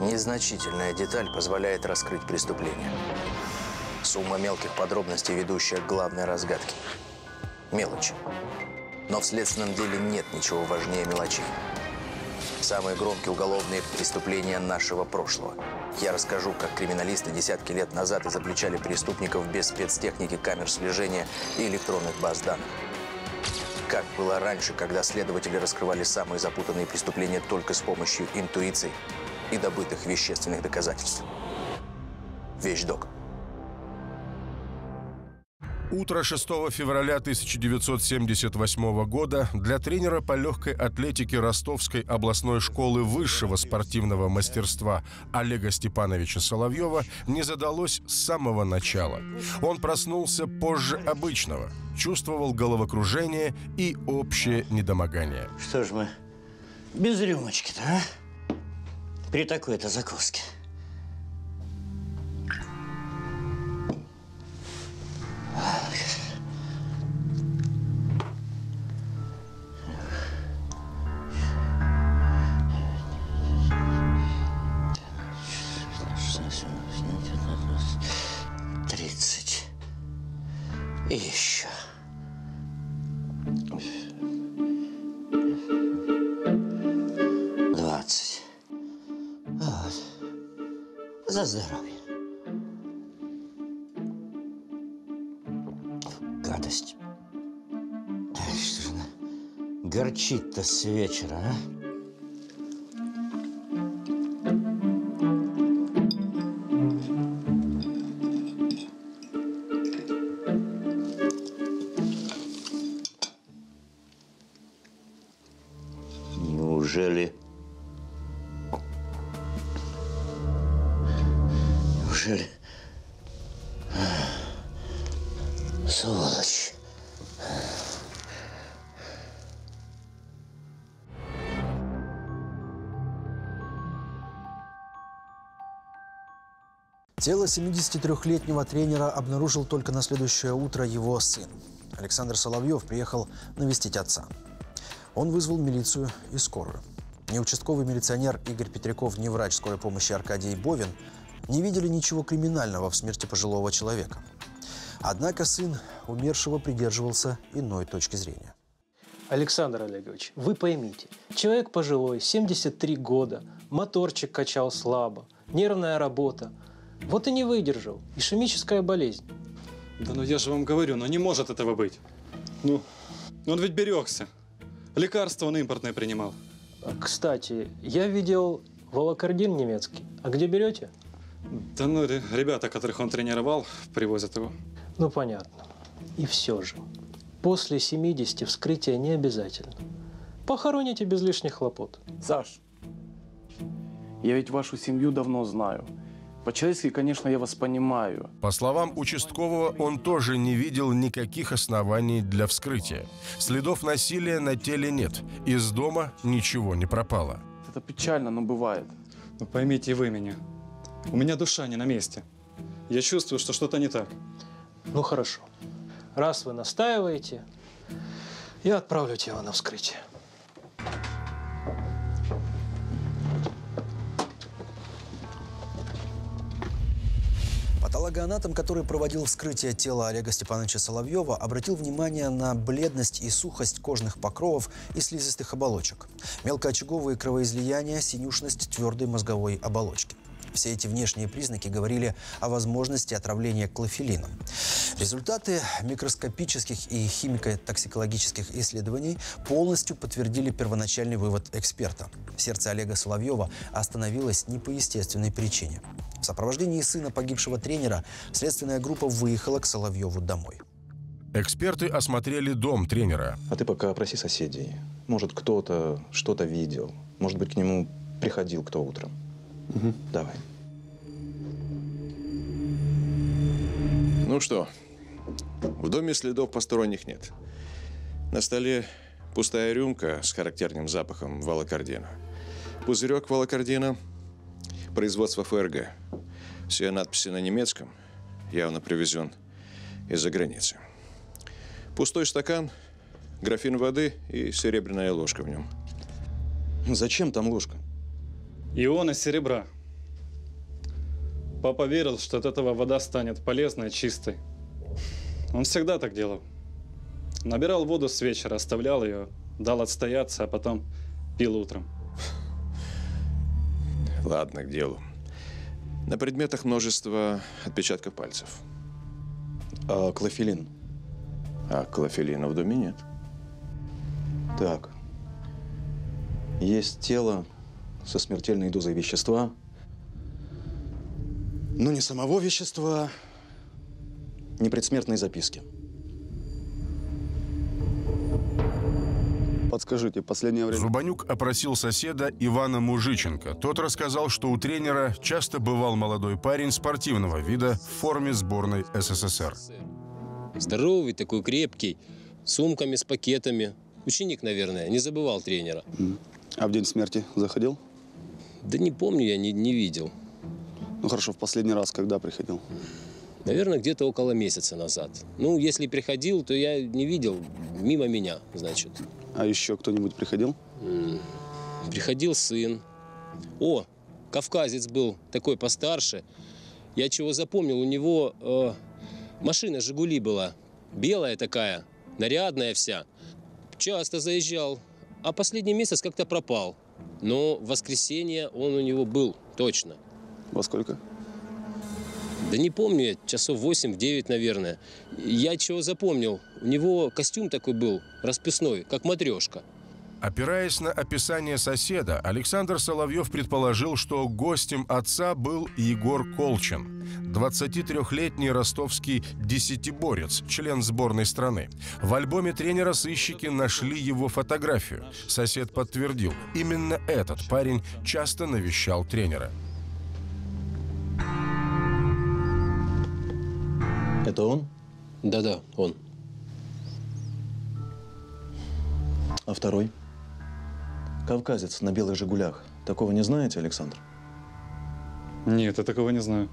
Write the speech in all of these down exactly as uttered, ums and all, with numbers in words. Незначительная деталь позволяет раскрыть преступление. Сумма мелких подробностей, ведущая к главной разгадке. Мелочи. Но в следственном деле нет ничего важнее мелочей. Самые громкие уголовные преступления нашего прошлого. Я расскажу, как криминалисты десятки лет назад изобличали преступников без спецтехники, камер слежения и электронных баз данных. Как было раньше, когда следователи раскрывали самые запутанные преступления только с помощью интуиции и добытых вещественных доказательств. Вещдок. Утро шестого февраля тысяча девятьсот семьдесят восьмого года для тренера по легкой атлетике Ростовской областной школы высшего спортивного мастерства Олега Степановича Соловьева не задалось с самого начала. Он проснулся позже обычного, чувствовал головокружение и общее недомогание. Что ж мы без рюмочки-то, а? При такой-то закуске. тридцать. И еще. двадцать. Вот. За здоровье. Гадость. Что же она горчит-то с вечера, а? Неужели... Неужели... Сволочь. Тело семидесятитрёхлетнего тренера обнаружил только на следующее утро его сын. Александр Соловьев приехал навестить отца. Он вызвал милицию и скорую. Ни участковый милиционер Игорь Петряков, ни врач скорой помощи Аркадий Бовин не видели ничего криминального в смерти пожилого человека. Однако сын умершего придерживался иной точки зрения. Александр Олегович, вы поймите, человек пожилой, семьдесят три года, моторчик качал слабо, нервная работа. Вот и не выдержал, ишемическая болезнь. Да ну я же вам говорю, но ну не может этого быть. Ну, он ведь берегся. Лекарства он импортные принимал. Кстати, я видел волокардин немецкий. А где берете? Да ну, ребята, которых он тренировал, привозят его. Ну, понятно. И все же, после семидесяти вскрытие не обязательно. Похороните без лишних хлопот. Саш, я ведь вашу семью давно знаю. По-человечески, конечно, я вас понимаю. По словам участкового, он тоже не видел никаких оснований для вскрытия. Следов насилия на теле нет. Из дома ничего не пропало. Это печально, но бывает. Ну, поймите вы меня. У меня душа не на месте. Я чувствую, что что-то не так. Ну, хорошо. Раз вы настаиваете, я отправлю тело на вскрытие. Патологоанатом, который проводил вскрытие тела Олега Степановича Соловьева, обратил внимание на бледность и сухость кожных покровов и слизистых оболочек, мелкоочаговые кровоизлияния, синюшность твердой мозговой оболочки. Все эти внешние признаки говорили о возможности отравления клофелином. Результаты микроскопических и химико-токсикологических исследований полностью подтвердили первоначальный вывод эксперта. Сердце Олега Соловьева остановилось не по естественной причине. В сопровождении сына погибшего тренера следственная группа выехала к Соловьеву домой. Эксперты осмотрели дом тренера. А ты пока опроси соседей. Может, кто-то что-то видел. Может быть, к нему приходил кто утром. Угу. Давай. Ну что, в доме следов посторонних нет. На столе пустая рюмка с характерным запахом волокардина. Пузырек волокардина, производство ФРГ. Все надписи на немецком, явно привезен из-за границы. Пустой стакан, графин воды и серебряная ложка в нем. Зачем там ложка? Иона серебра. Папа верил, что от этого вода станет полезной, чистой. Он всегда так делал. Набирал воду с вечера, оставлял ее, дал отстояться, а потом пил утром. Ладно, к делу. На предметах множество отпечатков пальцев. А клофелин? А клофелина в доме нет. Так. Есть тело со смертельной дозой вещества, но не самого вещества, не предсмертной записки. Подскажите, последнее время… Зубанюк опросил соседа Ивана Мужиченко. Тот рассказал, что у тренера часто бывал молодой парень спортивного вида в форме сборной СССР. Здоровый, такой крепкий, с сумками, с пакетами. Ученик, наверное, не забывал тренера. А в день смерти заходил? Да не помню, я не, не видел. Ну хорошо, в последний раз когда приходил? Наверное, где-то около месяца назад. Ну, если приходил, то я не видел, мимо меня, значит. А еще кто-нибудь приходил? М-м, приходил сын. О, кавказец был, такой постарше. Я чего запомнил, у него э, машина «Жигули» была. Белая такая, нарядная вся. Часто заезжал. А последний месяц как-то пропал. Но в воскресенье он у него был, точно. Во сколько? Да не помню я, часов восемь-девять, наверное. Я чего запомнил, у него костюм такой был, расписной, как матрешка. Опираясь на описание соседа, Александр Соловьев предположил, что гостем отца был Егор Колчин, двадцатитрёхлетний ростовский десятиборец, член сборной страны. В альбоме тренера сыщики нашли его фотографию. Сосед подтвердил, именно этот парень часто навещал тренера. Это он? Да-да, он. А второй? Кавказец на белых «Жигулях». Такого не знаете, Александр? Нет, я такого не знаю.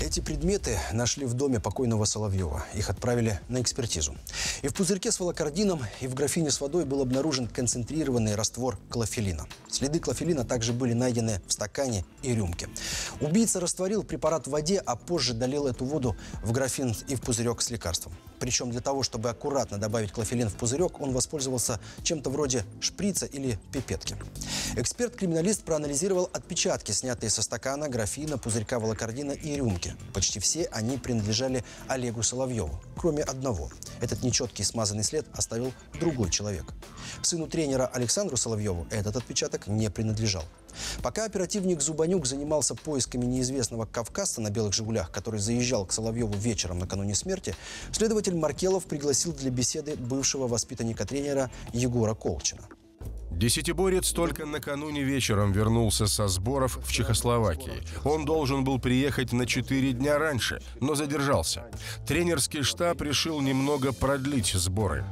Эти предметы нашли в доме покойного Соловьева. Их отправили на экспертизу. И в пузырьке с волокардином, и в графине с водой был обнаружен концентрированный раствор клофелина. Следы клофелина также были найдены в стакане и рюмке. Убийца растворил препарат в воде, а позже долил эту воду в графин и в пузырек с лекарством. Причем для того, чтобы аккуратно добавить клофелин в пузырек, он воспользовался чем-то вроде шприца или пипетки. Эксперт-криминалист проанализировал отпечатки, снятые со стакана, графина, пузырька волокардина и рюмки. Почти все они принадлежали Олегу Соловьеву, кроме одного. Этот нечеткий смазанный след оставил другой человек. Сыну тренера Александру Соловьеву этот отпечаток не принадлежал. Пока оперативник Зубанюк занимался поисками неизвестного кавказца на белых «Жигулях», который заезжал к Соловьеву вечером накануне смерти, следователь Маркелов пригласил для беседы бывшего воспитанника тренера Егора Колчина. Десятиборец только накануне вечером вернулся со сборов в Чехословакии. Он должен был приехать на четыре дня раньше, но задержался. Тренерский штаб решил немного продлить сборы.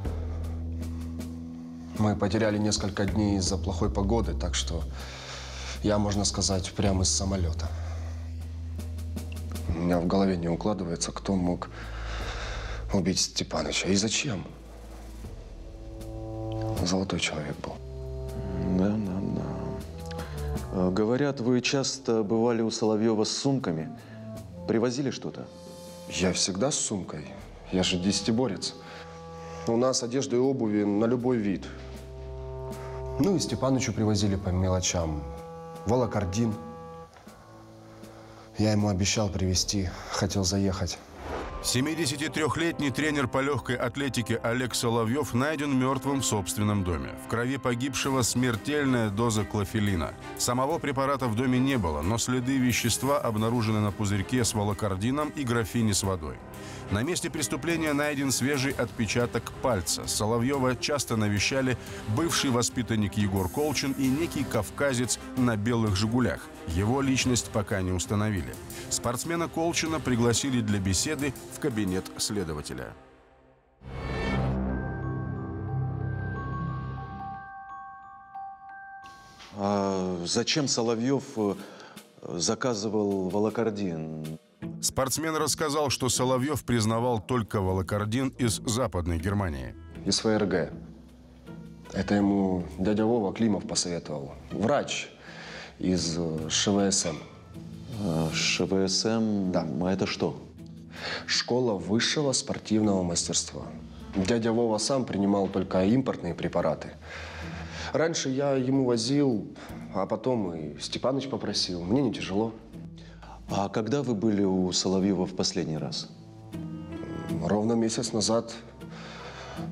Мы потеряли несколько дней из-за плохой погоды, так что я, можно сказать, прямо из самолета. У меня в голове не укладывается, кто мог убить Степаныча и зачем. Золотой человек был. Да, да, да. Говорят, вы часто бывали у Соловьева с сумками. Привозили что-то? Я всегда с сумкой. Я же десятиборец. У нас одежда и обуви на любой вид. Ну и Степанычу привозили по мелочам. Волокардин. Я ему обещал привезти, хотел заехать. семидесятитрёхлетний тренер по легкой атлетике Олег Соловьев найден мертвым в собственном доме. В крови погибшего смертельная доза клофелина. Самого препарата в доме не было, но следы вещества обнаружены на пузырьке с волокардином и графине с водой. На месте преступления найден свежий отпечаток пальца. Соловьева часто навещали бывший воспитанник Егор Колчин и некий кавказец на белых «Жигулях». Его личность пока не установили. Спортсмена Колчина пригласили для беседы в кабинет следователя. А зачем Соловьев заказывал волокардин? Спортсмен рассказал, что Соловьев признавал только волокардин из Западной Германии. Из ФРГ. Это ему дядя Вова Климов посоветовал. Врач из ШВСМ. ШВСМ, да. А это что? Школа высшего спортивного мастерства. Дядя Вова сам принимал только импортные препараты. Раньше я ему возил, а потом и Степаныч попросил. Мне не тяжело. А когда вы были у Соловьева в последний раз? Ровно месяц назад,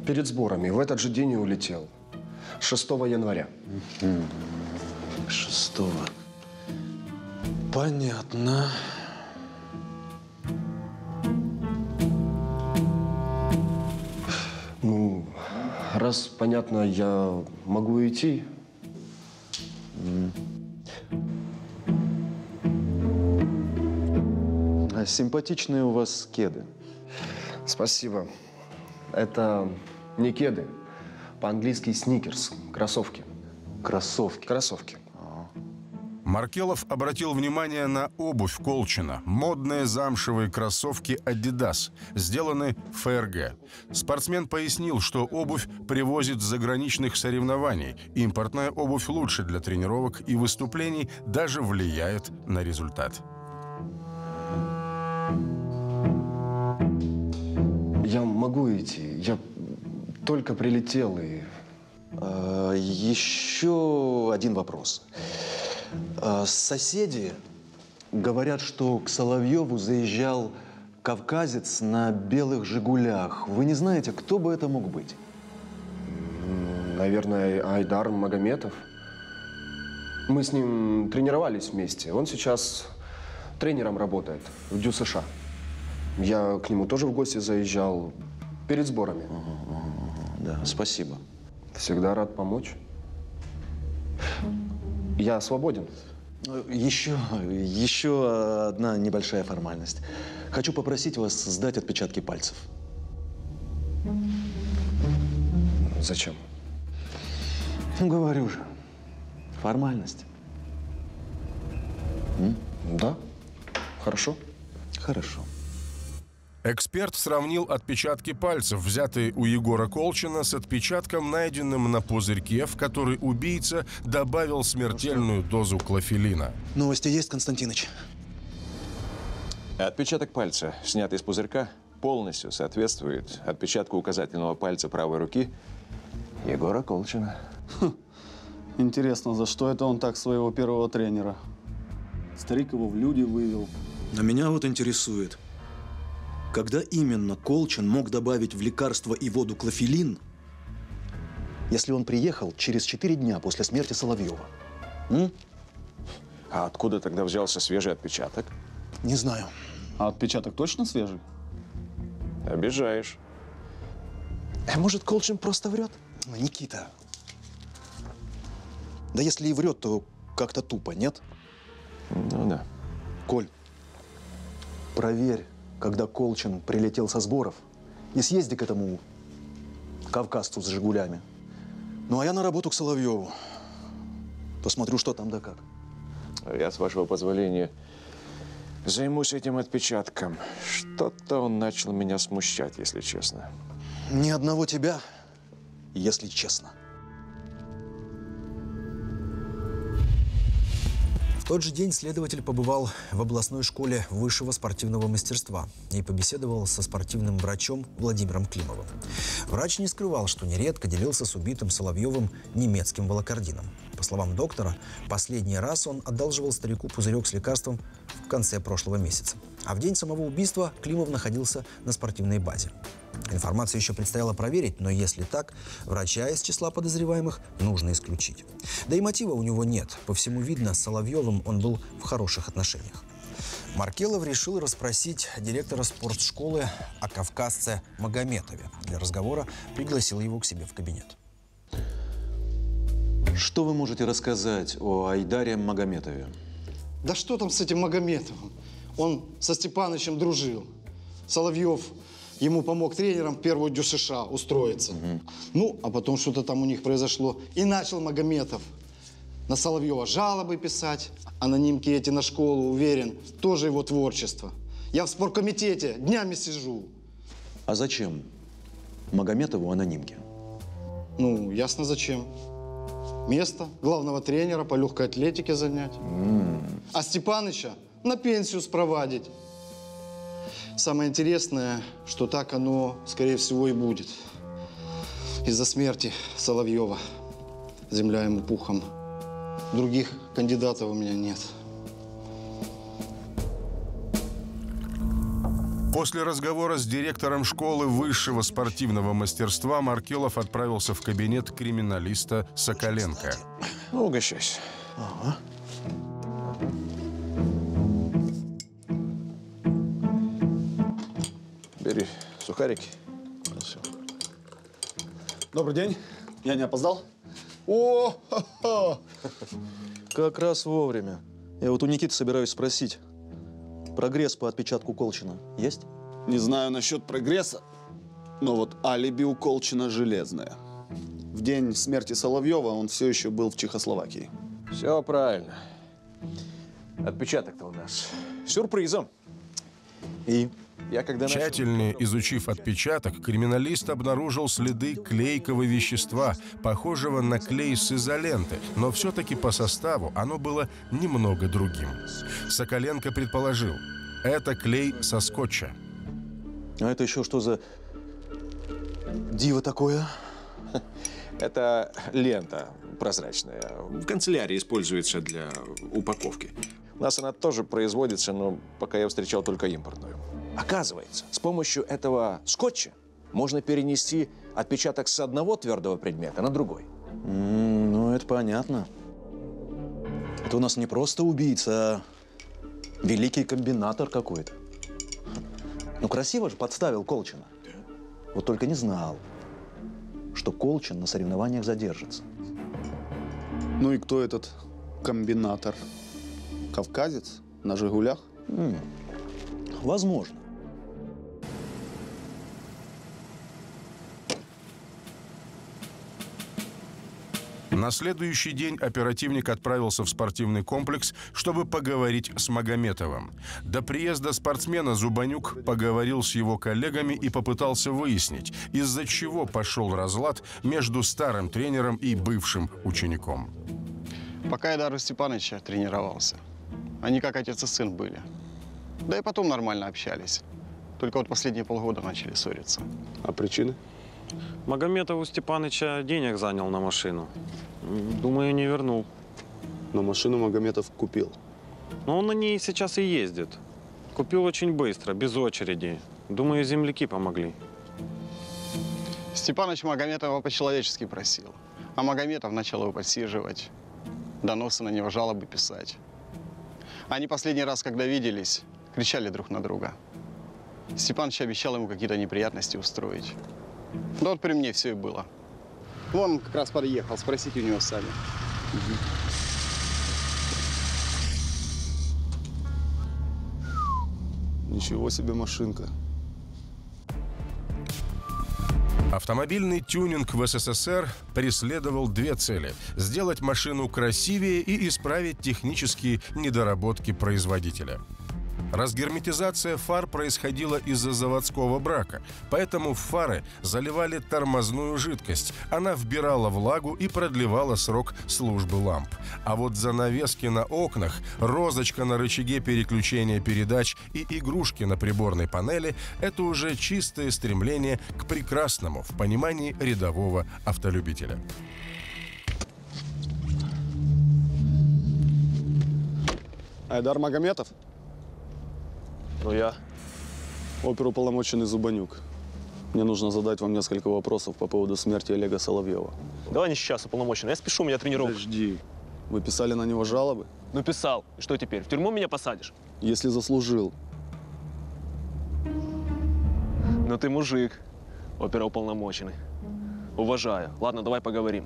перед сборами. В этот же день и улетел. шестого января. шестого. Понятно. Ну, раз понятно, я могу идти. Симпатичные у вас кеды. Спасибо. Это не кеды. По-английски сникерс. Кроссовки. Кроссовки. Кроссовки. Маркелов обратил внимание на обувь Колчина. Модные замшевые кроссовки «Адидас», сделаны в ФРГ. Спортсмен пояснил, что обувь привозит с заграничных соревнований. Импортная обувь лучше для тренировок и выступлений, даже влияет на результат. Я могу идти. Я только прилетел и... А, еще один вопрос. Соседи говорят, что к Соловьеву заезжал кавказец на белых «Жигулях». Вы не знаете, кто бы это мог быть? Наверное, Айдар Магометов. Мы с ним тренировались вместе. Он сейчас тренером работает в ДЮ США. Я к нему тоже в гости заезжал перед сборами. Да, спасибо. Всегда рад помочь. Я свободен. Еще, еще одна небольшая формальность. Хочу попросить вас сдать отпечатки пальцев. Зачем? Ну, говорю же, формальность. М? Да. Хорошо. Хорошо. Эксперт сравнил отпечатки пальцев, взятые у Егора Колчина, с отпечатком, найденным на пузырьке, в который убийца добавил смертельную дозу клофелина. Новости есть, Константиныч? Отпечаток пальца, снятый из пузырька, полностью соответствует отпечатку указательного пальца правой руки Егора Колчина. Хм. Интересно, за что это он так своего первого тренера? Старик его в люди вывел. А меня вот интересует, когда именно Колчин мог добавить в лекарство и воду клофелин, если он приехал через четыре дня после смерти Соловьева? М? А откуда тогда взялся свежий отпечаток? Не знаю. А отпечаток точно свежий? Обижаешь. А может, Колчин просто врет? Никита. Да если и врет, то как-то тупо, нет? Ну да. Коль, проверь, когда Колчин прилетел со сборов, и съезди к этому кавказцу с «Жигулями». Ну, а я на работу к Соловьеву. Посмотрю, что там да как. Я, с вашего позволения, займусь этим отпечатком. Что-то он начал меня смущать, если честно. Ни одного тебя, если честно. В тот же день следователь побывал в областной школе высшего спортивного мастерства и побеседовал со спортивным врачом Владимиром Климовым. Врач не скрывал, что нередко делился с убитым Соловьевым немецким волокардином. По словам доктора, последний раз он одалживал старику пузырек с лекарством в конце прошлого месяца. А в день самого убийства Климов находился на спортивной базе. Информацию еще предстояло проверить, но если так, врача из числа подозреваемых нужно исключить. Да и мотива у него нет. По всему видно, с Соловьевым он был в хороших отношениях. Маркелов решил расспросить директора спортшколы о кавказце Магометове. Для разговора пригласил его к себе в кабинет. Что вы можете рассказать о Айдаре Магометове? Да что там с этим Магометовым? Он со Степанычем дружил. Соловьев ему помог тренером в первую ДЮ США устроиться. Угу. Ну, а потом что-то там у них произошло. И начал Магометов на Соловьева жалобы писать. А анонимки эти на школу, уверен, тоже его творчество. Я в спорткомитете днями сижу. А зачем Магометову анонимки? Ну, ясно зачем. Место главного тренера по легкой атлетике занять. М-м. А Степаныча на пенсию спровадить. Самое интересное, что так оно, скорее всего, и будет. Из-за смерти Соловьева. Земля ему пухом. Других кандидатов у меня нет. После разговора с директором школы высшего спортивного мастерства Маркелов отправился в кабинет криминалиста Соколенко. Ну, угощайся. Ага. Бери сухарики. Все. Добрый день. Я не опоздал? О, ха -ха. Как раз вовремя. Я вот у Никиты собираюсь спросить. Прогресс по отпечатку Колчина есть? Не знаю насчет прогресса, но вот алиби у Колчина железное. В день смерти Соловьева он все еще был в Чехословакии. Все правильно. Отпечаток-то у нас сюрпризом. И я когда тщательно нашел... изучив отпечаток, криминалист обнаружил следы клейкого вещества, похожего на клей с изоленты, но все-таки по составу оно было немного другим. Соколенко предположил, это клей со скотча. А это еще что за диво такое? Это лента прозрачная. В канцелярии используется для упаковки. У нас она тоже производится, но пока я встречал только импортную. Оказывается, с помощью этого скотча можно перенести отпечаток с одного твердого предмета на другой. Mm, ну, это понятно. Это у нас не просто убийца, а великий комбинатор какой-то. Ну, красиво же подставил Колчина. Вот только не знал, что Колчин на соревнованиях задержится. Ну и кто этот комбинатор? Кавказец? На «Жигулях»? Mm. Возможно. На следующий день оперативник отправился в спортивный комплекс, чтобы поговорить с Магометовым. До приезда спортсмена Зубанюк поговорил с его коллегами и попытался выяснить, из-за чего пошел разлад между старым тренером и бывшим учеником. Пока Айдара Степановича тренировался, они как отец и сын были. Да и потом нормально общались. Только вот последние полгода начали ссориться. А причины? Магометов у Степаныча денег занял на машину. Думаю, не вернул. Но машину Магометов купил. Но он на ней сейчас и ездит. Купил очень быстро, без очереди. Думаю, земляки помогли. Степаныч Магометова по-человечески просил. А Магометов начал его подсиживать. Доносы на него, жалобы писать. Они последний раз, когда виделись, кричали друг на друга. Степаныч обещал ему какие-то неприятности устроить. Да вот при мне все и было. Вон как раз подъехал, спросите у него сами. Угу. Ничего себе машинка. Автомобильный тюнинг в СССР преследовал две цели – сделать машину красивее и исправить технические недоработки производителя. Разгерметизация фар происходила из-за заводского брака, поэтому в фары заливали тормозную жидкость. Она вбирала влагу и продлевала срок службы ламп. А вот занавески на окнах, розочка на рычаге переключения передач и игрушки на приборной панели – это уже чистое стремление к прекрасному в понимании рядового автолюбителя. Айдар Магометов? Ну, я оперуполномоченный Зубанюк. Мне нужно задать вам несколько вопросов по поводу смерти Олега Соловьева. Давай не сейчас, уполномоченный. Я спешу, у меня тренировка. Подожди. Вы писали на него жалобы? Ну, писал. И что теперь? В тюрьму меня посадишь? Если заслужил. Ну, ты мужик, оперуполномоченный. Уважаю. Ладно, давай поговорим.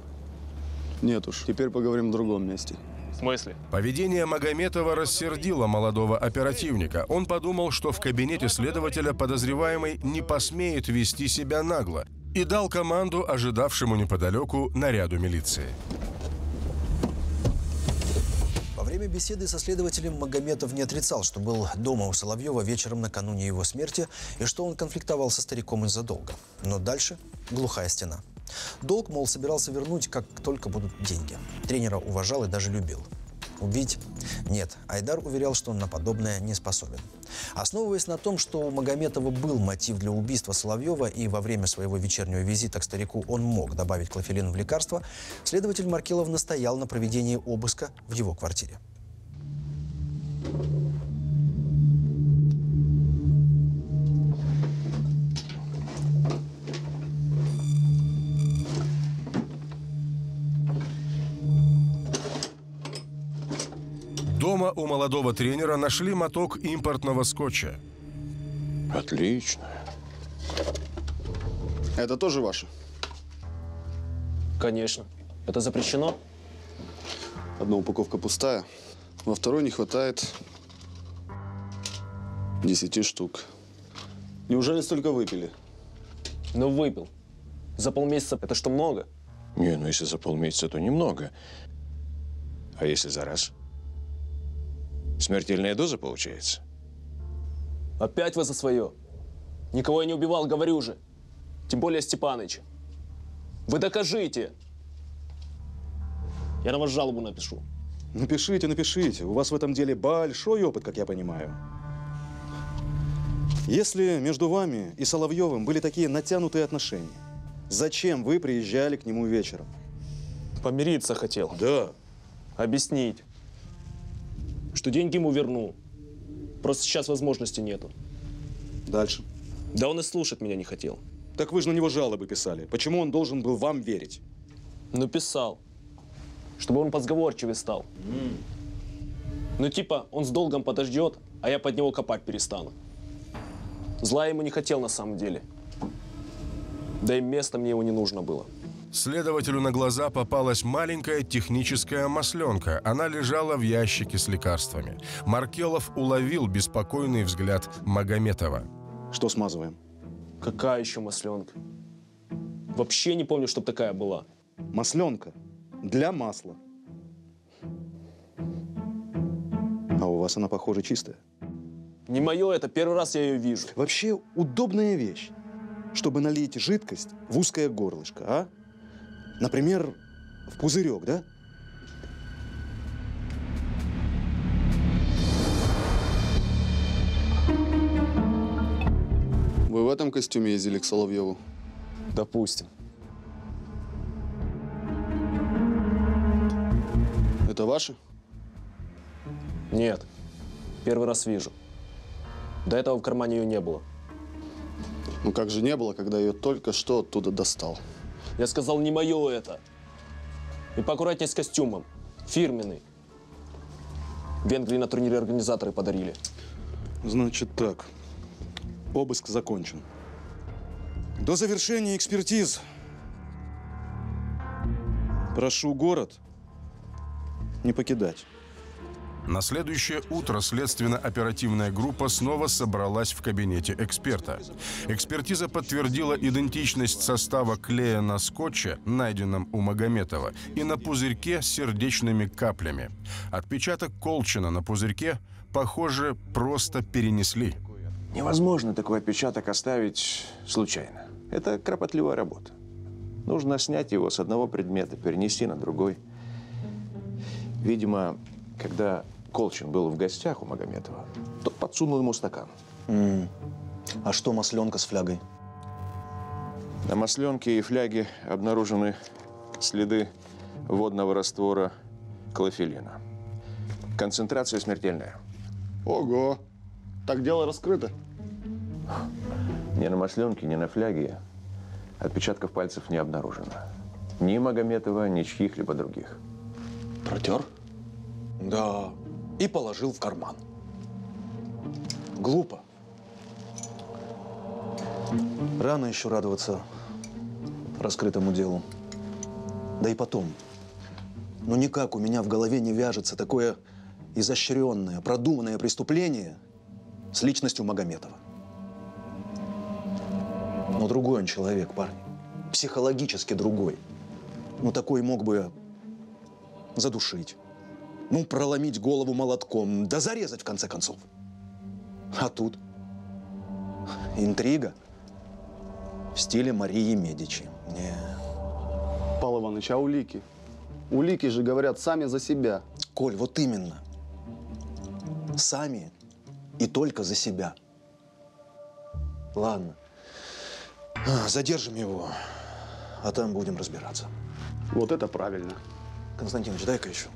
Нет уж, теперь поговорим в другом месте. В смысле? Поведение Магометова рассердило молодого оперативника. Он подумал, что в кабинете следователя подозреваемый не посмеет вести себя нагло, и дал команду ожидавшему неподалеку наряду милиции. Во время беседы со следователем Магометов не отрицал, что был дома у Соловьева вечером накануне его смерти и что он конфликтовал со стариком из-за долга. Но дальше глухая стена. Долг, мол, собирался вернуть, как только будут деньги. Тренера уважал и даже любил. убить? Нет, Айдар уверял, что он на подобное не способен. Основываясь на том, что у Магометова был мотив для убийства Соловьева и во время своего вечернего визита к старику он мог добавить клофелин в лекарство, следователь Маркелов настоял на проведении обыска в его квартире. Дома у молодого тренера нашли моток импортного скотча. Отлично. Это тоже ваше? Конечно. Это запрещено? Одна упаковка пустая, во второй не хватает десяти штук. Неужели столько выпили? Ну, выпил. За полмесяца это что, много? Не, ну если за полмесяца, то немного. А если за раз? Смертельная доза получается. Опять вы за свое. Никого я не убивал, говорю же. Тем более Степаныч. Вы докажите. Я на вас жалобу напишу. Напишите, напишите. У вас в этом деле большой опыт, как я понимаю. Если между вами и Соловьевым были такие натянутые отношения, зачем вы приезжали к нему вечером? Помириться хотел. Да. Объяснить, что деньги ему верну. Просто сейчас возможности нету. Дальше. Да он и слушать меня не хотел. Так вы же на него жалобы писали. Почему он должен был вам верить? Ну, писал. Чтобы он позговорчивее стал. Mm. Ну, типа, он с долгом подождет, а я под него копать перестану. Зла ему не хотел на самом деле. Да и место мне его не нужно было. Следователю на глаза попалась маленькая техническая масленка. Она лежала в ящике с лекарствами. Маркелов уловил беспокойный взгляд Магометова. Что смазываем? Какая еще масленка? Вообще не помню, чтоб такая была. Масленка для масла. А у вас она, похоже, чистая. Не мое это, первый раз я ее вижу. Вообще удобная вещь, чтобы налить жидкость в узкое горлышко, а? Например, в пузырек, да? Вы в этом костюме ездили к Соловьеву? Допустим. Это ваши? Нет. Первый раз вижу. До этого в кармане ее не было. Ну как же не было, когда ее только что оттуда достал? Я сказал, не мое это. И поаккуратнее с костюмом. Фирменный. В Венгрии на турнире организаторы подарили. Значит так. Обыск закончен. До завершения экспертиз прошу город не покидать. На следующее утро следственно-оперативная группа снова собралась в кабинете эксперта. Экспертиза подтвердила идентичность состава клея на скотче, найденном у Магометова, и на пузырьке с сердечными каплями. Отпечаток Колчина на пузырьке, похоже, просто перенесли. Невозможно такой отпечаток оставить случайно. Это кропотливая работа. Нужно снять его с одного предмета, перенести на другой. Видимо, когда Колчин был в гостях у Магометова, тот подсунул ему стакан. Mm. А что масленка с флягой? На масленке и фляге обнаружены следы водного раствора клофелина. Концентрация смертельная. Ого! Так дело раскрыто. Ни на масленке, ни на фляге отпечатков пальцев не обнаружено. Ни Магометова, ни чьих-либо других. Протер? Да, и положил в карман. Глупо. Рано еще радоваться раскрытому делу. Да и потом. Ну никак у меня в голове не вяжется такое изощренное, продуманное преступление с личностью Магометова. Но другой он человек, парни. Психологически другой. Ну такой мог бы задушить. Ну, проломить голову молотком, да зарезать, в конце концов. А тут интрига в стиле Марии Медичи. Не. Павел Иванович, а улики? Улики же говорят сами за себя. Коль, вот именно. Сами и только за себя. Ладно. Задержим его, а там будем разбираться. Вот это правильно. Константинович, дай-ка еще.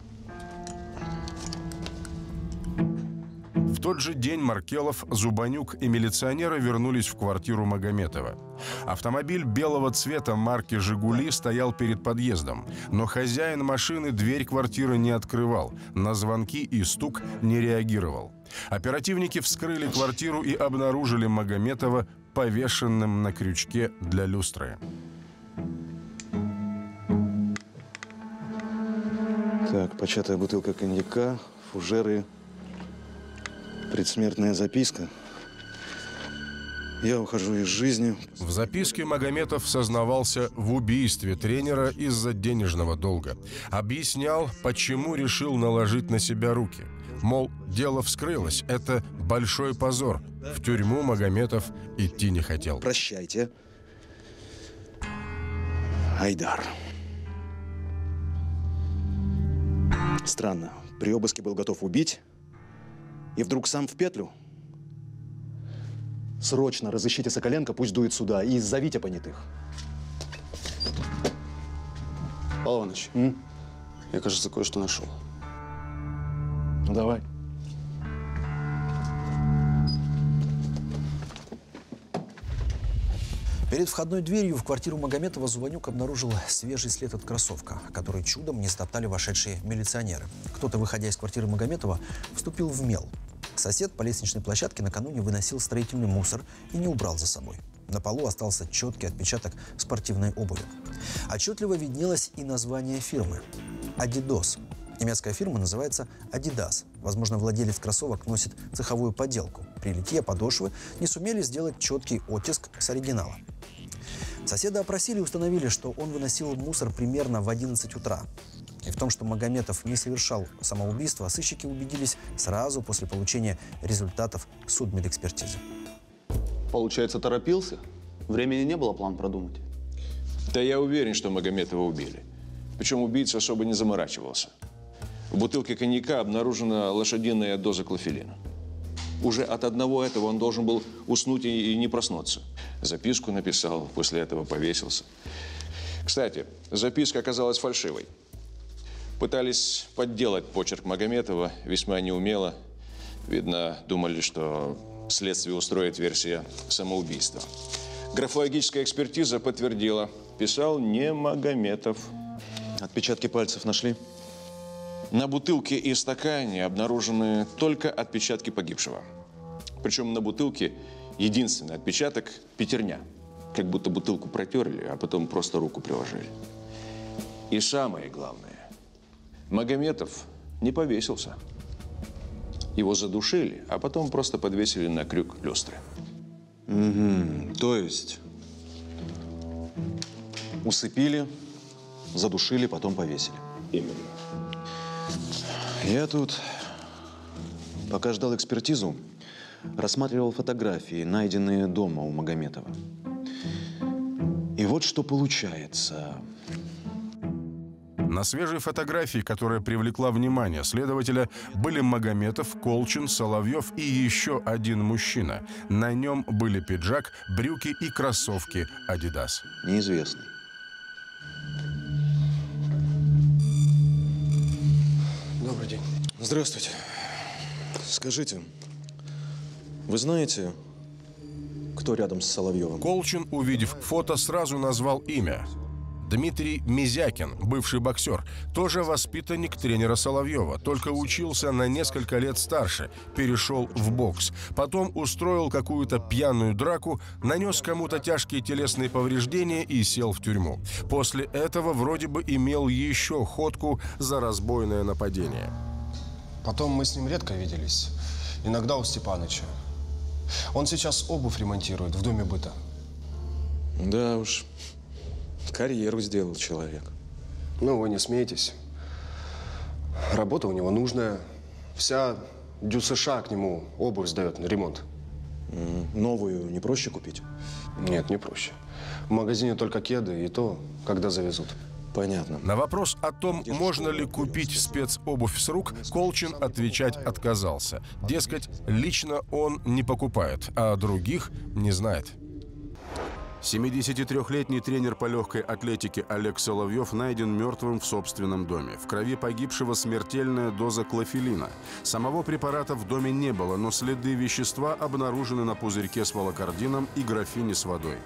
В тот же день Маркелов, Зубанюк и милиционеры вернулись в квартиру Магометова. Автомобиль белого цвета марки «Жигули» стоял перед подъездом, но хозяин машины дверь квартиры не открывал, на звонки и стук не реагировал. Оперативники вскрыли квартиру и обнаружили Магометова повешенным на крючке для люстры. Так, початая бутылка коньяка, фужеры, предсмертная записка. Я ухожу из жизни. В записке Магометов сознавался в убийстве тренера из-за денежного долга. Объяснял, почему решил наложить на себя руки. Мол, дело вскрылось, это большой позор. В тюрьму Магометов идти не хотел. Прощайте, Айдар. Странно, при обыске был готов убить, и вдруг сам в петлю. Срочно разыщите Соколенко, пусть дует сюда, и зовите понятых. Павел Иванович, М? я, кажется, кое-что нашел. Ну, давай. Перед входной дверью в квартиру Магометова Зубанюк обнаружил свежий след от кроссовка, который чудом не стоптали вошедшие милиционеры. Кто-то, выходя из квартиры Магометова, вступил в мел. Сосед по лестничной площадке накануне выносил строительный мусор и не убрал за собой. На полу остался четкий отпечаток спортивной обуви. Отчетливо виднелось и название фирмы – «Адидос». Немецкая фирма называется «Адидас». Возможно, владелец кроссовок носит цеховую подделку. При литье подошвы не сумели сделать четкий оттиск с оригинала. Соседа опросили и установили, что он выносил мусор примерно в одиннадцать утра. И в том, что Магометов не совершал самоубийство, сыщики убедились сразу после получения результатов судмедэкспертизы. Получается, торопился? Времени не было план продумать? Да я уверен, что Магометова убили. Причем убийца особо не заморачивался. В бутылке коньяка обнаружена лошадиная доза клофелина. Уже от одного этого он должен был уснуть и не проснуться. Записку написал, после этого повесился. Кстати, записка оказалась фальшивой. Пытались подделать почерк Магометова, весьма неумело. Видно, думали, что следствие устроит версия самоубийства. Графологическая экспертиза подтвердила, писал не Магометов. Отпечатки пальцев нашли? На бутылке и стакане обнаружены только отпечатки погибшего. Причем на бутылке единственный отпечаток – пятерня. Как будто бутылку протерли, а потом просто руку приложили. И самое главное – Магометов не повесился. Его задушили, а потом просто подвесили на крюк люстры. Угу. То есть усыпили, задушили, потом повесили. Именно. Я тут, пока ждал экспертизу, рассматривал фотографии, найденные дома у Магометова. И вот что получается. На свежей фотографии, которая привлекла внимание следователя, были Магометов, Колчин, Соловьев и еще один мужчина. На нем были пиджак, брюки и кроссовки «Адидас». Неизвестный. Добрый день. Здравствуйте. Скажите, вы знаете, кто рядом с Соловьевым? Колчин, увидев фото, сразу назвал имя. Дмитрий Мезякин, бывший боксер, тоже воспитанник тренера Соловьева, только учился на несколько лет старше, перешел в бокс. Потом устроил какую-то пьяную драку, нанес кому-то тяжкие телесные повреждения и сел в тюрьму. После этого вроде бы имел еще ходку за разбойное нападение. Потом мы с ним редко виделись, иногда у Степаныча. Он сейчас обувь ремонтирует в доме быта. Да уж. Карьеру сделал человек. Ну, вы не смеетесь. Работа у него нужная. Вся ДЮСШ к нему обувь сдает на ремонт. Новую не проще купить? Нет, не проще. В магазине только кеды, и то, когда завезут. понятно. На вопрос о том, можно ли купить спецобувь с рук, Колчин отвечать отказался. Дескать, лично он не покупает, а других не знает. семидесятитрёхлетний тренер по легкой атлетике Олег Соловьев найден мертвым в собственном доме. В крови погибшего смертельная доза клофелина. Самого препарата в доме не было, но следы вещества обнаружены на пузырьке с волокардином и графине с водой.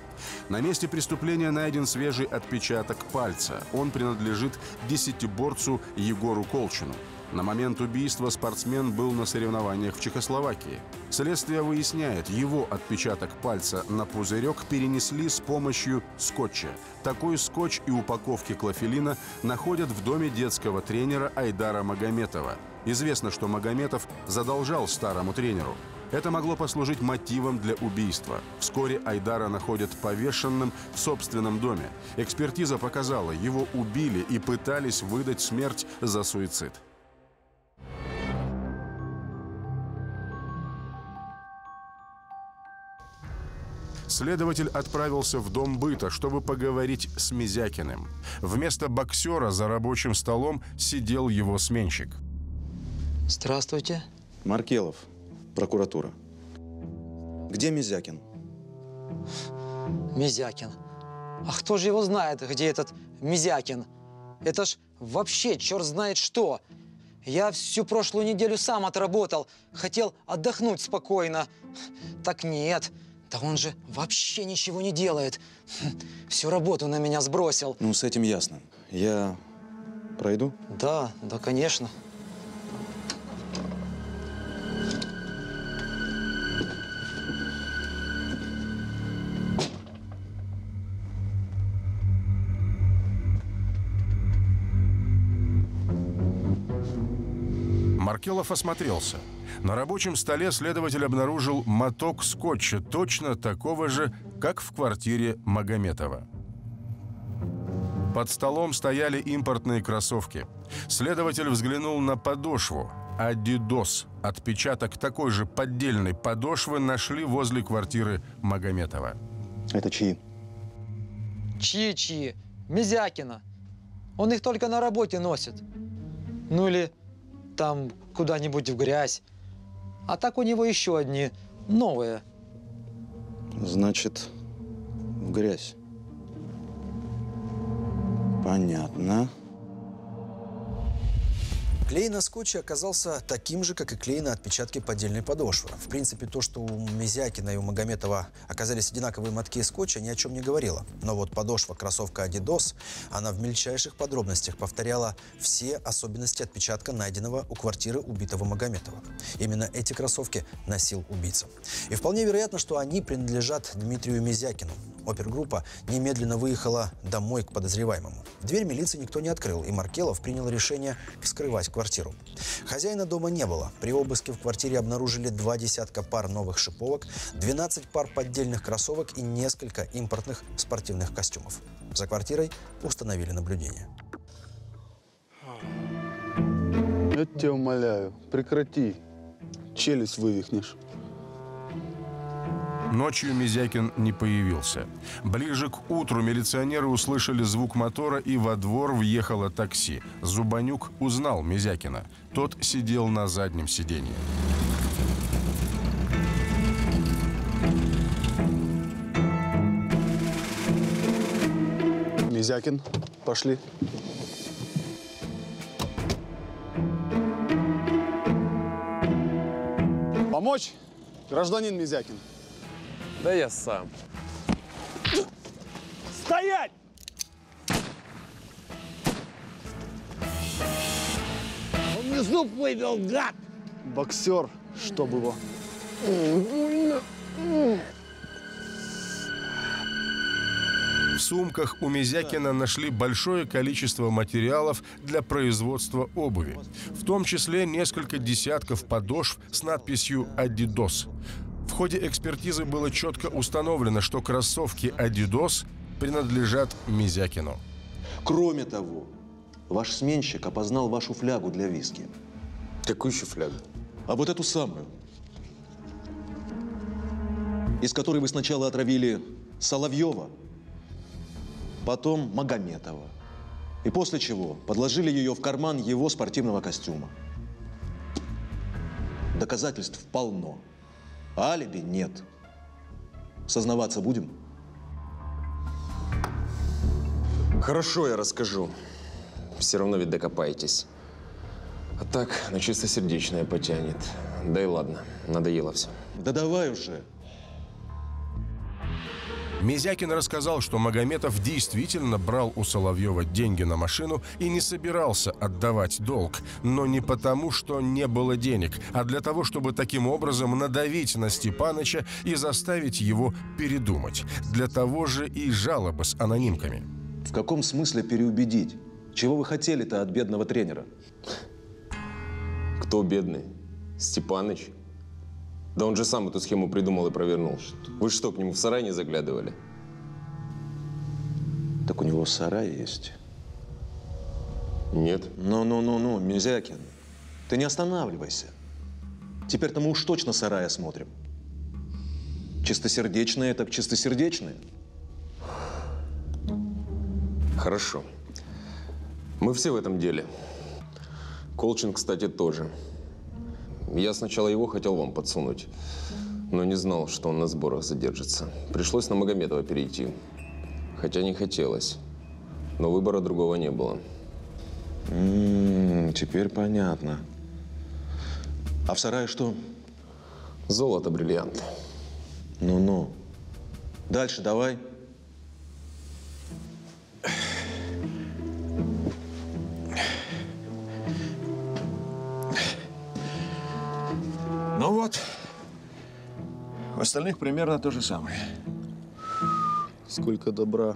На месте преступления найден свежий отпечаток пальца. Он принадлежит десятиборцу Егору Колчину. На момент убийства спортсмен был на соревнованиях в Чехословакии. Следствие выясняет, его отпечаток пальца на пузырек перенесли с помощью скотча. Такой скотч и упаковки клофелина находят в доме детского тренера Айдара Магометова. Известно, что Магометов задолжал старому тренеру. Это могло послужить мотивом для убийства. Вскоре Айдара находят повешенным в собственном доме. Экспертиза показала, его убили и пытались выдать смерть за суицид. Следователь отправился в дом быта, чтобы поговорить с Мезякиным. Вместо боксера за рабочим столом сидел его сменщик. Здравствуйте. Маркелов, прокуратура. Где Мезякин? Мезякин. А кто же его знает, где этот Мезякин? Это ж вообще черт знает что. Я всю прошлую неделю сам отработал. Хотел отдохнуть спокойно. Так нет. Да он же вообще ничего не делает. Всю работу на меня сбросил. Ну, с этим ясно. Я пройду? Да, да, конечно. Маркелов осмотрелся. На рабочем столе следователь обнаружил моток скотча, точно такого же, как в квартире Магометова. Под столом стояли импортные кроссовки. Следователь взглянул на подошву. «Адидос». Отпечаток такой же поддельной подошвы нашли возле квартиры Магометова. Это чьи? Чьи-чьи? Мезякина. Он их только на работе носит. Ну или... там куда-нибудь в грязь. А так у него еще одни, новые. Значит, в грязь. Понятно. Клей на скотче оказался таким же, как и клей на отпечатки поддельной подошвы. В принципе, то, что у Мезякина и у Магометова оказались одинаковые мотки скотча, ни о чем не говорило. Но вот подошва, кроссовка Adidas, она в мельчайших подробностях повторяла все особенности отпечатка, найденного у квартиры убитого Магометова. Именно эти кроссовки носил убийца. И вполне вероятно, что они принадлежат Дмитрию Мезякину. Опергруппа немедленно выехала домой к подозреваемому. Дверь милиции никто не открыл, и Маркелов принял решение вскрывать квартиру. Хозяина дома не было. При обыске в квартире обнаружили два десятка пар новых шиповок, двенадцать пар поддельных кроссовок и несколько импортных спортивных костюмов. За квартирой установили наблюдение. Я тебя умоляю, прекрати, челюсть вывихнешь. Ночью Мезякин не появился. Ближе к утру милиционеры услышали звук мотора, и во двор въехало такси. Зубанюк узнал Мезякина. Тот сидел на заднем сиденье. Мезякин, пошли. Помочь, гражданин Мезякин? Да я сам. Стоять! Он мне зуб выбил, гад! Боксер, чтоб его. В сумках у Мезякина нашли большое количество материалов для производства обуви. В том числе несколько десятков подошв с надписью «Адидос». В ходе экспертизы было четко установлено, что кроссовки «Адидос» принадлежат Мезякину. Кроме того, ваш сменщик опознал вашу флягу для виски. Какую еще флягу? А вот эту самую. Из которой вы сначала отравили Соловьева, потом Магометова, И после чего подложили ее в карман его спортивного костюма. Доказательств полно, а алиби нет. Сознаваться будем? Хорошо, я расскажу. Все равно ведь докопаетесь. А так на чистосердечное потянет. Да и ладно, надоело все. Да давай уже. Мезякин рассказал, что Магометов действительно брал у Соловьева деньги на машину и не собирался отдавать долг. Но не потому, что не было денег, а для того, чтобы таким образом надавить на Степаныча и заставить его передумать. Для того же и жалобы с анонимками. В каком смысле переубедить? Чего вы хотели-то от бедного тренера? Кто бедный? Степаныч? Да он же сам эту схему придумал и провернул. Вы что, к нему в сарай не заглядывали? Так у него сарай есть? Нет. Ну-ну-ну-ну, Мезякин, ты не останавливайся. Теперь-то мы уж точно сарая смотрим. Чистосердечные так чистосердечные. Хорошо. Мы все в этом деле. Колчин, кстати, тоже. Я сначала его хотел вам подсунуть, но не знал, что он на сборах задержится. Пришлось на Магометова перейти, хотя не хотелось, но выбора другого не было. М-м, теперь понятно. А в сарае что? Золото, бриллиант. Ну-ну. Дальше давай. Ну вот, в остальных примерно то же самое. Сколько добра.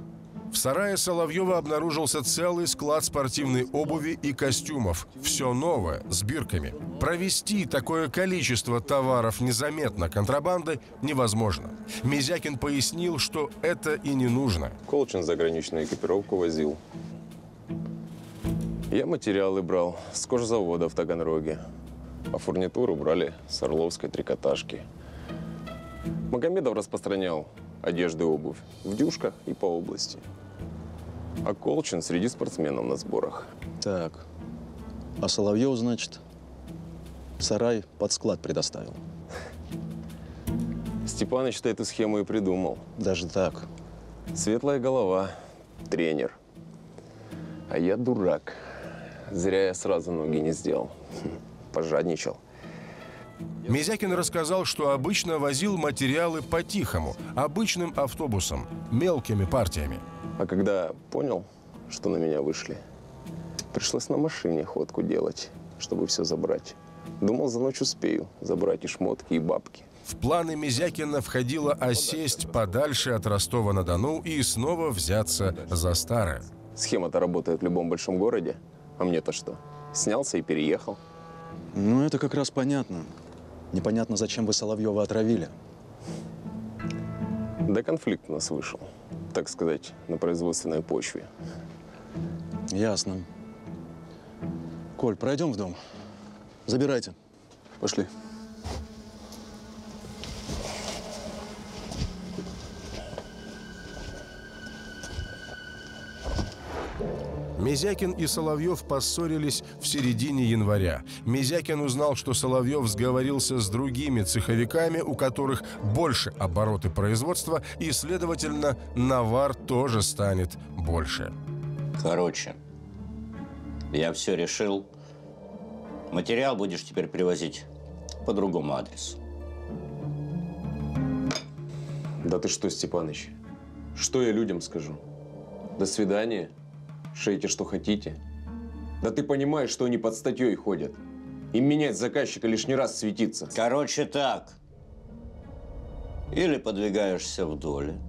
В сарае Соловьева обнаружился целый склад спортивной обуви и костюмов. Все новое, с бирками. Провести такое количество товаров незаметно контрабанды невозможно. Мезякин пояснил, что это и не нужно. Колчин заграничную экипировку возил. Я материалы брал с кожзавода в Таганроге. А фурнитуру брали с Орловской трикотажки. Магомедов распространял одежду и обувь в дюшках и по области. А Колчин среди спортсменов на сборах. Так, а Соловьев, значит, сарай под склад предоставил. Степаныч-то эту схему и придумал. Даже так? Светлая голова, тренер. А я дурак. Зря я сразу ноги не сделал. Пожадничал. Мезякин рассказал, что обычно возил материалы по-тихому, обычным автобусом, мелкими партиями. А когда понял, что на меня вышли, пришлось на машине ходку делать, чтобы все забрать. Думал, за ночь успею забрать и шмотки, и бабки. В планы Мезякина входило осесть подальше от Ростова-на-Дону и снова взяться за старое. Схема-то работает в любом большом городе, а мне-то что? Снялся и переехал. Ну, это как раз понятно. Непонятно, зачем вы Соловьева отравили. Да конфликт у нас вышел, так сказать, на производственной почве. Ясно. Коль, пройдем в дом. Забирайте. Пошли. Мезякин и Соловьев поссорились в середине января. Мезякин узнал, что Соловьев сговорился с другими цеховиками, у которых больше обороты производства, и, следовательно, навар тоже станет больше. Короче, я все решил. Материал будешь теперь привозить по другому адресу. Да ты что, Степаныч? Что я людям скажу? До свидания. Шейте, что хотите. Да ты понимаешь, что они под статьей ходят. Им менять заказчика лишний раз светиться. Короче, так. Или подвигаешься в доле,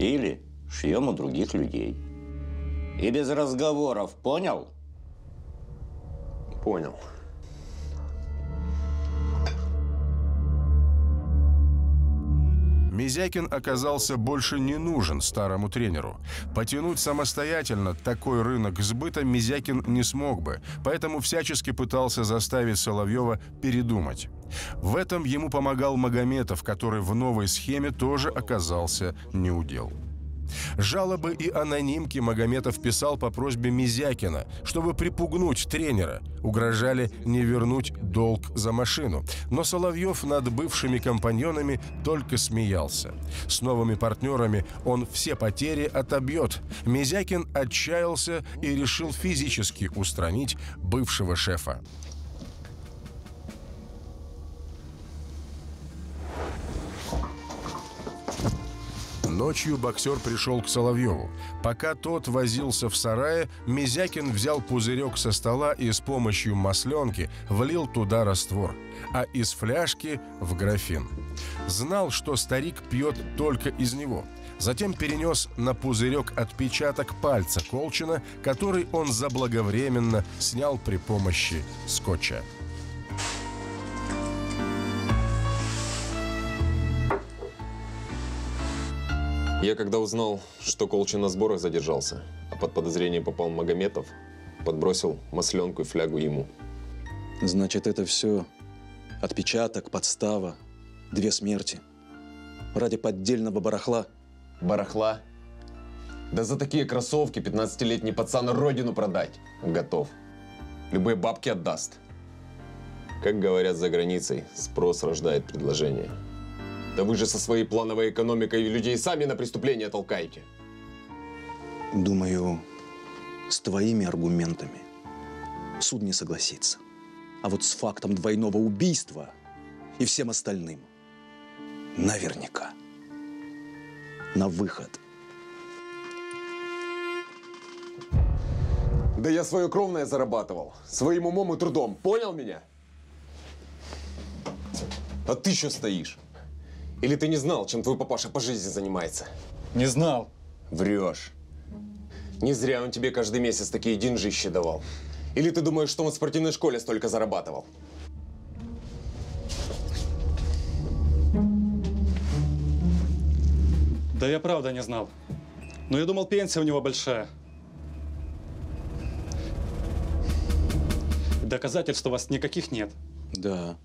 или шьем у других людей. И без разговоров, понял? Понял. Мезякин оказался больше не нужен старому тренеру. Потянуть самостоятельно такой рынок сбыта Мезякин не смог бы, поэтому всячески пытался заставить Соловьева передумать. В этом ему помогал Магометов, который в новой схеме тоже оказался неудел. Жалобы и анонимки Магометов писал по просьбе Мезякина, чтобы припугнуть тренера. Угрожали не вернуть долг за машину. Но Соловьев над бывшими компаньонами только смеялся. С новыми партнерами он все потери отобьет. Мезякин отчаялся и решил физически устранить бывшего шефа. Ночью боксер пришел к Соловьеву. Пока тот возился в сарае, Мезякин взял пузырек со стола и с помощью масленки влил туда раствор, а из фляжки в графин. Знал, что старик пьет только из него. Затем перенес на пузырек отпечаток пальца Колчина, который он заблаговременно снял при помощи скотча. Я когда узнал, что Колчин на сборах задержался, а под подозрение попал Магометов, подбросил масленку и флягу ему. Значит, это все отпечаток, подстава, две смерти. Ради поддельного барахла. Барахла? Да за такие кроссовки пятнадцатилетний пацан родину продать готов. Любые бабки отдаст. Как говорят за границей, спрос рождает предложение. Да вы же со своей плановой экономикой людей сами на преступления толкаете. Думаю, с твоими аргументами суд не согласится. А вот с фактом двойного убийства и всем остальным наверняка на выход. Да я свое кровное зарабатывал. Своим умом и трудом. Понял меня? А ты что стоишь? Или ты не знал, чем твой папаша по жизни занимается? Не знал. Врешь. Не зря он тебе каждый месяц такие деньжищи давал. Или ты думаешь, что он в спортивной школе столько зарабатывал? Да я правда не знал. Но я думал, пенсия у него большая. Доказательств у вас никаких нет. Да.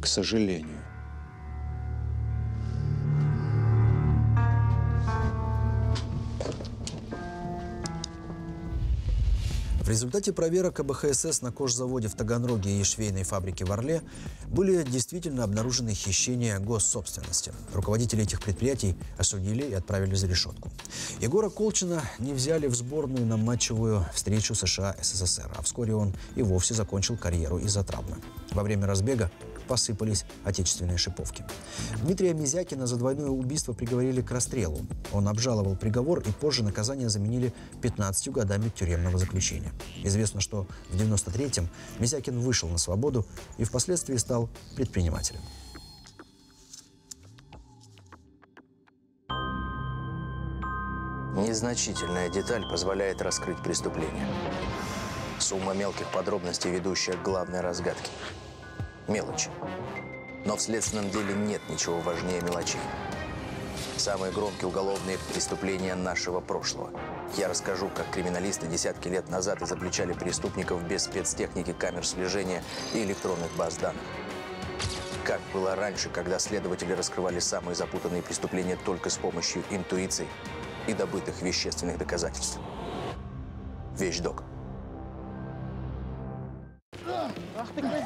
К сожалению. В результате проверок АБХСС на кожзаводе в Таганроге и швейной фабрике в Орле были действительно обнаружены хищения госсобственности. Руководители этих предприятий осудили и отправили за решетку. Егора Колчина не взяли в сборную на матчевую встречу США-СССР, а вскоре он и вовсе закончил карьеру из-за травмы. Во время разбега посыпались отечественные шиповки. Дмитрия Мезякина за двойное убийство приговорили к расстрелу. Он обжаловал приговор, и позже наказание заменили пятнадцатью годами тюремного заключения. Известно, что в девяносто третьем Мезякин вышел на свободу и впоследствии стал предпринимателем. Незначительная деталь позволяет раскрыть преступление. Сумма мелких подробностей, ведущая к главной разгадке. Мелочи. Но в следственном деле нет ничего важнее мелочей. Самые громкие уголовные преступления нашего прошлого. Я расскажу, как криминалисты десятки лет назад изобличали преступников без спецтехники, камер слежения и электронных баз данных. Как было раньше, когда следователи раскрывали самые запутанные преступления только с помощью интуиции и добытых вещественных доказательств. Вещдок. Ах ты, козел,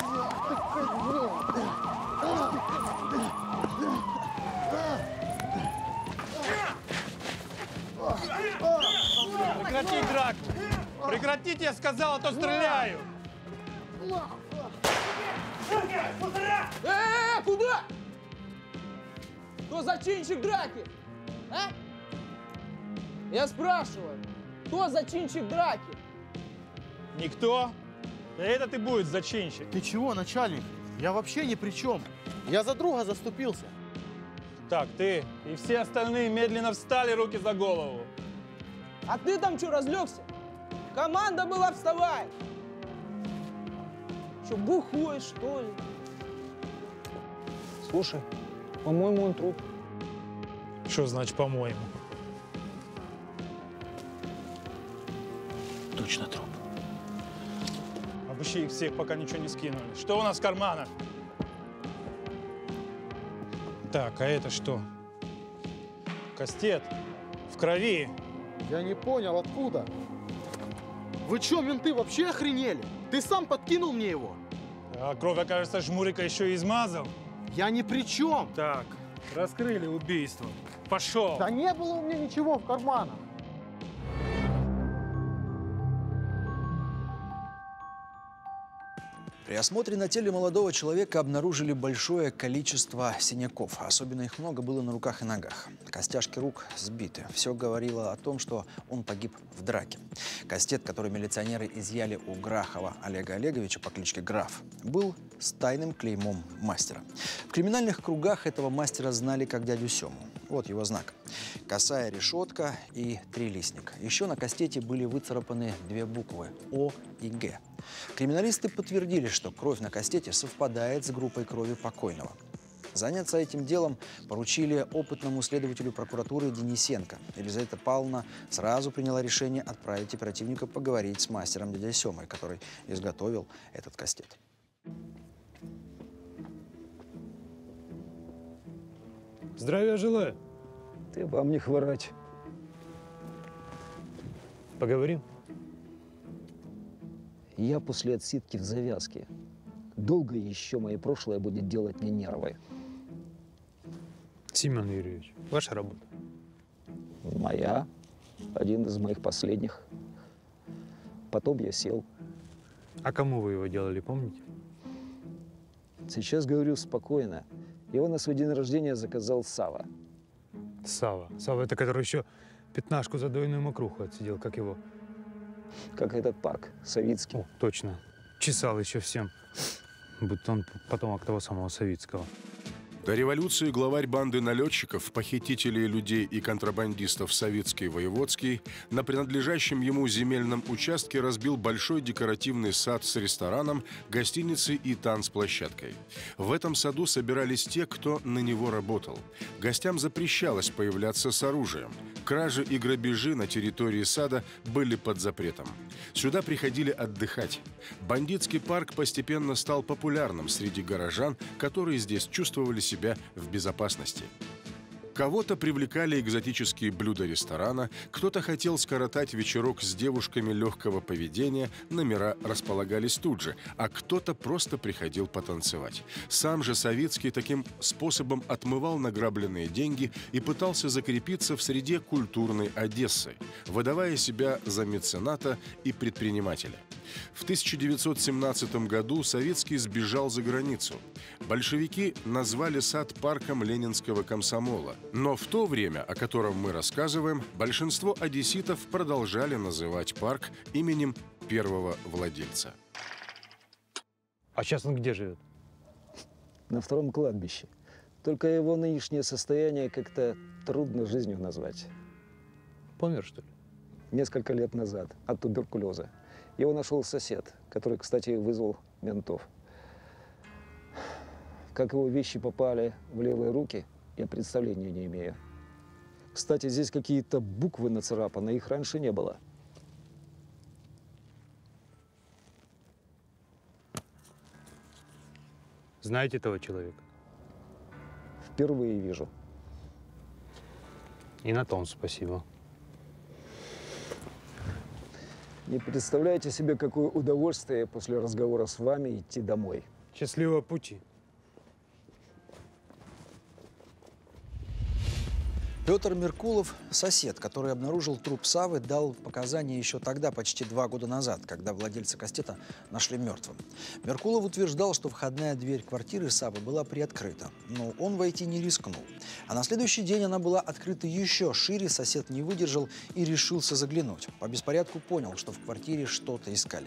ах ты, козел. Прекрати драку! Прекратите, я сказал, а то стреляю! Э-э-э, куда? Кто зачинщик драки? А? Я спрашиваю, кто зачинщик драки? Никто. Да это ты будешь зачинщик. Ты чего, начальник? Я вообще ни при чем. Я за друга заступился. Так, ты и все остальные медленно встали, руки за голову. А ты там что, разлегся? Команда была, вставай! Что, бухой, что ли? Слушай, по-моему, он труп. Что значит, по-моему? Точно труп. Обыщи их всех, пока ничего не скинули. Что у нас в карманах? Так, а это что? Кастет в крови. Я не понял, откуда? Вы чё, менты, вообще охренели? Ты сам подкинул мне его. А кровь, кажется, Жмурика еще и измазал. Я ни при чем. Так, раскрыли убийство. Пошел. Да не было у меня ничего в карманах. При осмотре на теле молодого человека обнаружили большое количество синяков. Особенно их много было на руках и ногах. Костяшки рук сбиты. Все говорило о том, что он погиб в драке. Кастет, который милиционеры изъяли у Грахова Олега Олеговича по кличке Граф, был с тайным клеймом мастера. В криминальных кругах этого мастера знали как дядю Сему. Вот его знак. Косая решетка и трилистник. Еще на кастете были выцарапаны две буквы О и Г. Криминалисты подтвердили, что кровь на кастете совпадает с группой крови покойного. Заняться этим делом поручили опытному следователю прокуратуры Денисенко. Елизавета Павловна сразу приняла решение отправить оперативника поговорить с мастером дядей Семой, который изготовил этот кастет. Здравия желаю. Ты вам не хворать. Поговорим? Я после отсидки в завязке. Долго еще мое прошлое будет делать мне нервы. Семен Юрьевич, ваша работа? Моя. Один из моих последних. Потом я сел. А кому вы его делали, помните? Сейчас говорю спокойно. Его на свой день рождения заказал Сава. Сава? Сава – это который еще пятнашку за дойную мокруху отсидел, как его? Как этот парк, Савицкий. О, точно. Чесал еще всем. Будто он потомок того самого Савицкого. До революции главарь банды налетчиков, похитителей людей и контрабандистов Савицкий-Воеводский на принадлежащем ему земельном участке разбил большой декоративный сад с рестораном, гостиницей и танцплощадкой. В этом саду собирались те, кто на него работал. Гостям запрещалось появляться с оружием. Кражи и грабежи на территории сада были под запретом. Сюда приходили отдыхать. Бандитский парк постепенно стал популярным среди горожан, которые здесь чувствовали себя в безопасности. Кого-то привлекали экзотические блюда ресторана, кто-то хотел скоротать вечерок с девушками легкого поведения, номера располагались тут же, а кто-то просто приходил потанцевать. Сам же Савицкий таким способом отмывал награбленные деньги и пытался закрепиться в среде культурной Одессы, выдавая себя за мецената и предпринимателя. В тысяча девятьсот семнадцатом году Савицкий сбежал за границу. Большевики назвали сад парком Ленинского комсомола. Но в то время, о котором мы рассказываем, большинство одесситов продолжали называть парк именем первого владельца. А сейчас он где живет? На втором кладбище. Только его нынешнее состояние как-то трудно жизнью назвать. Помер, что ли? Несколько лет назад от туберкулеза. Его нашел сосед, который, кстати, вызвал ментов. Как его вещи попали в левые руки, я представления не имею. Кстати, здесь какие-то буквы нацарапаны, их раньше не было. Знаете этого человека? Впервые вижу. И на том спасибо. Не представляете себе, какое удовольствие после разговора с вами идти домой. Счастливого пути. Петр Меркулов, сосед, который обнаружил труп Савы, дал показания еще тогда, почти два года назад, когда владельца кастета нашли мертвым. Меркулов утверждал, что входная дверь квартиры Савы была приоткрыта, но он войти не рискнул. А на следующий день она была открыта еще шире, сосед не выдержал и решился заглянуть. По беспорядку понял, что в квартире что-то искали.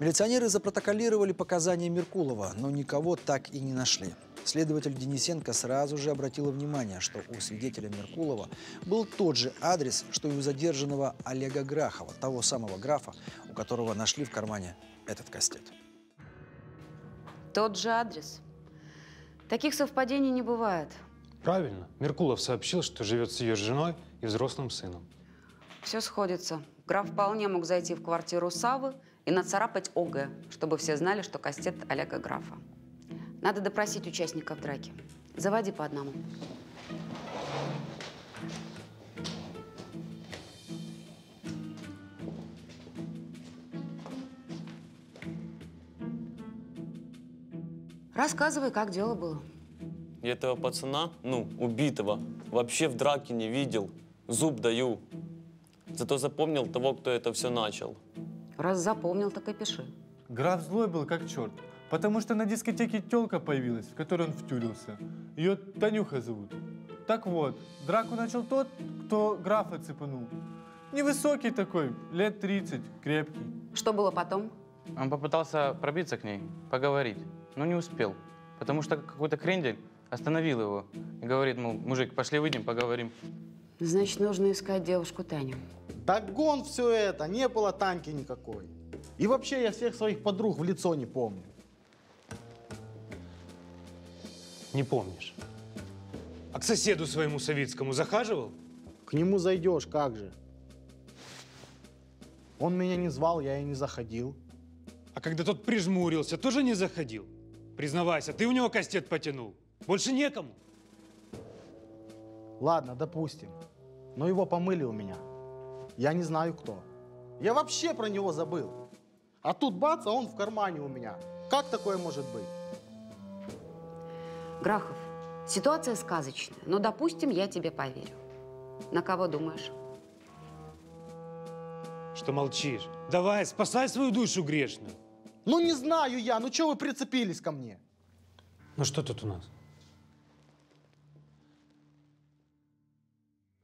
Милиционеры запротоколировали показания Меркулова, но никого так и не нашли. Следователь Денисенко сразу же обратила внимание, что у свидетеля Меркулова был тот же адрес, что и у задержанного Олега Грахова, того самого Графа, у которого нашли в кармане этот кастет. Тот же адрес. Таких совпадений не бывает. Правильно. Меркулов сообщил, что живет с ее женой и взрослым сыном. Все сходится. Граф вполне мог зайти в квартиру Савы и нацарапать ОГ, чтобы все знали, что кастет Олега Графа. Надо допросить участников драки. Заводи по одному. Рассказывай, как дело было. Я этого пацана, ну, убитого, вообще в драке не видел. Зуб даю. Зато запомнил того, кто это все начал. Раз запомнил, так и пиши. Граф злой был, как черт. Потому что на дискотеке тёлка появилась, в которой он втюрился. Ее Танюха зовут. Так вот, драку начал тот, кто графа цепанул. Невысокий такой, лет тридцать, крепкий. Что было потом? Он попытался пробиться к ней, поговорить, но не успел. Потому что какой-то крендель остановил его и говорит, мол, мужик, пошли выйдем, поговорим. Значит, нужно искать девушку Таню. Да гон все это, не было Таньки никакой. И вообще я всех своих подруг в лицо не помню. Не помнишь? А к соседу своему Савицкому захаживал? К нему зайдешь, как же. Он меня не звал, я и не заходил. А когда тот прижмурился, тоже не заходил? Признавайся, ты у него кастет потянул. Больше некому. Ладно, допустим. Но его помыли у меня. Я не знаю, кто. Я вообще про него забыл. А тут бац, а он в кармане у меня. Как такое может быть? Грахов, ситуация сказочная, но, допустим, я тебе поверю. На кого думаешь? Что молчишь? Давай, спасай свою душу грешную. Ну, не знаю я. Ну, чего вы прицепились ко мне? Ну, что тут у нас?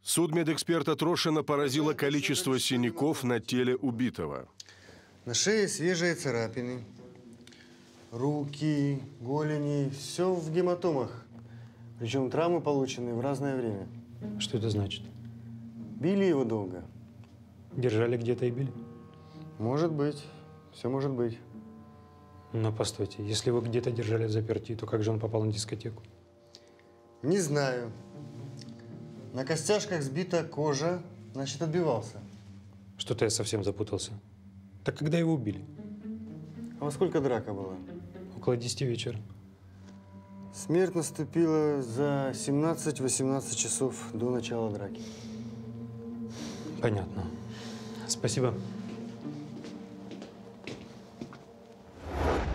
Судмедэксперта Трошина поразило количество синяков на теле убитого. На шее свежие царапины. Руки, голени, все в гематомах. Причем травмы получены в разное время. Что это значит? Били его долго. Держали где-то и били? Может быть. Все может быть. Но постойте, если его где-то держали в заперти, то как же он попал на дискотеку? Не знаю. На костяшках сбита кожа, значит, отбивался. Что-то я совсем запутался. Так когда его убили? А во сколько драка была? Около десяти вечера. Смерть наступила за семнадцать-восемнадцать часов до начала драки. Понятно. Спасибо.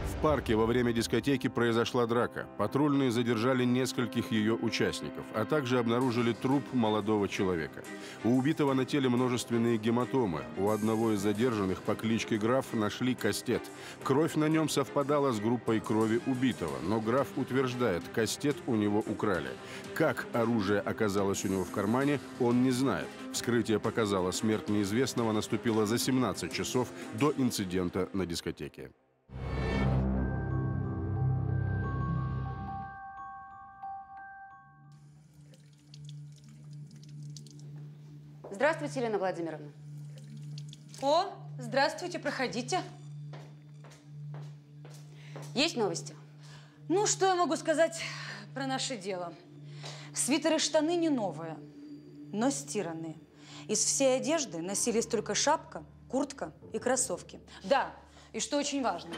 В парке во время дискотеки произошла драка. Патрульные задержали нескольких ее участников, а также обнаружили труп молодого человека. У убитого на теле множественные гематомы. У одного из задержанных по кличке Граф нашли кастет. Кровь на нем совпадала с группой крови убитого, но Граф утверждает, кастет у него украли. Как оружие оказалось у него в кармане, он не знает. Вскрытие показало, смерть неизвестного наступила за семнадцать часов до инцидента на дискотеке. Здравствуйте, Елена Владимировна. О, здравствуйте, проходите. Есть новости? Ну, что я могу сказать про наше дело? Свитеры и штаны не новые, но стиранные. Из всей одежды носились только шапка, куртка и кроссовки. Да, и что очень важно,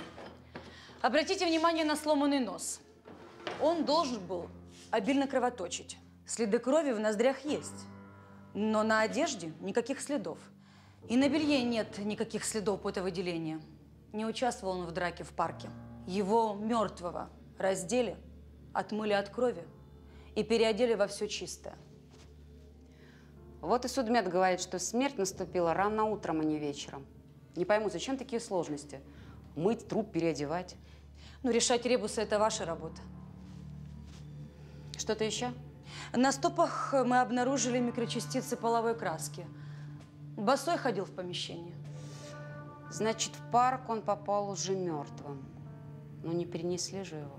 обратите внимание на сломанный нос. Он должен был обильно кровоточить. Следы крови в ноздрях есть. Но на одежде никаких следов. И на белье нет никаких следов потовыделения. Не участвовал он в драке в парке. Его мертвого раздели, отмыли от крови и переодели во все чистое. Вот и судмед говорит, что смерть наступила рано утром, а не вечером. Не пойму, зачем такие сложности? Мыть труп, переодевать. Ну, решать ребусы – это ваша работа. Что-то еще? На стопах мы обнаружили микрочастицы половой краски. Босой ходил в помещение. Значит, в парк он попал уже мертвым. Но не перенесли же его.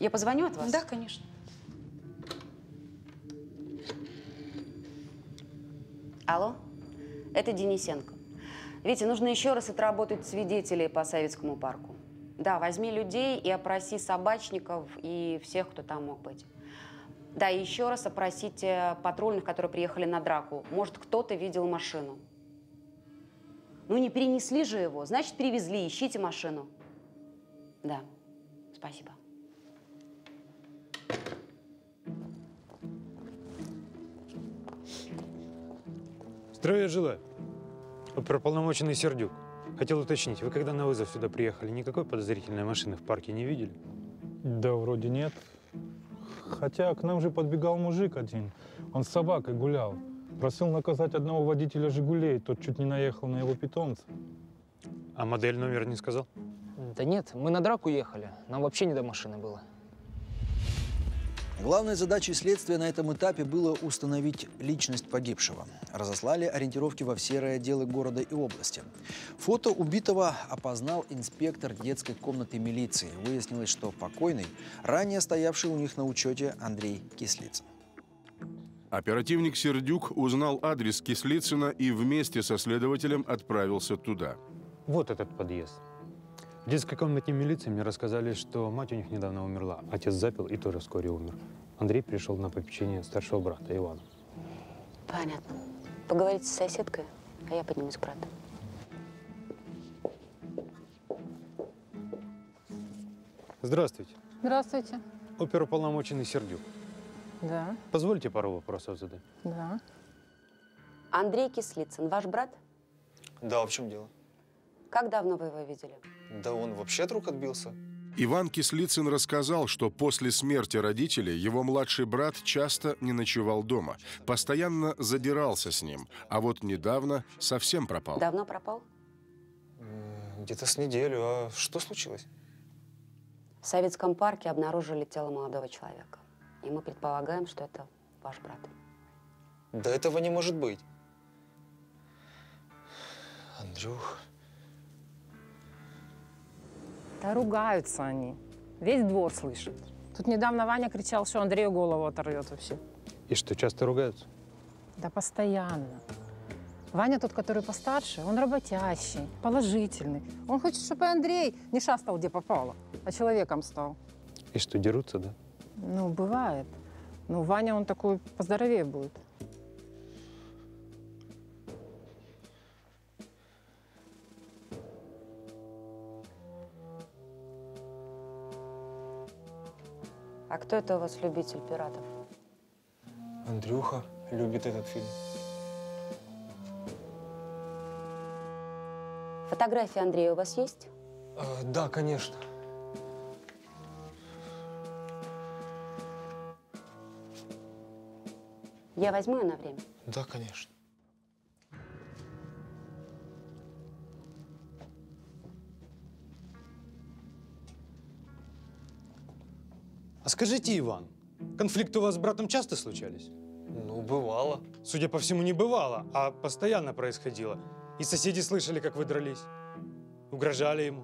Я позвоню от вас? Да, конечно. Алло, это Денисенко. Витя, нужно еще раз отработать свидетелей по Савицкому парку. Да, возьми людей и опроси собачников и всех, кто там мог быть. Да, и еще раз опросите патрульных, которые приехали на драку. Может, кто-то видел машину. Ну, не перенесли же его, значит, перевезли, ищите машину. Да, спасибо. Здравия желаю. Уполномоченный Сердюк. Хотел уточнить, вы когда на вызов сюда приехали, никакой подозрительной машины в парке не видели? Да, вроде нет. Хотя к нам же подбегал мужик один. Он с собакой гулял. Просил наказать одного водителя «Жигулей». Тот чуть не наехал на его питомца. А модель, номер не сказал? Да нет, мы на драку ехали. Нам вообще не до машины было. Главной задачей следствия на этом этапе было установить личность погибшего. Разослали ориентировки во все райотделы города и области. Фото убитого опознал инспектор детской комнаты милиции. Выяснилось, что покойный, ранее стоявший у них на учете Андрей Кислицын. Оперативник Сердюк узнал адрес Кислицына и вместе со следователем отправился туда. Вот этот подъезд. В детской комнате милиции мне рассказали, что мать у них недавно умерла. Отец запил и тоже вскоре умер. Андрей пришел на попечение старшего брата Ивана. Понятно. Поговорите с соседкой, а я поднимусь к брату. Здравствуйте. Здравствуйте. Оперуполномоченный Сердюк. Да. Позвольте пару вопросов задать. Да. Андрей Кислицын, ваш брат? Да, в чем дело? Как давно вы его видели? Да он вообще от рук отбился. Иван Кислицын рассказал, что после смерти родителей его младший брат часто не ночевал дома, постоянно задирался с ним, а вот недавно совсем пропал. Давно пропал? Где-то с неделю. А что случилось? В Советском парке обнаружили тело молодого человека. И мы предполагаем, что это ваш брат. Да этого не может быть. Андрюх... Да ругаются они. Весь двор слышит. Тут недавно Ваня кричал, что Андрею голову оторвет вообще. И что, часто ругаются? Да постоянно. Ваня тот, который постарше, он работящий, положительный. Он хочет, чтобы Андрей не шастал где попало, а человеком стал. И что, дерутся, да? Ну, бывает. Но Ваня, он такой поздоровее будет. А кто это у вас любитель пиратов? Андрюха любит этот фильм. Фотографии Андрея у вас есть? А, да, конечно. Я возьму ее на время? Да, конечно. А скажите, Иван, конфликты у вас с братом часто случались? Ну, бывало. Судя по всему, не бывало, а постоянно происходило. И соседи слышали, как вы дрались. Угрожали ему.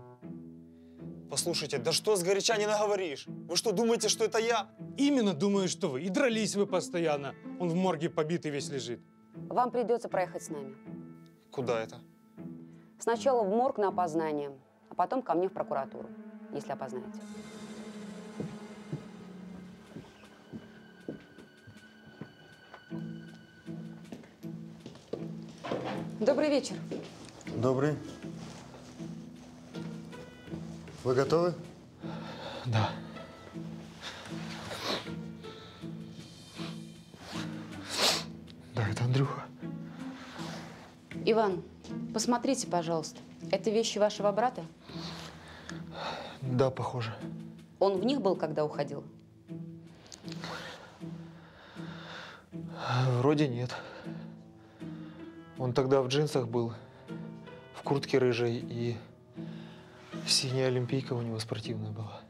Послушайте, да что сгоряча не наговоришь? Вы что, думаете, что это я? Именно думаю, что вы. И дрались вы постоянно. Он в морге побитый весь лежит. Вам придется проехать с нами. Куда это? Сначала в морг на опознание, а потом ко мне в прокуратуру, если опознаете. Добрый вечер. Добрый. Вы готовы? Да. Да, это Андрюха. Иван, посмотрите, пожалуйста. Это вещи вашего брата? Да, похоже. Он в них был, когда уходил? Вроде нет. Он тогда в джинсах был, в куртке рыжей, и синяя олимпийка у него спортивная была.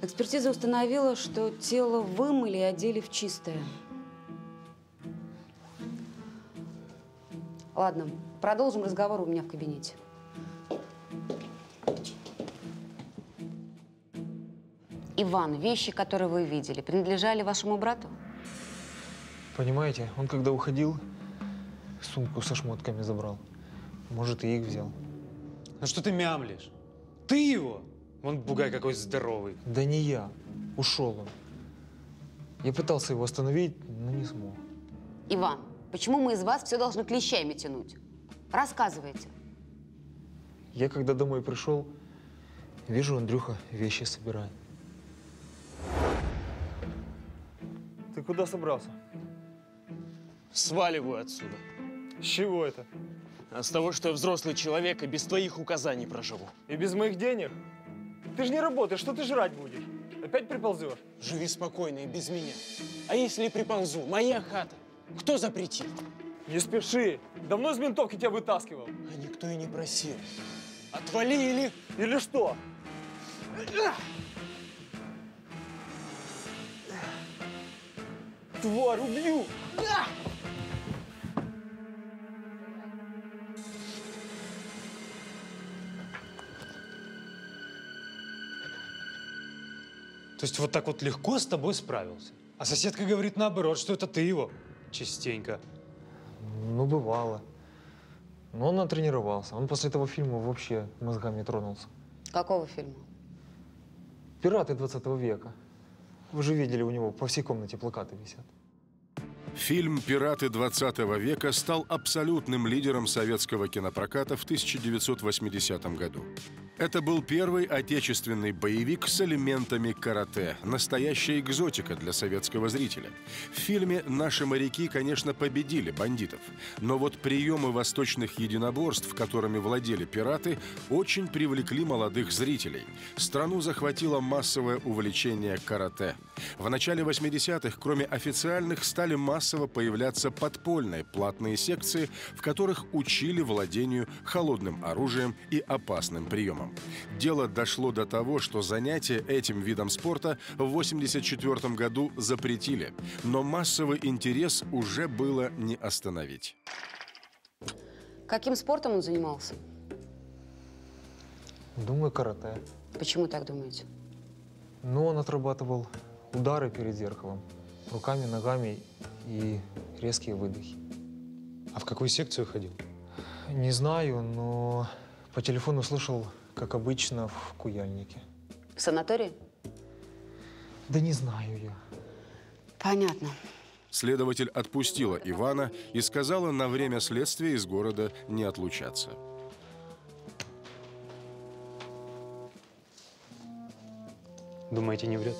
Экспертиза установила, что тело вымыли и одели в чистое. Ладно, продолжим разговор у меня в кабинете. Иван, вещи, которые вы видели, принадлежали вашему брату? Понимаете, он когда уходил, сумку со шмотками забрал. Может, и их взял. Ну что ты мямлишь? Ты его? Вон бугай какой здоровый. Да не я. Ушел он. Я пытался его остановить, но не смог. Иван, почему мы из вас все должны клещами тянуть? Рассказывайте. Я когда домой пришел, вижу, Андрюха вещи собирает. Ты куда собрался? Сваливаю отсюда. С чего это? А с того, что я взрослый человек, и без твоих указаний проживу. И без моих денег? Ты же не работаешь, что ты жрать будешь? Опять приползешь? Живи спокойно и без меня. А если и приползу, моя хата. Кто запретит? Не спеши. Давно из ментовки тебя вытаскивал. А никто и не просил. Отвали или… Или что? Тварь, убью! То есть вот так вот легко с тобой справился? А соседка говорит наоборот, что это ты его частенько. Ну, бывало. Но он натренировался. Он после этого фильма вообще мозгами тронулся. Какого фильма? «Пираты двадцатого века». Вы же видели, у него по всей комнате плакаты висят. Фильм «Пираты двадцатого века» стал абсолютным лидером советского кинопроката в тысяча девятьсот восьмидесятом году. Это был первый отечественный боевик с элементами карате. Настоящая экзотика для советского зрителя. В фильме наши моряки, конечно, победили бандитов. Но вот приемы восточных единоборств, которыми владели пираты, очень привлекли молодых зрителей. Страну захватило массовое увлечение карате. В начале восьмидесятых, кроме официальных, стали массово появляться подпольные платные секции, в которых учили владению холодным оружием и опасным приемом. Дело дошло до того, что занятия этим видом спорта в восемьдесят четвёртом году запретили. Но массовый интерес уже было не остановить. Каким спортом он занимался? Думаю, карате. Почему так думаете? Ну, он отрабатывал удары перед зеркалом. Руками, ногами и резкие выдохи. А в какую секцию ходил? Не знаю, но по телефону слышал... Как обычно, в Куяльнике. В санатории? Да не знаю я. Понятно. Следователь отпустила Ивана и сказала на время следствия из города не отлучаться. Думаете, не врет?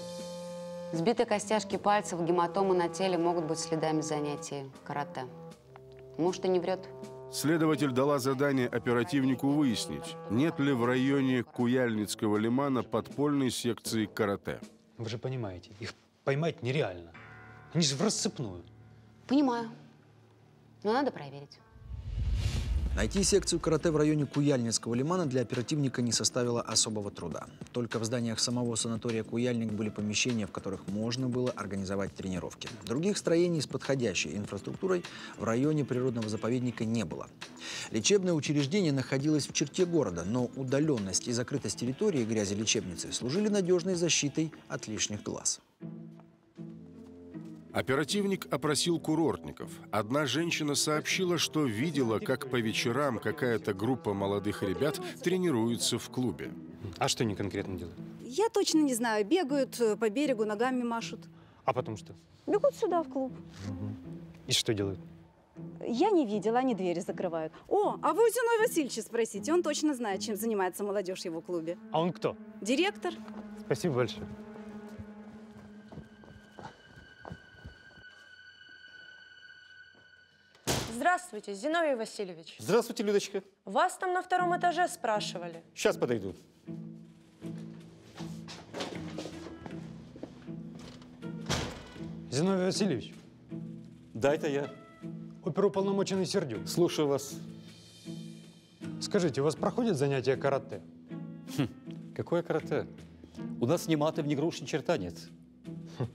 Сбитые костяшки пальцев, гематомы на теле могут быть следами занятий карате. Может, и не врет. Следователь дала задание оперативнику выяснить, нет ли в районе Куяльницкого лимана подпольной секции карате. Вы же понимаете, их поймать нереально. Они же в рассыпную. Понимаю. Но надо проверить. Найти секцию карате в районе Куяльницкого лимана для оперативника не составило особого труда. Только в зданиях самого санатория «Куяльник» были помещения, в которых можно было организовать тренировки. Других строений с подходящей инфраструктурой в районе природного заповедника не было. Лечебное учреждение находилось в черте города, но удаленность и закрытость территории грязи лечебницы служили надежной защитой от лишних глаз. Оперативник опросил курортников. Одна женщина сообщила, что видела, как по вечерам какая-то группа молодых ребят тренируется в клубе. А что они конкретно делают? Я точно не знаю. Бегают по берегу, ногами машут. А потом что? Бегут сюда, в клуб. Угу. И что делают? Я не видела, они двери закрывают. О, а вы у Зиновия Васильевича спросите. Он точно знает, чем занимается молодежь в его клубе. А он кто? Директор. Спасибо большое. Здравствуйте, Зиновий Васильевич. Здравствуйте, Людочка. Вас там на втором этаже спрашивали. Сейчас подойду. Зиновий Васильевич. Да, это я. Оперуполномоченный Сердюк. Слушаю вас. Скажите, у вас проходят занятия карате? Хм, какое карате? У нас ни маты в ни груши, ни черта нет. Хм.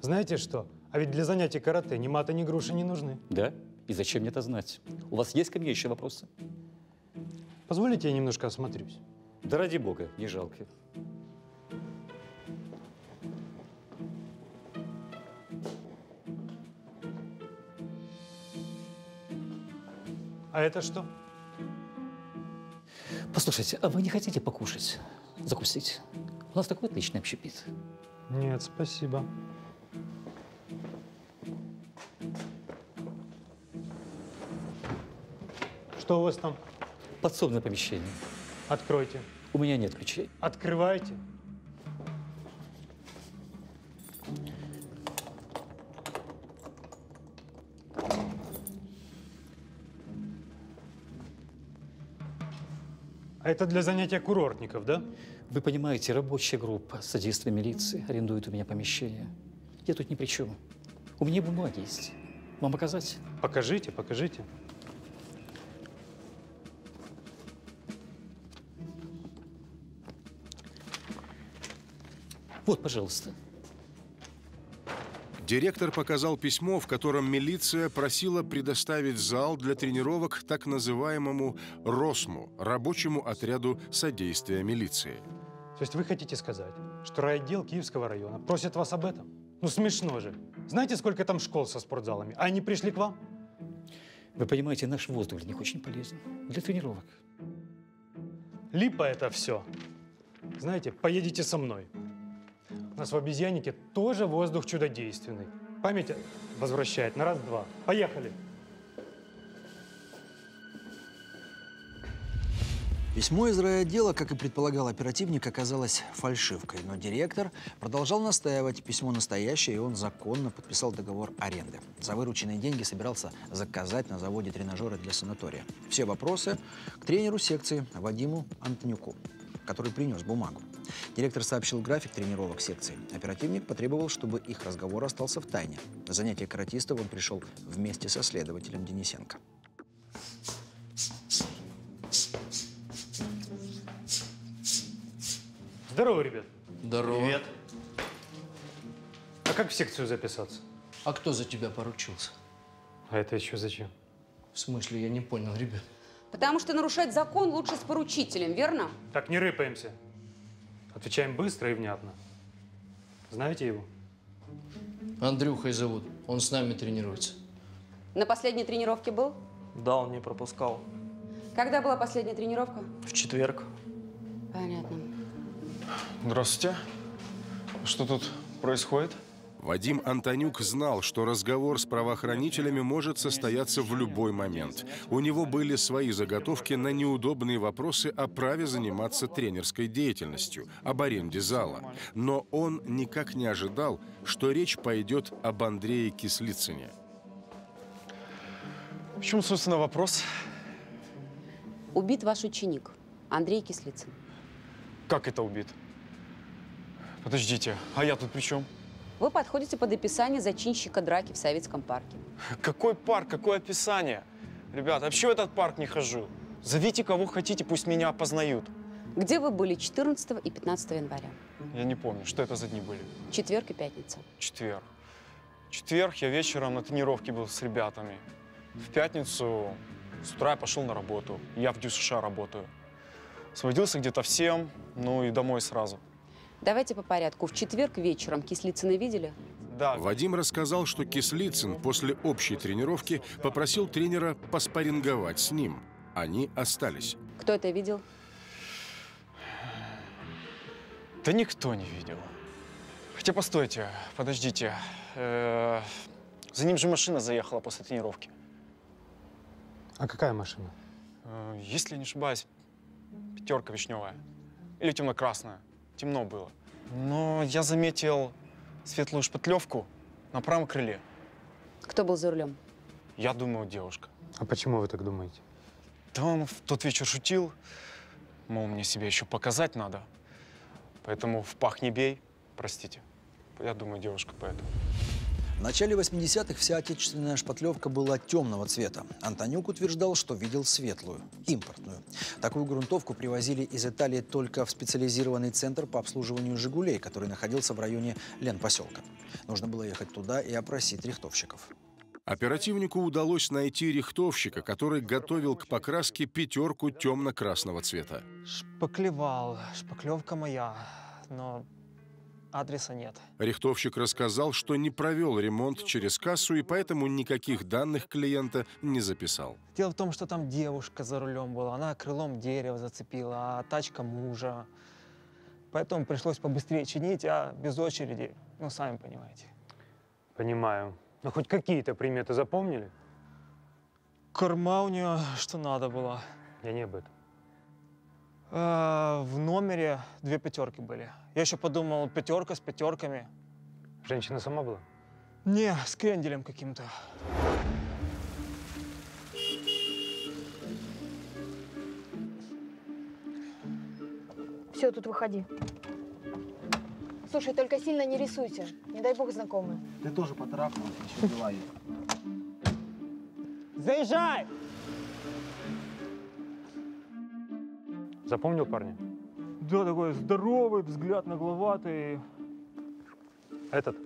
Знаете что? А ведь для занятий карате ни маты, ни груши не нужны. Да? И зачем мне это знать? У вас есть ко мне еще вопросы? Позволите, я немножко осмотрюсь. Да ради бога, не жалко. А это что? Послушайте, а вы не хотите покушать, закусить? У нас такой отличный общепит. Нет, спасибо. Что у вас там? Подсобное помещение. Откройте. У меня нет ключей. Открывайте. Это для занятия курортников, да? Вы понимаете, рабочая группа содействия милиции арендует у меня помещение. Я тут ни при чем. У меня бумаги есть. Вам показать? Покажите, покажите. Вот, пожалуйста. Директор показал письмо, в котором милиция просила предоставить зал для тренировок так называемому РОСМу, рабочему отряду содействия милиции. То есть вы хотите сказать, что райотдел Киевского района просит вас об этом? Ну смешно же. Знаете, сколько там школ со спортзалами? А они пришли к вам? Вы понимаете, наш воздух для них очень полезен. Для тренировок. Липа это все. Знаете, поедете со мной. У нас в обезьяннике тоже воздух чудодейственный. Память возвращает на раз-два. Поехали. Письмо из райотдела, как и предполагал оперативник, оказалось фальшивкой. Но директор продолжал настаивать. Письмо настоящее, и он законно подписал договор аренды. За вырученные деньги собирался заказать на заводе тренажеры для санатория. Все вопросы к тренеру секции Вадиму Антонюку, который принес бумагу. Директор сообщил график тренировок секции. Оперативник потребовал, чтобы их разговор остался в тайне. На занятие каратистов он пришел вместе со следователем Денисенко. Здорово, ребят. Здорово. Привет. А как в секцию записаться? А кто за тебя поручился? А это еще зачем? В смысле, я не понял, ребят. Потому что нарушать закон лучше с поручителем, верно? Так, не рыпаемся. Отвечаем быстро и внятно. Знаете его? Андрюхой зовут. Он с нами тренируется. На последней тренировке был? Да, он не пропускал. Когда была последняя тренировка? В четверг. Понятно. Здравствуйте. Что тут происходит? Вадим Антонюк знал, что разговор с правоохранителями может состояться в любой момент. У него были свои заготовки на неудобные вопросы о праве заниматься тренерской деятельностью, об аренде зала. Но он никак не ожидал, что речь пойдет об Андрее Кислицыне. В чем, собственно, вопрос? Убит ваш ученик, Андрей Кислицын. Как это убит? Подождите, а я тут при чем? Вы подходите под описание зачинщика драки в Советском парке. Какой парк? Какое описание? Ребята, вообще в этот парк не хожу. Зовите кого хотите, пусть меня опознают. Где вы были четырнадцатого и пятнадцатого января? Я не помню, что это за дни были. Четверг и пятница. Четверг. Четверг я вечером на тренировке был с ребятами. В пятницу с утра я пошел на работу. Я в ДЮСШ работаю. Сводился где-то в семь, ну и домой сразу. Давайте по порядку. В четверг вечером Кислицына видели? Да. Вадим рассказал, что Кислицын после общей тренировки попросил тренера поспарринговать с ним. Они остались. Кто это видел? Да никто не видел. Хотя постойте, подождите. Э-э- за ним же машина заехала после тренировки. А какая машина? Э-э- если не ошибаюсь, пятерка вишневая. Или темно-красная. Темно было. Но я заметил светлую шпатлевку на правом крыле. Кто был за рулем? Я думаю, девушка. А почему вы так думаете? Да он в тот вечер шутил. Мол, мне себя еще показать надо. Поэтому в пах не бей. Простите. Я думаю, девушка поэтому. В начале восьмидесятых вся отечественная шпатлевка была темного цвета. Антонюк утверждал, что видел светлую, импортную. Такую грунтовку привозили из Италии только в специализированный центр по обслуживанию «Жигулей», который находился в районе Ленпоселка. Нужно было ехать туда и опросить рихтовщиков. Оперативнику удалось найти рихтовщика, который готовил к покраске пятерку темно-красного цвета. Шпаклевал, шпаклевка моя, но... адреса нет. Рихтовщик рассказал, что не провел ремонт через кассу и поэтому никаких данных клиента не записал. Дело в том, что там девушка за рулем была. Она крылом дерева зацепила, а тачка мужа. Поэтому пришлось побыстрее чинить, а без очереди. Ну, сами понимаете. Понимаю. Но хоть какие-то приметы запомнили? Корма у нее что надо было. Я не об этом. В номере две пятерки были. Я еще подумал, пятерка с пятерками. Женщина сама была? Не, с кренделем каким-то. Все, тут выходи. Слушай, только сильно не рисуйте. Не дай бог знакомые. Ты тоже поторапнулась, еще дела есть. Заезжай! Запомнил парня? Да, такой здоровый, взгляд нагловатый. Этот?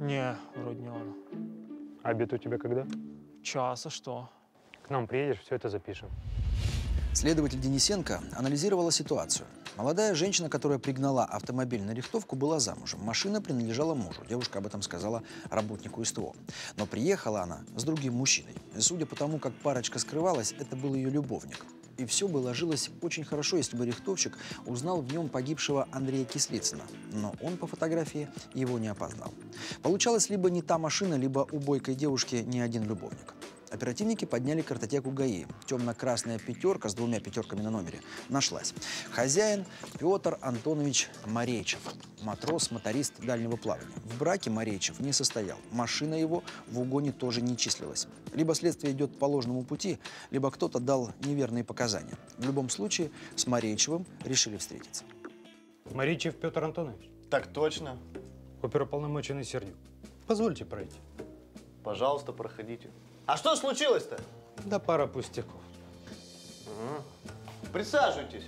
Не, вроде не он. Обед у тебя когда? Час, а что? К нам приедешь, все это запишем. Следователь Денисенко анализировала ситуацию. Молодая женщина, которая пригнала автомобиль на рихтовку, была замужем. Машина принадлежала мужу. Девушка об этом сказала работнику СТО. Но приехала она с другим мужчиной. И судя по тому, как парочка скрывалась, это был ее любовник. И все бы ложилось очень хорошо, если бы рихтовщик узнал в нем погибшего Андрея Кислицына. Но он по фотографии его не опознал. Получалось, либо не та машина, либо у бойкой девушки не один любовник. Оперативники подняли картотеку ГАИ. Темно-красная пятерка с двумя пятерками на номере нашлась. Хозяин Петр Антонович Марейчев. Матрос, моторист дальнего плавания. В браке Марейчев не состоял. Машина его в угоне тоже не числилась. Либо следствие идет по ложному пути, либо кто-то дал неверные показания. В любом случае, с Марейчевым решили встретиться. Марейчев Петр Антонович? Так точно. Оперуполномоченный Сердюк. Позвольте пройти. Пожалуйста, проходите. А что случилось-то? Да пара пустяков. Угу. Присаживайтесь.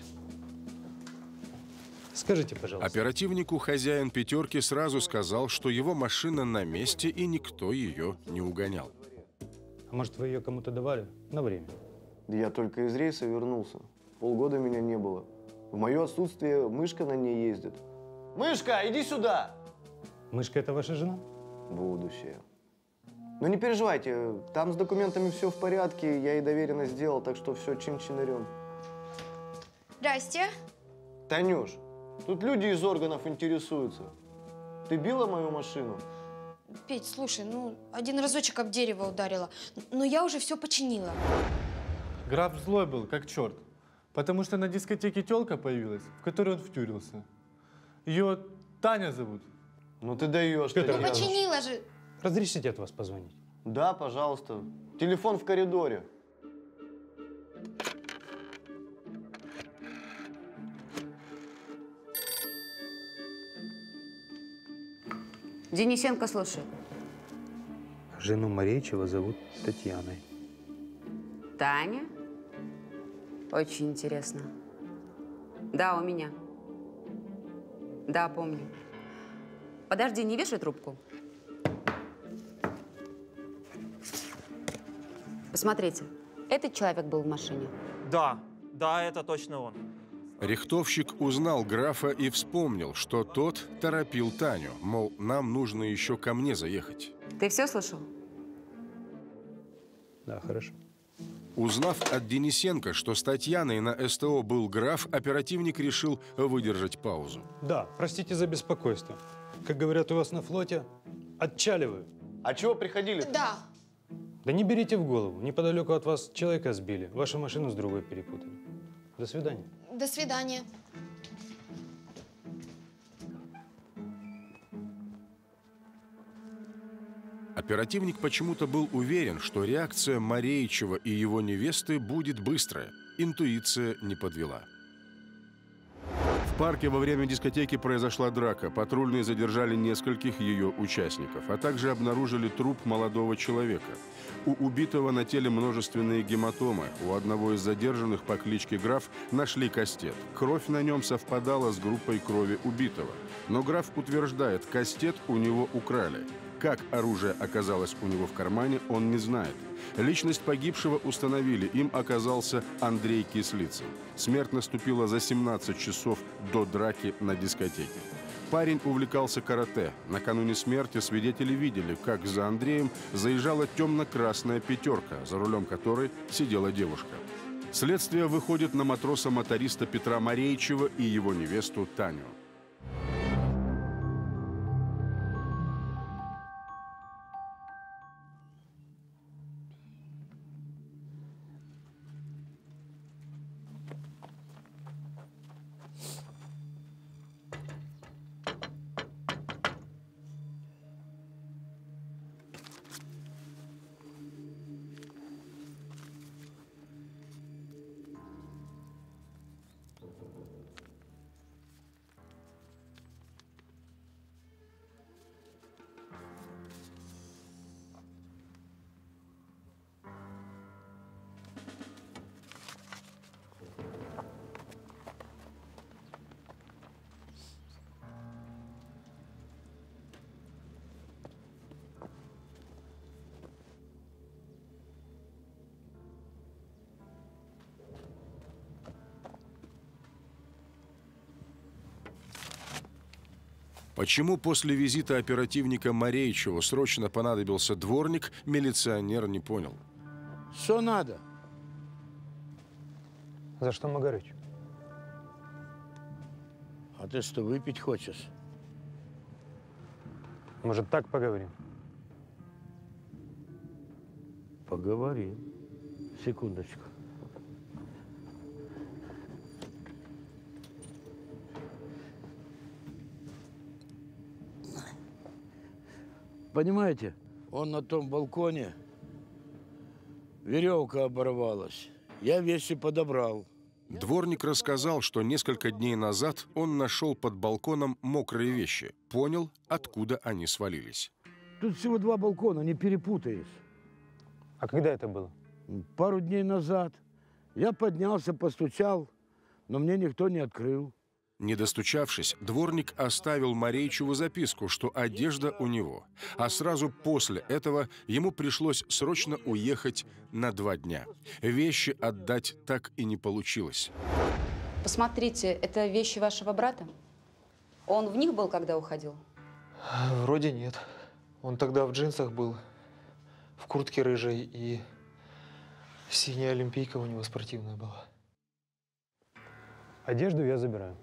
Скажите, пожалуйста. Оперативнику хозяин пятерки сразу сказал, что его машина на месте и никто ее не угонял. А может, вы ее кому-то давали на время? Я только из рейса вернулся. Полгода меня не было. В мое отсутствие мышка на ней ездит. Мышка, иди сюда! Мышка – это ваша жена? Будущее. Ну не переживайте, там с документами все в порядке, я ей доверенность сделал, так что все чин-чинарем. Здрасте. Танюш, тут люди из органов интересуются. Ты била мою машину? Петь, слушай, ну один разочек об дерево ударила, но я уже все починила. Граф злой был, как черт, потому что на дискотеке телка появилась, в которой он втюрился. Ее Таня зовут. Ну ты даешь, Петр. Ну починила же. Разрешите от вас позвонить? Да, пожалуйста. Телефон в коридоре. Денисенко, слушай. Жену Марейчева зовут Татьяной. Таня? Очень интересно. Да, у меня. Да, помню. Подожди, не вешай трубку. Посмотрите, этот человек был в машине. Да, да, это точно он. Рихтовщик узнал графа и вспомнил, что тот торопил Таню, мол, нам нужно еще ко мне заехать. Ты все слышал? Да, хорошо. Узнав от Денисенко, что с Татьяной на СТО был граф, оперативник решил выдержать паузу. Да, простите за беспокойство. Как говорят у вас на флоте, отчаливаю. А чего приходили-то? Да. Да не берите в голову. Неподалеку от вас человека сбили. Вашу машину с другой перепутали. До свидания. До свидания. Оперативник почему-то был уверен, что реакция Марейчева и его невесты будет быстрая. Интуиция не подвела. В парке во время дискотеки произошла драка. Патрульные задержали нескольких ее участников, а также обнаружили труп молодого человека. У убитого на теле множественные гематомы. У одного из задержанных по кличке Граф нашли кастет. Кровь на нем совпадала с группой крови убитого. Но Граф утверждает, кастет у него украли. Как оружие оказалось у него в кармане, он не знает. Личность погибшего установили. Им оказался Андрей Кислицын. Смерть наступила за семнадцать часов до драки на дискотеке. Парень увлекался карате. Накануне смерти свидетели видели, как за Андреем заезжала темно-красная пятерка, за рулем которой сидела девушка. Следствие выходит на матроса-моториста Петра Марейчева и его невесту Таню. Почему после визита оперативника Марейчева срочно понадобился дворник, милиционер не понял. Все надо. За что Магарыч? А ты что, выпить хочешь? Может, так поговорим? Поговорим. Секундочку. Понимаете, он на том балконе, веревка оборвалась. Я вещи подобрал. Дворник рассказал, что несколько дней назад он нашел под балконом мокрые вещи. Понял, откуда они свалились. Тут всего два балкона, не перепутаешь. А когда это было? Пару дней назад. Я поднялся, постучал, но мне никто не открыл. Не достучавшись, дворник оставил Марейчеву записку, что одежда у него. А сразу после этого ему пришлось срочно уехать на два дня. Вещи отдать так и не получилось. Посмотрите, это вещи вашего брата? Он в них был, когда уходил? Вроде нет. Он тогда в джинсах был, в куртке рыжей, и синяя олимпийка у него спортивная была. Одежду я забираю.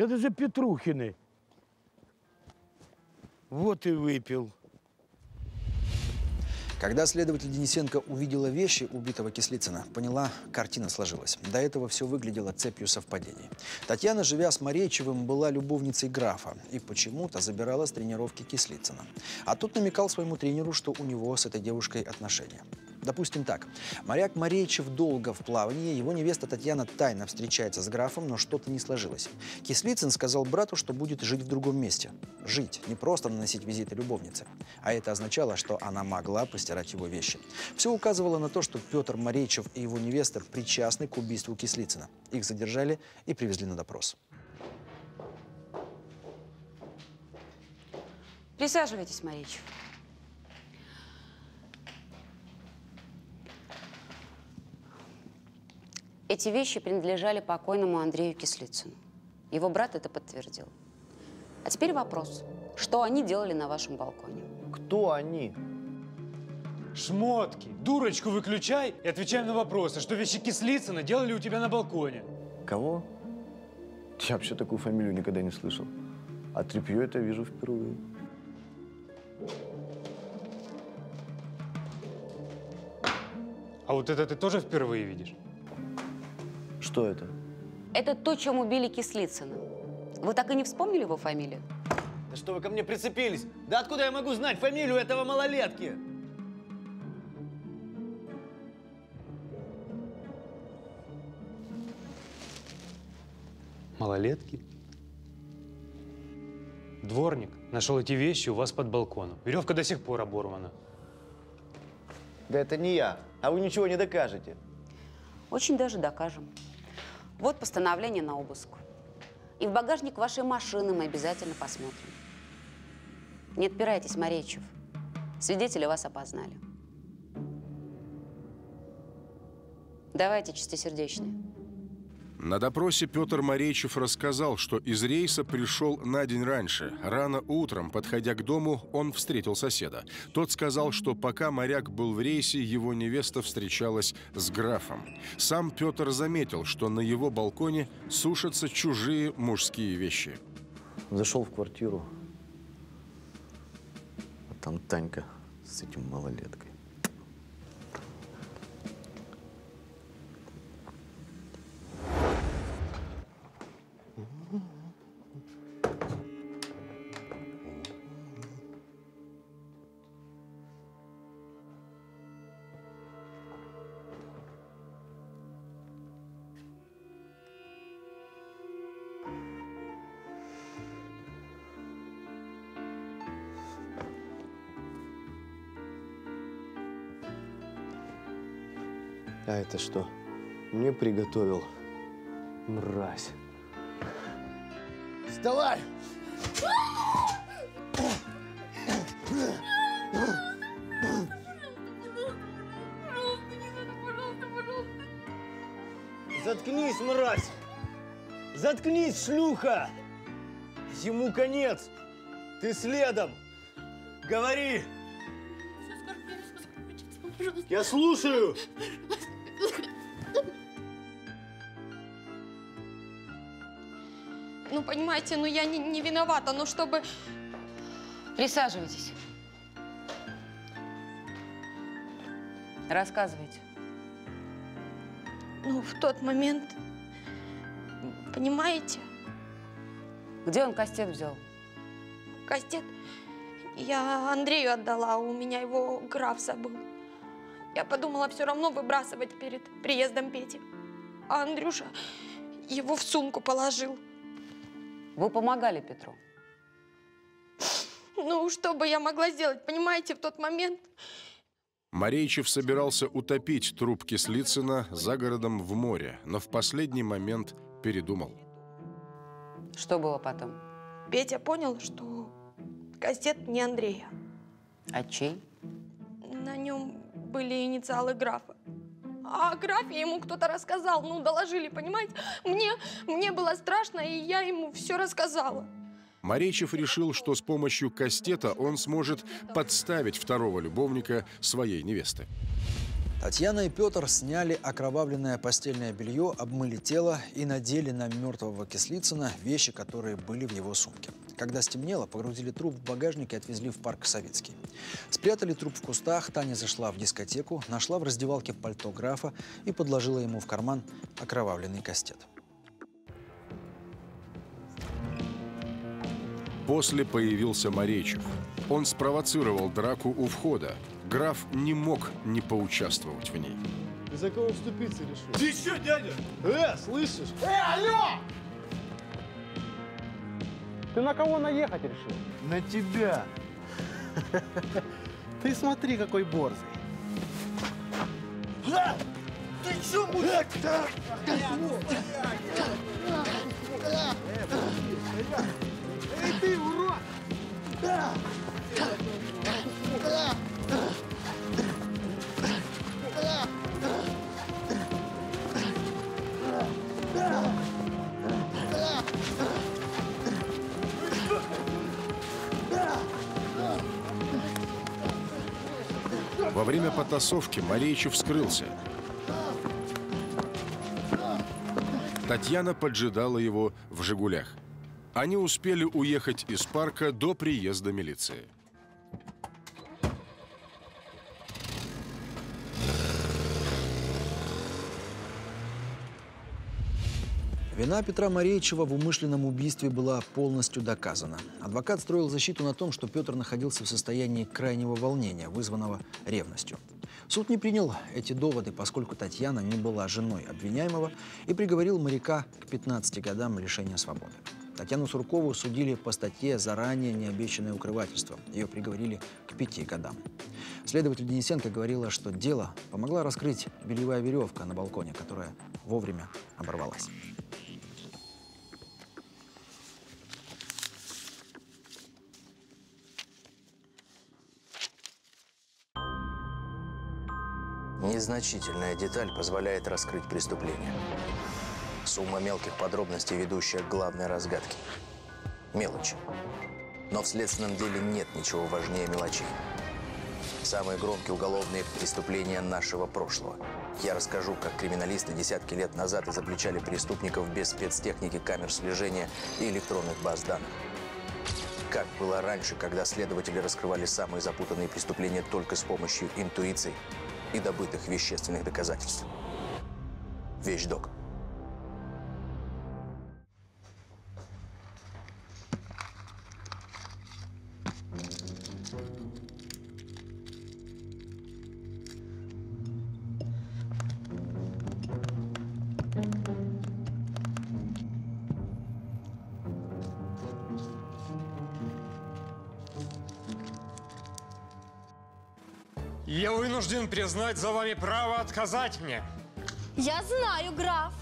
Это же Петрухины. Вот и выпил. Когда следователь Денисенко увидела вещи убитого Кислицына, поняла, картина сложилась. До этого все выглядело цепью совпадений. Татьяна, живя с Марейчевым, была любовницей графа и почему-то забирала с тренировки Кислицына. А тут намекал своему тренеру, что у него с этой девушкой отношения. Допустим так. Моряк Марейчев долго в плавании, его невеста Татьяна тайно встречается с графом, но что-то не сложилось. Кислицын сказал брату, что будет жить в другом месте. Жить, не просто наносить визиты любовнице. А это означало, что она могла постирать его вещи. Все указывало на то, что Петр Марейчев и его невеста причастны к убийству Кислицына. Их задержали и привезли на допрос. Присаживайтесь, Марейчев. Эти вещи принадлежали покойному Андрею Кислицыну. Его брат это подтвердил. А теперь вопрос. Что они делали на вашем балконе? Кто они? Шмотки! Дурочку выключай и отвечай на вопросы, что вещи Кислицына делали у тебя на балконе. Кого? Я вообще такую фамилию никогда не слышал. А тряпье это вижу впервые. А вот это ты тоже впервые видишь? Что это? Это то, чем убили Кислицына. Вы так и не вспомнили его фамилию? Да что вы ко мне прицепились? Да откуда я могу знать фамилию этого малолетки? Малолетки? Дворник нашел эти вещи у вас под балконом. Веревка до сих пор оборвана. Да это не я. А вы ничего не докажете. Очень даже докажем. Вот постановление на обыск. И в багажник вашей машины мы обязательно посмотрим. Не отпирайтесь, Марейчев. Свидетели вас опознали. Давайте чистосердечные. На допросе Петр Марейчев рассказал, что из рейса пришел на день раньше. Рано утром, подходя к дому, он встретил соседа. Тот сказал, что пока моряк был в рейсе, его невеста встречалась с графом. Сам Петр заметил, что на его балконе сушатся чужие мужские вещи. Зашел в квартиру, а там Танька с этим малолеткой. Это что? Мне приготовил. Мразь. Вставай! Заткнись, мразь! Заткнись, шлюха! Ему конец! Ты следом! Говори! Я слушаю! Ну, понимаете, ну я не, не виновата, но чтобы... Присаживайтесь. Рассказывайте. Ну, в тот момент, понимаете? Где он кастет взял? Кастет? Я Андрею отдала, у меня его Граф забыл. Я подумала, все равно выбрасывать перед приездом Пети. А Андрюша его в сумку положил. Вы помогали Петру? Ну, что бы я могла сделать, понимаете, в тот момент? Марейчев собирался утопить труп Кислицына за городом в море, но в последний момент передумал. Что было потом? Петя понял, что кастет не Андрея. А чей? На нем были инициалы Графа. А о Графе ему кто-то рассказал, ну, доложили, понимаете? Мне, мне было страшно, и я ему все рассказала. Марейчев решил, что с помощью кастета он сможет подставить второго любовника своей невесты. Татьяна и Петр сняли окровавленное постельное белье, обмыли тело и надели на мертвого Кислицына вещи, которые были в его сумке. Когда стемнело, погрузили труп в багажник и отвезли в парк Советский. Спрятали труп в кустах, Таня зашла в дискотеку, нашла в раздевалке пальто Графа и подложила ему в карман окровавленный кастет. После появился Марейчев. Он спровоцировал драку у входа. Граф не мог не поучаствовать в ней. Ты за кого вступиться решил? Ты что, дядя? Э, слышишь? Э, алло! Ты на кого наехать решил? На тебя. Ты смотри, какой борзый. Ты что, мужик? Эй, ты, урод! Во время потасовки Марейчев скрылся. Татьяна поджидала его в «Жигулях». Они успели уехать из парка до приезда милиции. Вина Петра Марейчева в умышленном убийстве была полностью доказана. Адвокат строил защиту на том, что Петр находился в состоянии крайнего волнения, вызванного ревностью. Суд не принял эти доводы, поскольку Татьяна не была женой обвиняемого, и приговорил моряка к пятнадцати годам лишения свободы. Татьяну Суркову судили по статье «Заранее необещанное укрывательство». Ее приговорили к пяти годам. Следователь Денисенко говорила, что дело помогла раскрыть бельевая веревка на балконе, которая вовремя оборвалась. Незначительная деталь позволяет раскрыть преступление. Сумма мелких подробностей, ведущая к главной разгадке. Мелочи. Но в следственном деле нет ничего важнее мелочей. Самые громкие уголовные преступления нашего прошлого. Я расскажу, как криминалисты десятки лет назад изобличали преступников без спецтехники, камер слежения и электронных баз данных. Как было раньше, когда следователи раскрывали самые запутанные преступления только с помощью интуиции и добытых вещественных доказательств. Вещдок. Я вынужден признать за вами право отказать мне. Я знаю, Граф.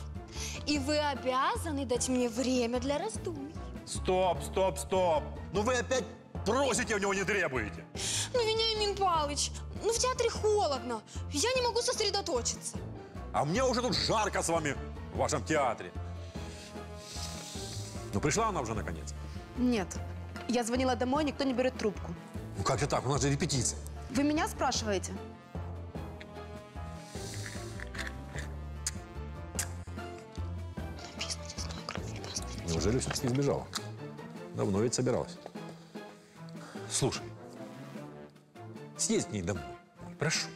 И вы обязаны дать мне время для раздумий. Стоп, стоп, стоп. Ну вы опять просите у него, не требуете. Ну, Вениамин Павлович, ну в театре холодно. Я не могу сосредоточиться. А мне уже тут жарко с вами в вашем театре. Ну пришла она уже наконец. Нет. Я звонила домой, никто не берет трубку. Ну как же так? У нас же репетиция. Вы меня спрашиваете? Неужели все-таки не сбежала? Давно ведь собиралась. Слушай, съездь к ней домой. Прошу.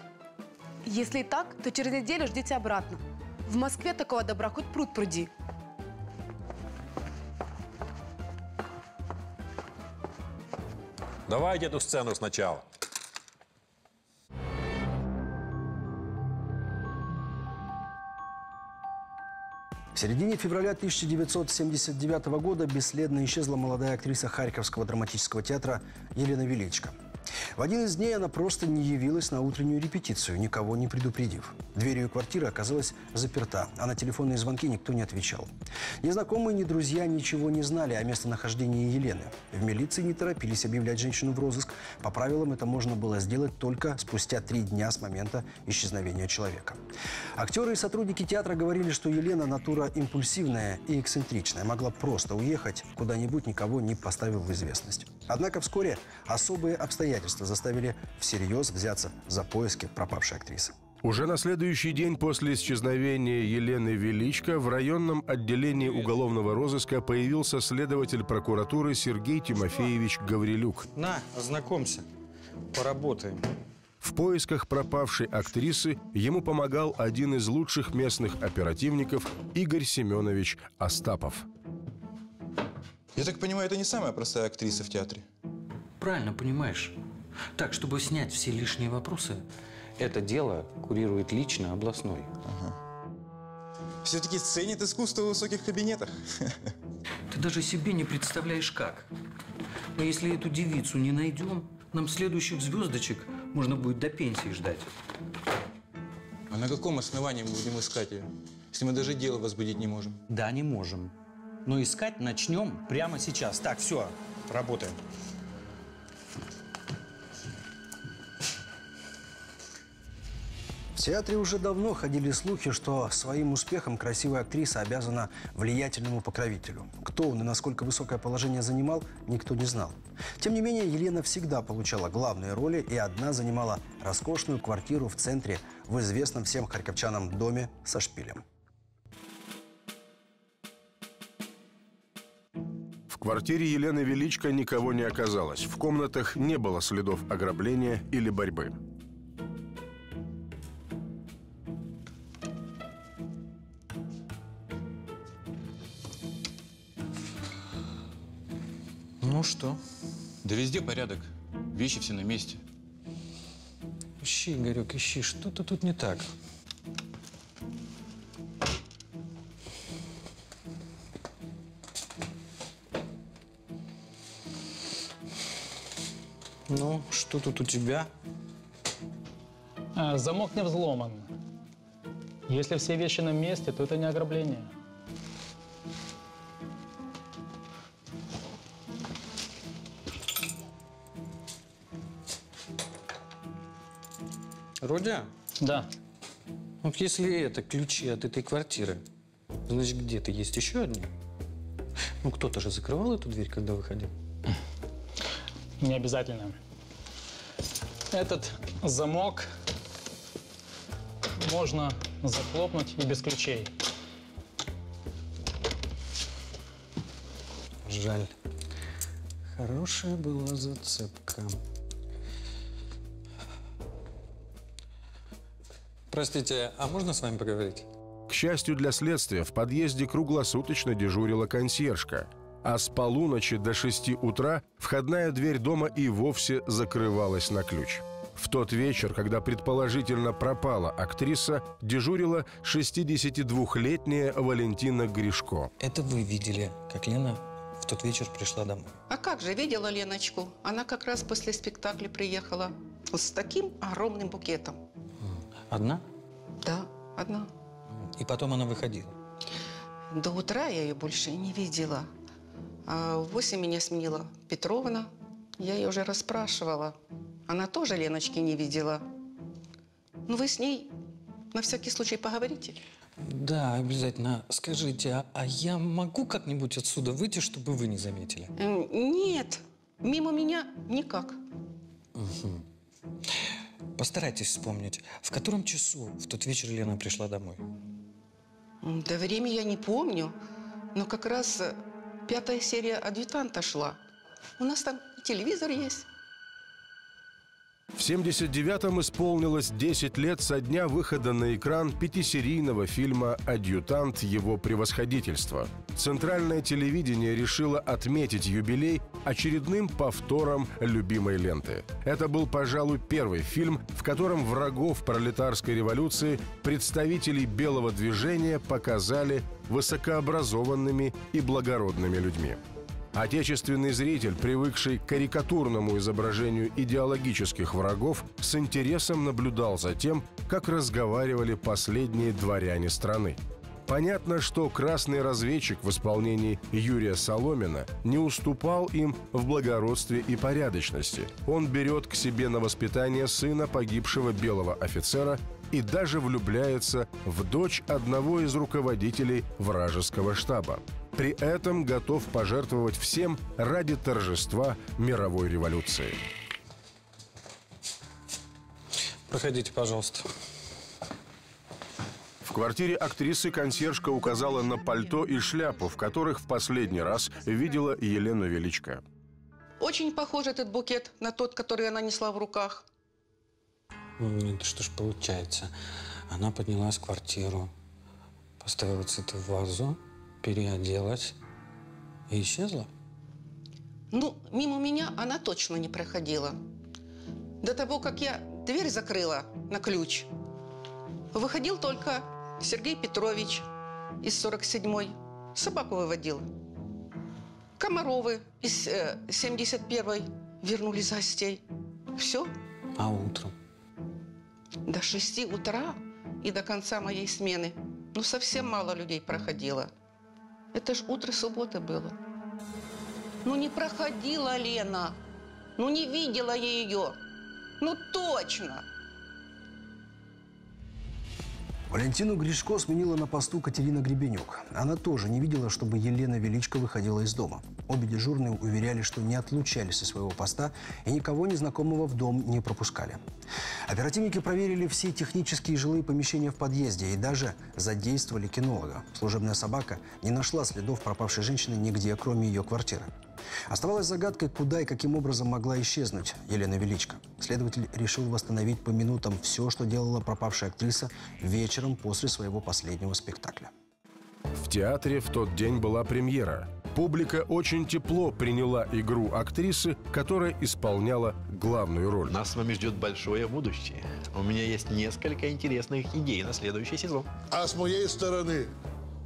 Если и так, то через неделю ждите обратно. В Москве такого добра хоть пруд пруди. Давайте эту сцену сначала. В середине февраля тысяча девятьсот семьдесят девятого года бесследно исчезла молодая актриса Харьковского драматического театра Елена Величко. В один из дней она просто не явилась на утреннюю репетицию, никого не предупредив. Дверь ее квартиры оказалась заперта, а на телефонные звонки никто не отвечал. Ни знакомые, ни друзья ничего не знали о местонахождении Елены. В милиции не торопились объявлять женщину в розыск. По правилам это можно было сделать только спустя три дня с момента исчезновения человека. Актеры и сотрудники театра говорили, что Елена натура импульсивная и эксцентричная, могла просто уехать куда-нибудь, никого не поставив в известность. Однако вскоре особые обстоятельства заставили всерьез взяться за поиски пропавшей актрисы. Уже на следующий день после исчезновения Елены Величко в районном отделении уголовного розыска появился следователь прокуратуры Сергей Тимофеевич Гаврилюк. На, ознакомься, поработаем. В поисках пропавшей актрисы ему помогал один из лучших местных оперативников Игорь Семенович Остапов. Я так понимаю, это не самая простая актриса в театре? Правильно понимаешь. Так, чтобы снять все лишние вопросы, это дело курирует лично областной. Ага. Все-таки ценит искусство в высоких кабинетах. Ты даже себе не представляешь, как. Но если эту девицу не найдем, нам следующих звездочек можно будет до пенсии ждать. А на каком основании мы будем искать ее, если мы даже дело возбудить не можем? Да, не можем. Но искать начнем прямо сейчас. Так, все, работаем. В театре уже давно ходили слухи, что своим успехом красивая актриса обязана влиятельному покровителю. Кто он и насколько высокое положение занимал, никто не знал. Тем не менее, Елена всегда получала главные роли и одна занимала роскошную квартиру в центре в известном всем харьковчанам доме со шпилем. В квартире Елены Величко никого не оказалось. В комнатах не было следов ограбления или борьбы. Ну что? Да везде порядок. Вещи все на месте. Ищи, Игорек, ищи. Что-то тут не так. Ну, что тут у тебя? А, замок не взломан. Если все вещи на месте, то это не ограбление. Родя? Да. Вот если это ключи от этой квартиры, значит, где-то есть еще одни. Ну, кто-то же закрывал эту дверь, когда выходил. Не обязательно. Этот замок можно захлопнуть и без ключей. Жаль. Хорошая была зацепка. Простите, а можно с вами поговорить? К счастью для следствия, в подъезде круглосуточно дежурила консьержка. А с полуночи до шести утра входная дверь дома и вовсе закрывалась на ключ. В тот вечер, когда предположительно пропала актриса, дежурила шестидесятидвухлетняя Валентина Гришко. Это вы видели, как Лена в тот вечер пришла домой? А как же, видела Леночку. Она как раз после спектакля приехала с таким огромным букетом. Одна? Да, одна. И потом она выходила? До утра я ее больше не видела. А в восемь меня сменила Петровна. Я ее уже расспрашивала. Она тоже Леночки не видела. Ну, вы с ней на всякий случай поговорите. Да, обязательно. Скажите, а, а я могу как-нибудь отсюда выйти, чтобы вы не заметили? Нет, мимо меня никак. Угу. Постарайтесь вспомнить, в котором часу в тот вечер Лена пришла домой? Да время я не помню, но как раз пятая серия «Адъютанта» шла. У нас там телевизор есть. В семьдесят девятом исполнилось десять лет со дня выхода на экран пятисерийного фильма «Адъютант. Его превосходительства». Центральное телевидение решило отметить юбилей очередным повтором любимой ленты. Это был, пожалуй, первый фильм, в котором врагов пролетарской революции представителей белого движения показали высокообразованными и благородными людьми. Отечественный зритель, привыкший к карикатурному изображению идеологических врагов, с интересом наблюдал за тем, как разговаривали последние дворяне страны. Понятно, что «Красный разведчик» в исполнении Юрия Соломина не уступал им в благородстве и порядочности. Он берет к себе на воспитание сына погибшего белого офицера и даже влюбляется в дочь одного из руководителей вражеского штаба. При этом готов пожертвовать всем ради торжества мировой революции. Проходите, пожалуйста. В квартире актрисы консьержка указала на пальто и шляпу, в которых в последний раз видела Елену Величко. Очень похож этот букет на тот, который она несла в руках. Это что ж получается? Она поднялась в квартиру, поставила цветы в вазу, переоделась и исчезла? Ну, мимо меня она точно не проходила. До того, как я дверь закрыла на ключ, выходил только Сергей Петрович из сорок седьмой. Собаку выводил. Комаровы из э, семьдесят первой вернулись с гостей. Все. А утром? До шести утра и до конца моей смены. Ну, совсем мало людей проходило. Это ж утро субботы было. Ну, не проходила Лена. Ну, не видела я ее. Ну, точно. Валентину Гришко сменила на посту Катерина Гребенюк. Она тоже не видела, чтобы Елена Величко выходила из дома. Обе дежурные уверяли, что не отлучались со своего поста и никого незнакомого в дом не пропускали. Оперативники проверили все технические жилые помещения в подъезде и даже задействовали кинолога. Служебная собака не нашла следов пропавшей женщины нигде, кроме ее квартиры. Оставалась загадкой, куда и каким образом могла исчезнуть Елена Величко. Следователь решил восстановить по минутам все, что делала пропавшая актриса вечером после своего последнего спектакля. В театре в тот день была премьера. Публика очень тепло приняла игру актрисы, которая исполняла главную роль. Нас с вами ждет большое будущее. У меня есть несколько интересных идей на следующий сезон. А с моей стороны...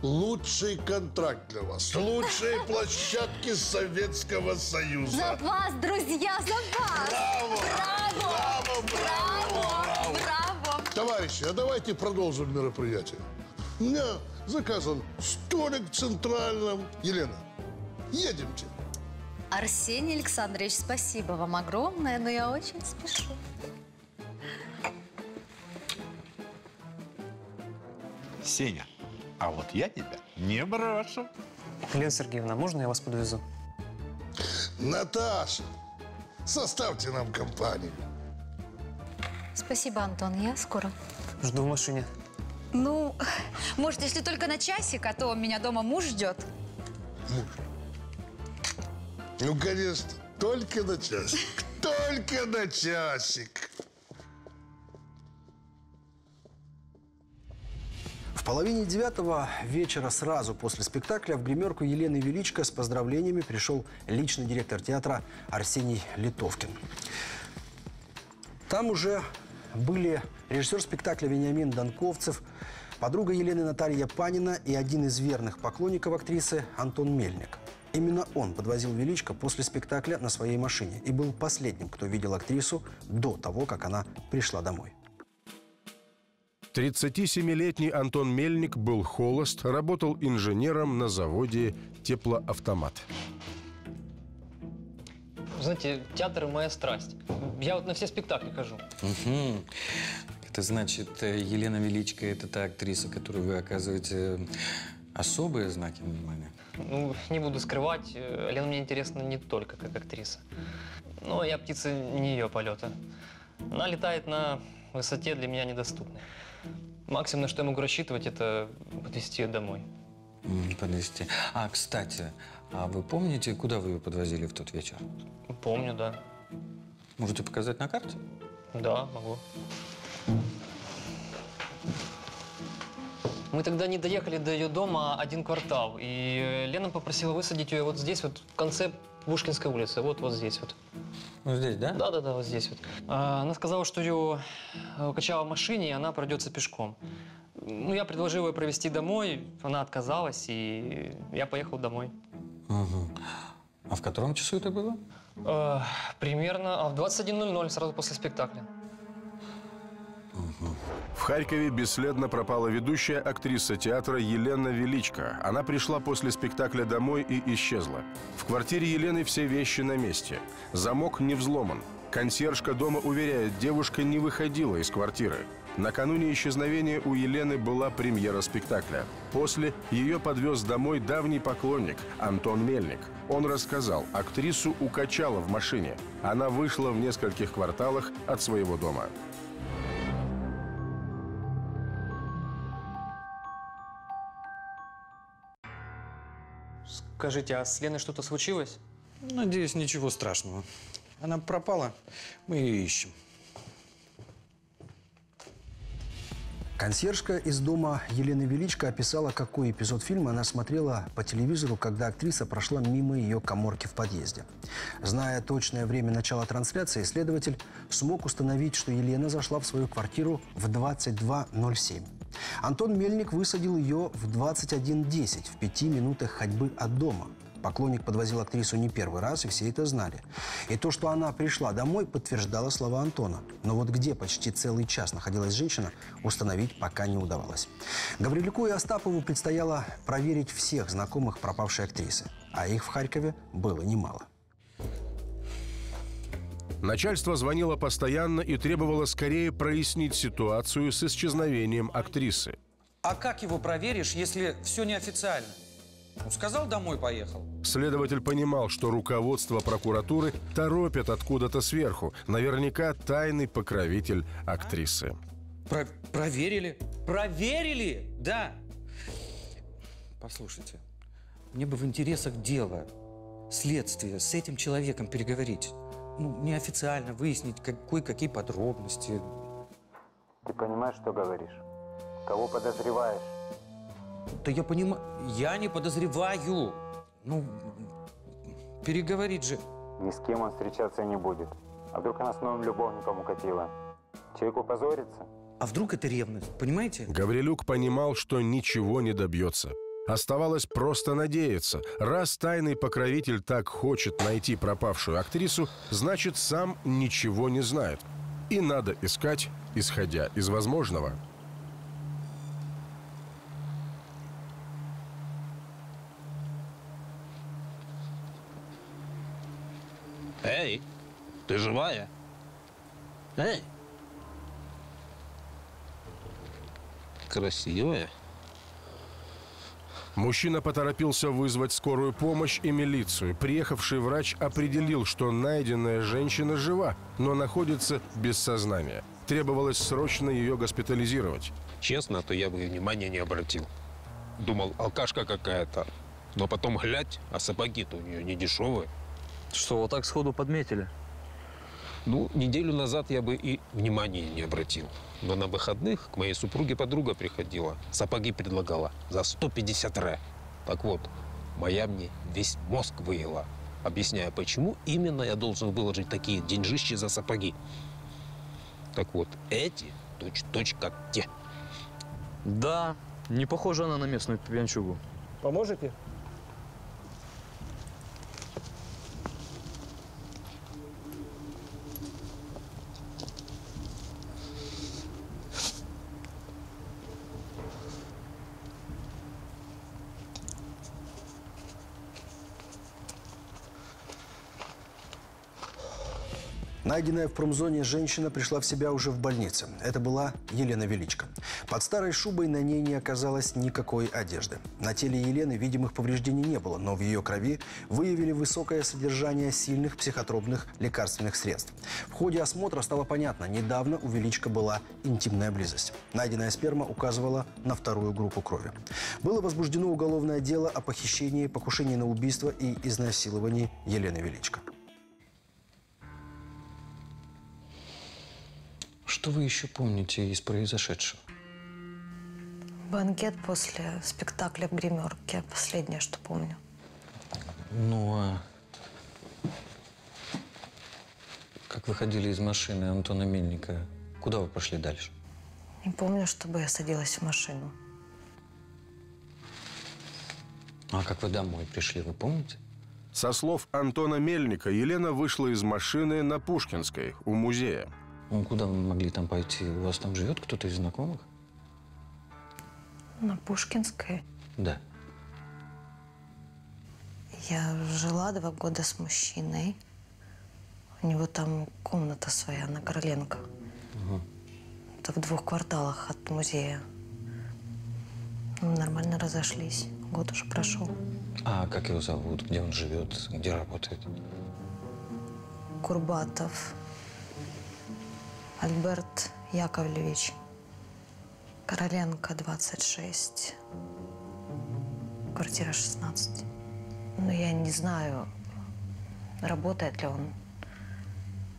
лучший контракт для вас. Лучшие площадки Советского Союза. За вас, друзья, за вас! Браво! Браво! Браво! Браво! Браво! Браво! Товарищи, а давайте продолжим мероприятие. У меня заказан столик в Центральном. Елена, едемте. Арсений Александрович, спасибо вам огромное, но я очень спешу. Сеня. А вот я тебя не брошу. Елена Сергеевна, можно я вас подвезу? Наташа, составьте нам компанию. Спасибо, Антон, я скоро. Жду в машине. Ну, может, если только на часик, а то меня дома муж ждет. Муж? Ну, конечно, только на часик. Только на часик. В половине девятого вечера сразу после спектакля в гримерку Елены Величко с поздравлениями пришел личный директор театра Арсений Литовкин. Там уже были режиссер спектакля Вениамин Данковцев, подруга Елены Наталья Панина и один из верных поклонников актрисы Антон Мельник. Именно он подвозил Величко после спектакля на своей машине и был последним, кто видел актрису до того, как она пришла домой. тридцатисемилетний Антон Мельник был холост, работал инженером на заводе «Теплоавтомат». Знаете, театр – моя страсть. Я вот на все спектакли хожу. Угу. Это значит, Елена Величко – это та актриса, которой вы оказываете особые знаки внимания? Ну, не буду скрывать, Лена мне интересна не только как актриса. Но я птица не ее полета. Она летает на высоте для меня недоступной. Максимум, на что я могу рассчитывать, это подвезти ее домой. Подвезти. А, кстати, а вы помните, куда вы ее подвозили в тот вечер? Помню, да. Можете показать на карте? Да, могу. Мы тогда не доехали до ее дома один квартал, и Лена попросила высадить ее вот здесь, вот в конце Пушкинской улицы, вот, вот здесь вот. Вот здесь, да? Да, да, да, вот здесь вот. Она сказала, что ее качала в машине, и она пройдется пешком. Ну, я предложил ее провести домой, она отказалась, и я поехал домой. Угу. А в котором часу это было? Э, примерно в двадцать один ноль ноль, сразу после спектакля. В Харькове бесследно пропала ведущая актриса театра Елена Величко. Она пришла после спектакля домой и исчезла. В квартире Елены все вещи на месте. Замок не взломан. Консьержка дома уверяет, девушка не выходила из квартиры. Накануне исчезновения у Елены была премьера спектакля. После ее подвез домой давний поклонник Антон Мельник. Он рассказал, актрису укачало в машине. Она вышла в нескольких кварталах от своего дома. Скажите, а с Леной что-то случилось? Надеюсь, ничего страшного. Она пропала, мы ее ищем. Консьержка из дома Елены Величко описала, какой эпизод фильма она смотрела по телевизору, когда актриса прошла мимо ее каморки в подъезде. Зная точное время начала трансляции, следователь смог установить, что Елена зашла в свою квартиру в двадцать два ноль семь. Антон Мельник высадил ее в двадцать один десять, в пяти минутах ходьбы от дома. Поклонник подвозил актрису не первый раз, и все это знали. И то, что она пришла домой, подтверждало слова Антона. Но вот где почти целый час находилась женщина, установить пока не удавалось. Гаврилюку и Остапову предстояло проверить всех знакомых пропавшей актрисы. А их в Харькове было немало. Начальство звонило постоянно и требовало скорее прояснить ситуацию с исчезновением актрисы. А как его проверишь, если все неофициально? Ну, сказал, домой поехал. Следователь понимал, что руководство прокуратуры торопит откуда-то сверху. Наверняка тайный покровитель актрисы. Про- проверили? Проверили? Да. Послушайте, мне бы в интересах дела, следствия, с этим человеком переговорить. Ну, неофициально выяснить, кое-какие подробности. Ты понимаешь, что говоришь? Кого подозреваешь? Да я понимаю, я не подозреваю. Ну, переговорить же. Ни с кем он встречаться не будет. А вдруг она с новым любовником укатила? Человеку позорится? А вдруг это ревность, понимаете? Гаврилюк понимал, что ничего не добьется. Оставалось просто надеяться. Раз тайный покровитель так хочет найти пропавшую актрису, значит, сам ничего не знает. И надо искать, исходя из возможного. Эй, ты живая? Эй! Красивая. Мужчина поторопился вызвать скорую помощь и милицию. Приехавший врач определил, что найденная женщина жива, но находится без сознания. Требовалось срочно ее госпитализировать. Честно, то я бы внимания не обратил. Думал, алкашка какая-то. Но потом глядь, а сапоги-то у нее не дешевые. Что, вот так сходу подметили? Ну, неделю назад я бы и внимания не обратил. Но на выходных к моей супруге подруга приходила, сапоги предлагала за сто пятьдесят рэ. Так вот, моя мне весь мозг выела, объясняя, почему именно я должен выложить такие деньжищи за сапоги. Так вот, эти точь-в-точь как те. Да, не похожа она на местную пьянчугу. Поможете? Найденная в промзоне женщина пришла в себя уже в больнице. Это была Елена Величко. Под старой шубой на ней не оказалось никакой одежды. На теле Елены видимых повреждений не было, но в ее крови выявили высокое содержание сильных психотропных лекарственных средств. В ходе осмотра стало понятно, недавно у Величко была интимная близость. Найденная сперма указывала на вторую группу крови. Было возбуждено уголовное дело о похищении, покушении на убийство и изнасиловании Елены Величко. Что вы еще помните из произошедшего? Банкет после спектакля в гримерке. Последнее, что помню. Ну, а как вы ходили из машины Антона Мельника? Куда вы пошли дальше? Не помню, чтобы я садилась в машину. А как вы домой пришли, вы помните? Со слов Антона Мельника, Елена вышла из машины на Пушкинской, у музея. Ну, куда вы могли там пойти? У вас там живет кто-то из знакомых? На Пушкинской? Да. Я жила два года с мужчиной. У него там комната своя на Короленко. Угу. Это в двух кварталах от музея. Мы нормально разошлись. Год уже прошел. А как его зовут? Где он живет? Где работает? Курбатов. Альберт Яковлевич, Короленко, двадцать шесть, квартира шестнадцать. Но я не знаю, работает ли он.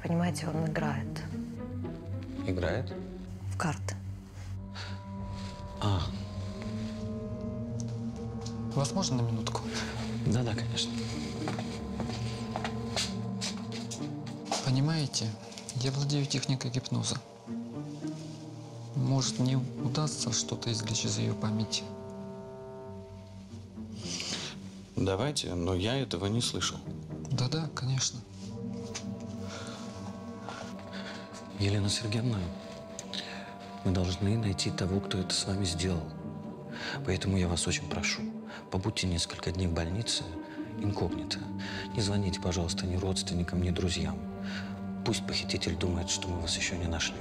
Понимаете, он играет. Играет? В карты. А. Вас можно на минутку? Да-да, конечно. Понимаете? Я владею техникой гипноза. Может, мне удастся что-то извлечь из ее памяти? Давайте, но я этого не слышал. Да-да, конечно. Елена Сергеевна, мы должны найти того, кто это с вами сделал. Поэтому я вас очень прошу, побудьте несколько дней в больнице инкогнито. Не звоните, пожалуйста, ни родственникам, ни друзьям. Пусть похититель думает, что мы вас еще не нашли.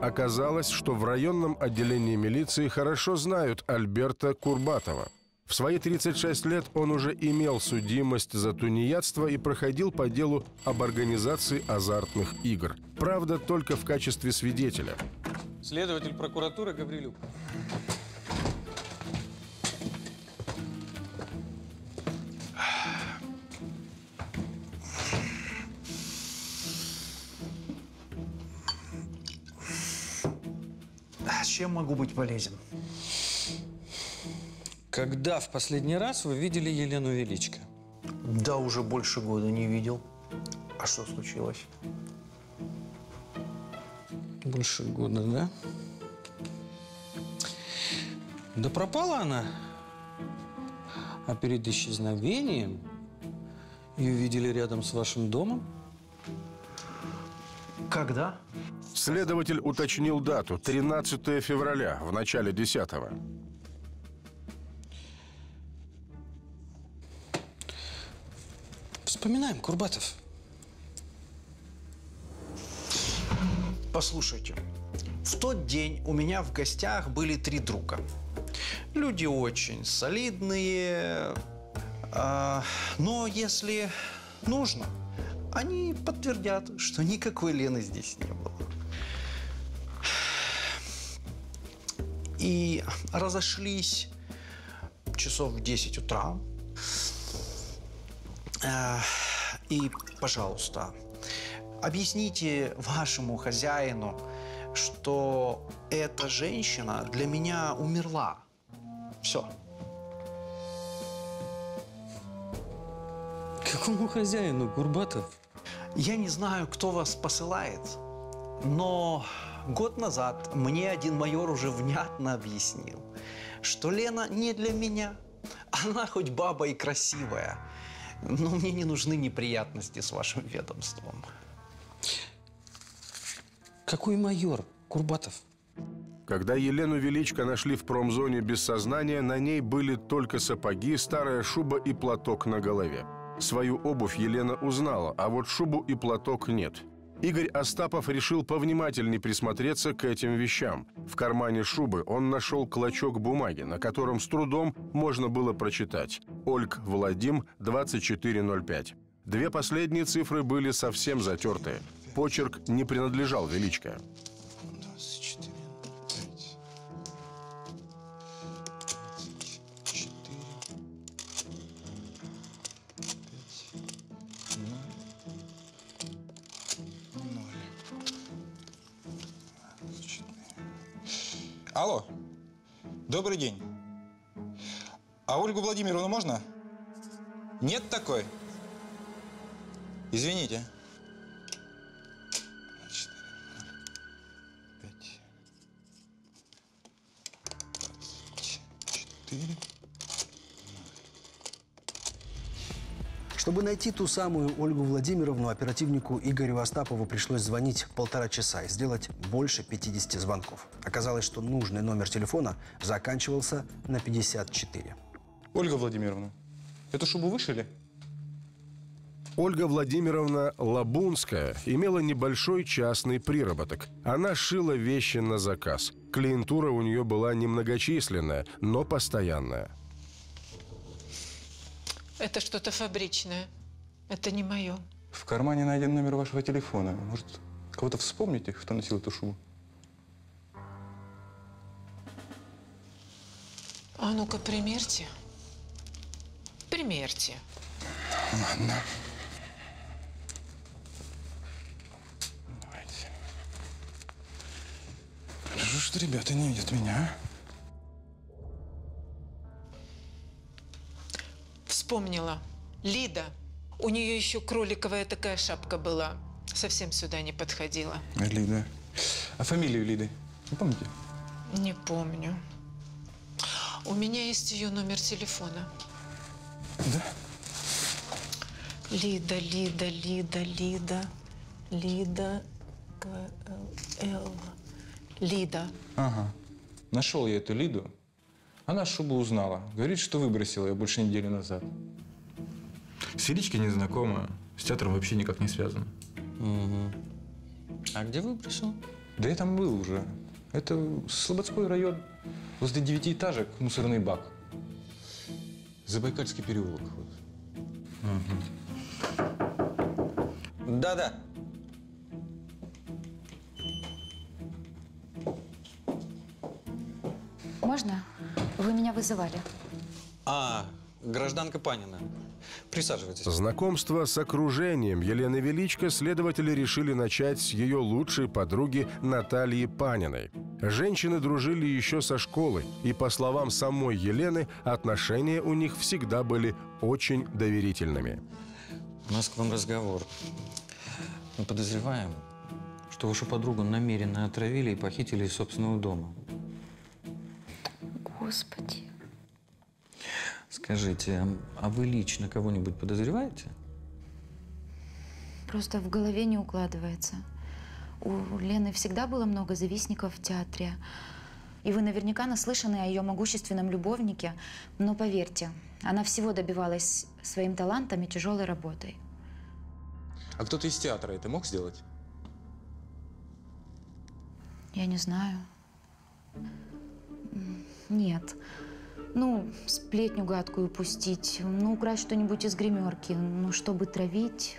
Оказалось, что в районном отделении милиции хорошо знают Альберта Курбатова. В свои тридцать шесть лет он уже имел судимость за тунеядство и проходил по делу об организации азартных игр. Правда, только в качестве свидетеля. Следователь прокуратуры Гаврилюк. Чем могу быть полезен? Когда в последний раз вы видели Елену Величко? Да, уже больше года не видел. А что случилось? Больше года, да? Да пропала она. А перед исчезновением ее видели рядом с вашим домом? Когда? Следователь уточнил дату – тринадцатое февраля, в начале десятого. Вспоминаем, Курбатов. Послушайте, в тот день у меня в гостях были три друга. Люди очень солидные, э, но если нужно, они подтвердят, что никакой Лены здесь не было. И разошлись часов в десять утра. И, пожалуйста, объясните вашему хозяину, что эта женщина для меня умерла. Все. Какому хозяину, Курбатов? Я не знаю, кто вас посылает, но год назад мне один майор уже внятно объяснил, что Лена не для меня. Она хоть баба и красивая, но мне не нужны неприятности с вашим ведомством. Какой майор, Курбатов? Когда Елену Величко нашли в промзоне без сознания, на ней были только сапоги, старая шуба и платок на голове. Свою обувь Елена узнала, а вот шубу и платок нет. Игорь Остапов решил повнимательнее присмотреться к этим вещам. В кармане шубы он нашел клочок бумаги, на котором с трудом можно было прочитать «Ольг Владим двадцать четыре ноль пять». Две последние цифры были совсем затертые. Почерк не принадлежал Величко. Алло, добрый день. А Ольгу Владимировну можно? Нет такой? Извините. Чтобы найти ту самую Ольгу Владимировну, оперативнику Игорю Остапову пришлось звонить полтора часа и сделать больше пятидесяти звонков. Оказалось, что нужный номер телефона заканчивался на пятьдесят четыре. Ольга Владимировна, эту шубу вышили? Ольга Владимировна Лабунская имела небольшой частный приработок. Она шила вещи на заказ. Клиентура у нее была немногочисленная, но постоянная. Это что-то фабричное. Это не мое. В кармане найден номер вашего телефона. Может, кого-то вспомните, кто носил эту шубу? А ну-ка, примерьте. Примерьте. Ладно. Давайте. Хорошо, что ребята не видят меня, а? Вспомнила. Лида. У нее еще кроликовая такая шапка была. Совсем сюда не подходила. Лида. А фамилию Лиды не помните? Не помню. У меня есть ее номер телефона. Да? Лида, Лида, Лида, Лида. Лида. К-Л-Л. Лида. Ага. Нашел я эту Лиду. Она шубу узнала. Говорит, что выбросила ее больше недели назад. С Величко не знакома. С театром вообще никак не связано. Угу. А где выбросил? Да я там был уже. Это Слободской район. Возле девятиэтажек мусорный бак. Забайкальский переулок. Угу. Да-да. Можно? Вы меня вызывали. А, гражданка Панина. Присаживайтесь. Знакомство с окружением Елены Величко следователи решили начать с ее лучшей подруги Натальи Паниной. Женщины дружили еще со школы, и, по словам самой Елены, отношения у них всегда были очень доверительными. У нас к вам разговор. Мы подозреваем, что вашу подругу намеренно отравили и похитили из собственного дома. Господи. Скажите, а вы лично кого-нибудь подозреваете? Просто в голове не укладывается. У Лены всегда было много завистников в театре. И вы наверняка наслышаны о ее могущественном любовнике. Но поверьте, она всего добивалась своим талантом и тяжелой работой. А кто-то из театра это мог сделать? Я не знаю. Нет. Ну, сплетню гадкую пустить, ну, украсть что-нибудь из гримерки, ну, чтобы травить.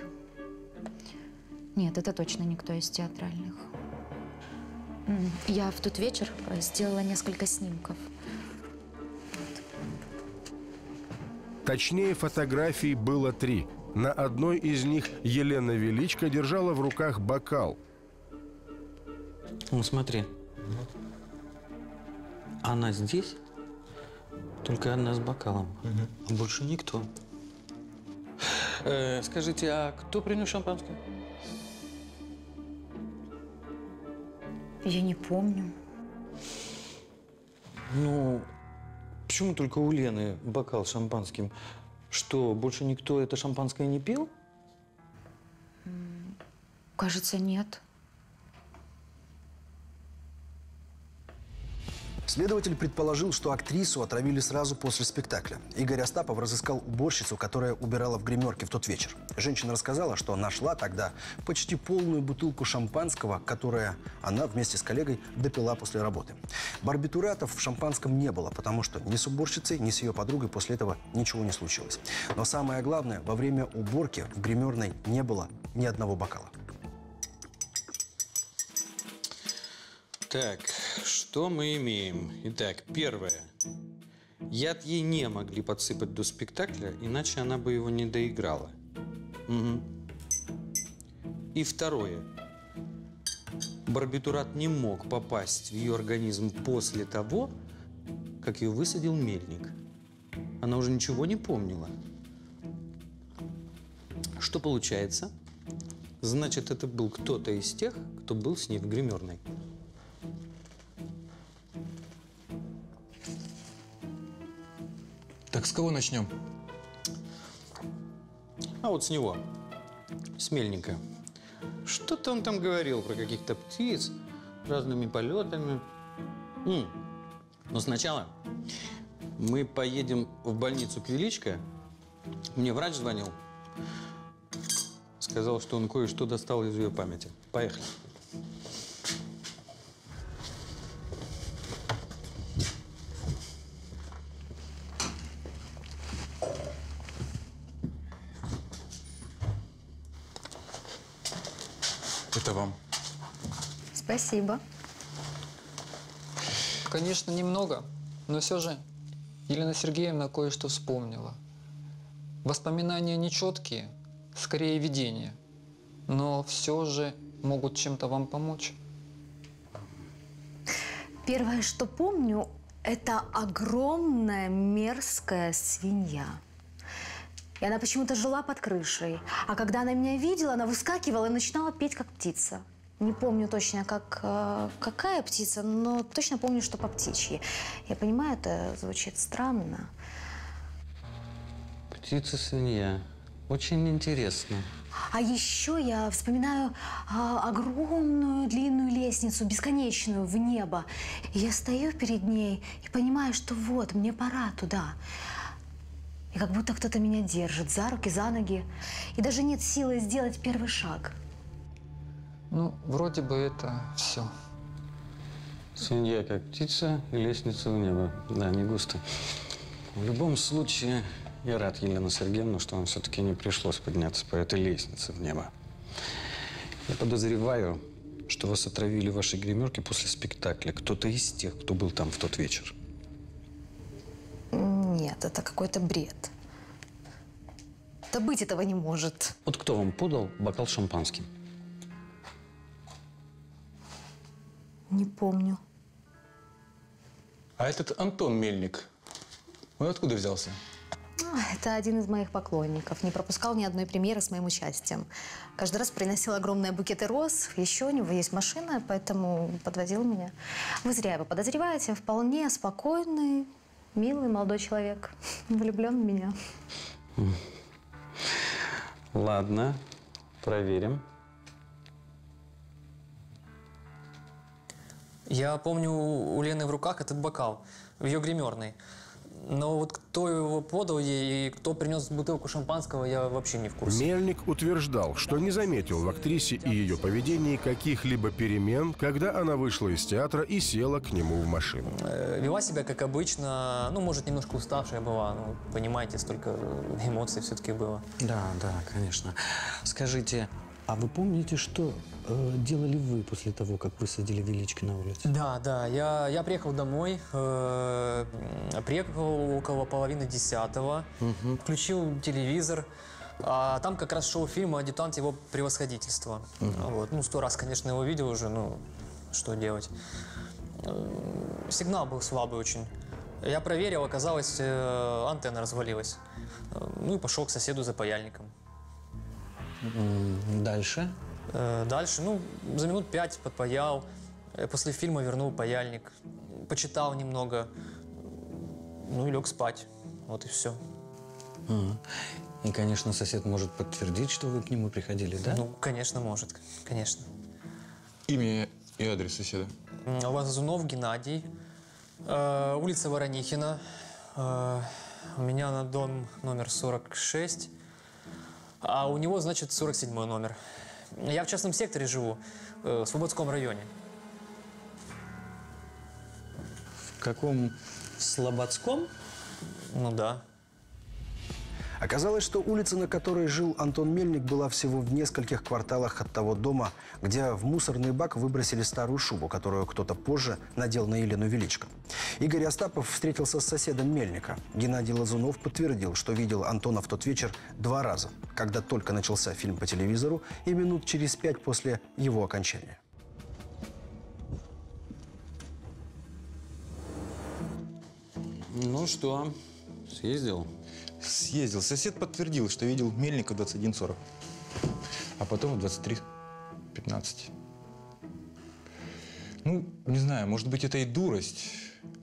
Нет, это точно никто из театральных. Я в тот вечер сделала несколько снимков. Точнее, фотографий было три. На одной из них Елена Величко держала в руках бокал. Ну, смотри. Она здесь, только одна с бокалом, угу. А больше никто. Э, скажите, а кто принес шампанское? Я не помню. Ну, почему только у Лены бокал с шампанским? Что, больше никто это шампанское не пил? Кажется, нет. Следователь предположил, что актрису отравили сразу после спектакля. Игорь Остапов разыскал уборщицу, которая убирала в гримерке в тот вечер. Женщина рассказала, что нашла тогда почти полную бутылку шампанского, которую она вместе с коллегой допила после работы. Барбитуратов в шампанском не было, потому что ни с уборщицей, ни с ее подругой после этого ничего не случилось. Но самое главное, во время уборки в гримерной не было ни одного бокала. Так, что мы имеем? Итак, первое. Яд ей не могли подсыпать до спектакля, иначе она бы его не доиграла. Угу. И второе. Барбитурат не мог попасть в ее организм после того, как ее высадил Мельник. Она уже ничего не помнила. Что получается? Значит, это был кто-то из тех, кто был с ней в гримерной. Так с кого начнем? А вот с него, с Мельника. Что-то он там говорил про каких-то птиц разными полетами. М-м. Но сначала мы поедем в больницу к Величко. Мне врач звонил. Сказал, что он кое-что достал из ее памяти. Поехали. Вам. Спасибо. Конечно, немного, но все же Елена Сергеевна кое-что вспомнила. Воспоминания нечеткие, скорее видения, но все же могут чем-то вам помочь. Первое, что помню, это огромная мерзкая свинья. И она почему-то жила под крышей. А когда она меня видела, она выскакивала и начинала петь, как птица. Не помню точно, как, э, какая птица, но точно помню, что по птичьи. Я понимаю, это звучит странно. Птица-свинья. Очень интересно. А еще я вспоминаю э, огромную длинную лестницу, бесконечную, в небо. И я стою перед ней и понимаю, что вот, мне пора туда. И как будто кто-то меня держит за руки, за ноги. И даже нет силы сделать первый шаг. Ну, вроде бы это все. Свинья как птица, лестница в небо. Да, не густо. В любом случае, я рад, Елена Сергеевна, что вам все-таки не пришлось подняться по этой лестнице в небо. Я подозреваю, что вас отравили в вашей гримерке после спектакля. Кто-то из тех, кто был там в тот вечер. Нет, это какой-то бред. Да быть этого не может. Вот кто вам подал бокал с шампанским? Не помню. А этот Антон Мельник, он откуда взялся? Это один из моих поклонников. Не пропускал ни одной премьеры с моим участием. Каждый раз приносил огромные букеты роз. Еще у него есть машина, поэтому подвозил меня. Вы зря его подозреваете. Вполне спокойный, милый молодой человек, влюблен в меня. Ладно, проверим. Я помню у Лены в руках этот бокал в ее гримерной. Но вот кто его подал ей и кто принес бутылку шампанского, я вообще не в курсе. Мельник утверждал, что не заметил в актрисе и ее поведении каких-либо перемен, когда она вышла из театра и села к нему в машину. Вела себя как обычно, ну, может, немножко уставшая была, ну, понимаете, столько эмоций все-таки было. Да, да, конечно. Скажите, а вы помните, что э, делали вы после того, как высадили Величко на улице? Да, да. Я, я приехал домой, э, приехал около половины десятого, угу. Включил телевизор, а там как раз шел фильм «Адъютант его превосходительства». Угу. Вот. Ну, сто раз, конечно, его видел уже, ну, что делать. Э, сигнал был слабый очень. Я проверил, оказалось, э, антенна развалилась. Э, ну и пошел к соседу за паяльником. Дальше? Дальше, ну, за минут пять подпаял. После фильма вернул паяльник. Почитал немного. Ну и лег спать. Вот и все. А-а. И, конечно, сосед может подтвердить, что вы к нему приходили, да? Ну, конечно, может. Конечно. Имя и адрес соседа? Лазунов Геннадий. Э, улица Воронихина. Э, у меня на дом номер сорок шесть, а у него, значит, сорок седьмой номер. Я в частном секторе живу, э, в Слободском районе. В каком? В Слободском? Ну да. Оказалось, что улица, на которой жил Антон Мельник, была всего в нескольких кварталах от того дома, где в мусорный бак выбросили старую шубу, которую кто-то позже надел на Елену Величко. Игорь Остапов встретился с соседом Мельника. Геннадий Лазунов подтвердил, что видел Антона в тот вечер два раза, когда только начался фильм по телевизору и минут через пять после его окончания. Ну что, съездил? Съездил. Сосед подтвердил, что видел Мельника в двадцать один сорок, а потом в двадцать три пятнадцать. Ну, не знаю, может быть, это и дурость,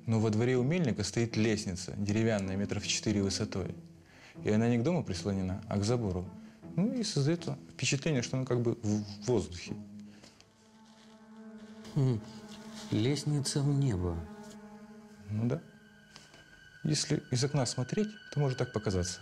но во дворе у Мельника стоит лестница, деревянная, метров четыре высотой. И она не к дому прислонена, а к забору. Ну и создает впечатление, что она как бы в воздухе. Лестница в небо. Ну да. Если из окна смотреть, то может так показаться.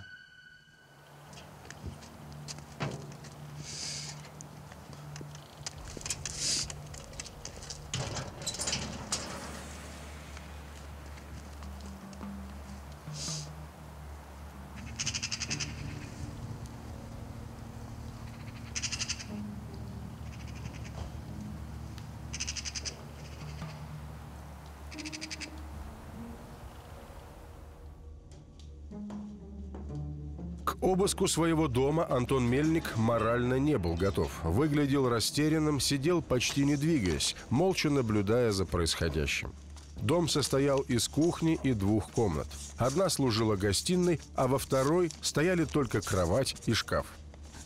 К обыску своего дома Антон Мельник морально не был готов. Выглядел растерянным, сидел почти не двигаясь, молча наблюдая за происходящим. Дом состоял из кухни и двух комнат. Одна служила гостиной, а во второй стояли только кровать и шкаф.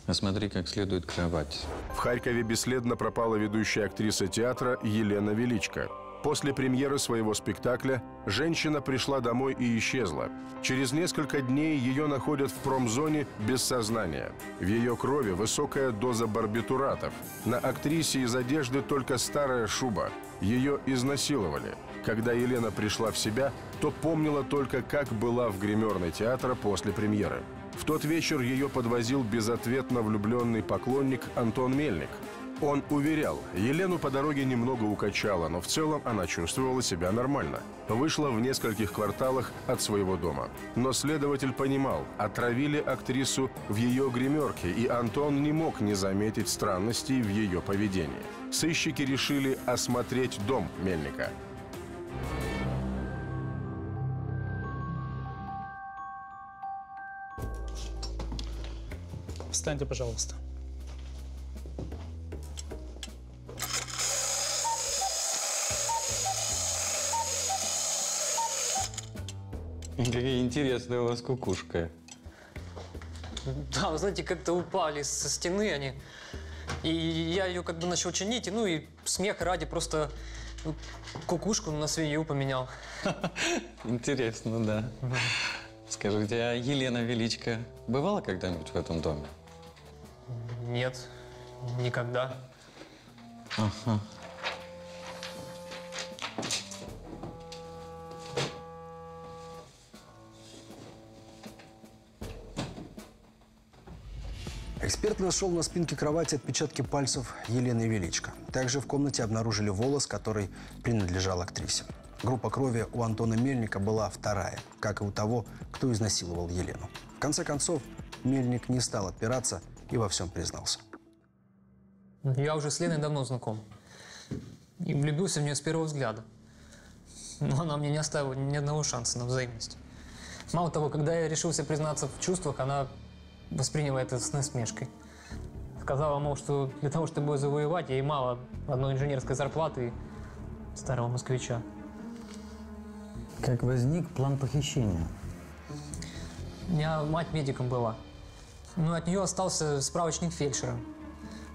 Осмотри как следует кровать. В Харькове бесследно пропала ведущая актриса театра Елена Величко. После премьеры своего спектакля женщина пришла домой и исчезла. Через несколько дней ее находят в промзоне без сознания. В ее крови высокая доза барбитуратов. На актрисе из одежды только старая шуба. Ее изнасиловали. Когда Елена пришла в себя, то помнила только, как была в гримерной театра после премьеры. В тот вечер ее подвозил безответно влюбленный поклонник Антон Мельник. Он уверял, Елену по дороге немного укачало, но в целом она чувствовала себя нормально. Вышла в нескольких кварталах от своего дома. Но следователь понимал, отравили актрису в ее гримерке, и Антон не мог не заметить странностей в ее поведении. Сыщики решили осмотреть дом Мельника. Встаньте, пожалуйста. Какая интересная у вас кукушка. Да, вы знаете, как-то упали со стены они. И я ее как бы начал чинить, и, ну и смех ради просто кукушку на свинью поменял. Интересно, да. Скажите, а Елена Величко бывала когда-нибудь в этом доме? Нет, никогда. Ага. Эксперт нашел на спинке кровати отпечатки пальцев Елены Величко. Также в комнате обнаружили волос, который принадлежал актрисе. Группа крови у Антона Мельника была вторая, как и у того, кто изнасиловал Елену. В конце концов, Мельник не стал отпираться и во всем признался. Я уже с Леной давно знаком. И влюбился в нее с первого взгляда. Но она мне не оставила ни одного шанса на взаимность. Мало того, когда я решился признаться в чувствах, она восприняла это с насмешкой. Сказала, мол, что для того, чтобы его завоевать, ей мало одной инженерской зарплаты старого москвича. Как возник план похищения? У меня мать медиком была. Но от нее остался справочник фельдшера.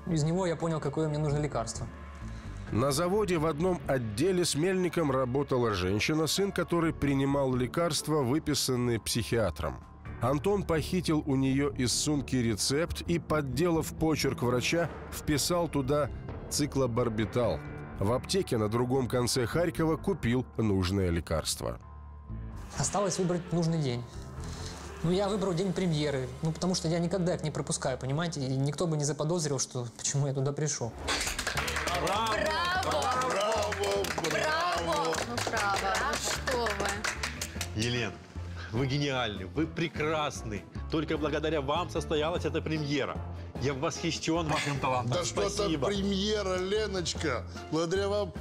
Из него я понял, какое мне нужно лекарство. На заводе в одном отделе с Мельником работала женщина, сын которой принимал лекарства, выписанные психиатром. Антон похитил у нее из сумки рецепт и, подделав почерк врача, вписал туда циклобарбитал. В аптеке на другом конце Харькова купил нужное лекарство. Осталось выбрать нужный день. Ну, я выбрал день премьеры, ну, потому что я никогда их не пропускаю, понимаете? И никто бы не заподозрил, что почему я туда пришел. Браво! Браво! Браво! Браво! Ну, право. А что вы? Елена, вы гениальны, вы прекрасны. Только благодаря вам состоялась эта премьера. Я восхищен вашим талантом. Да что там премьера, Леночка. Благодаря вам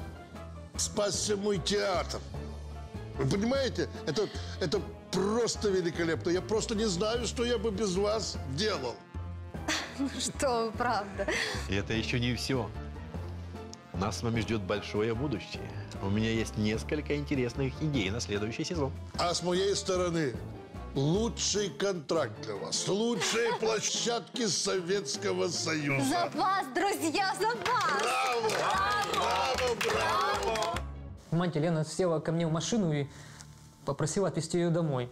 спасся мой театр. Вы понимаете? Это, это просто великолепно. Я просто не знаю, что я бы без вас делал. Ну что, правда. И это еще не все. Нас с вами ждет большое будущее. У меня есть несколько интересных идей на следующий сезон. А с моей стороны... лучший контракт для вас. Лучшие площадки Советского Союза. За вас, друзья, за вас! Браво! Браво! Браво! Браво! Мать Елена села ко мне в машину и попросила отвезти ее домой.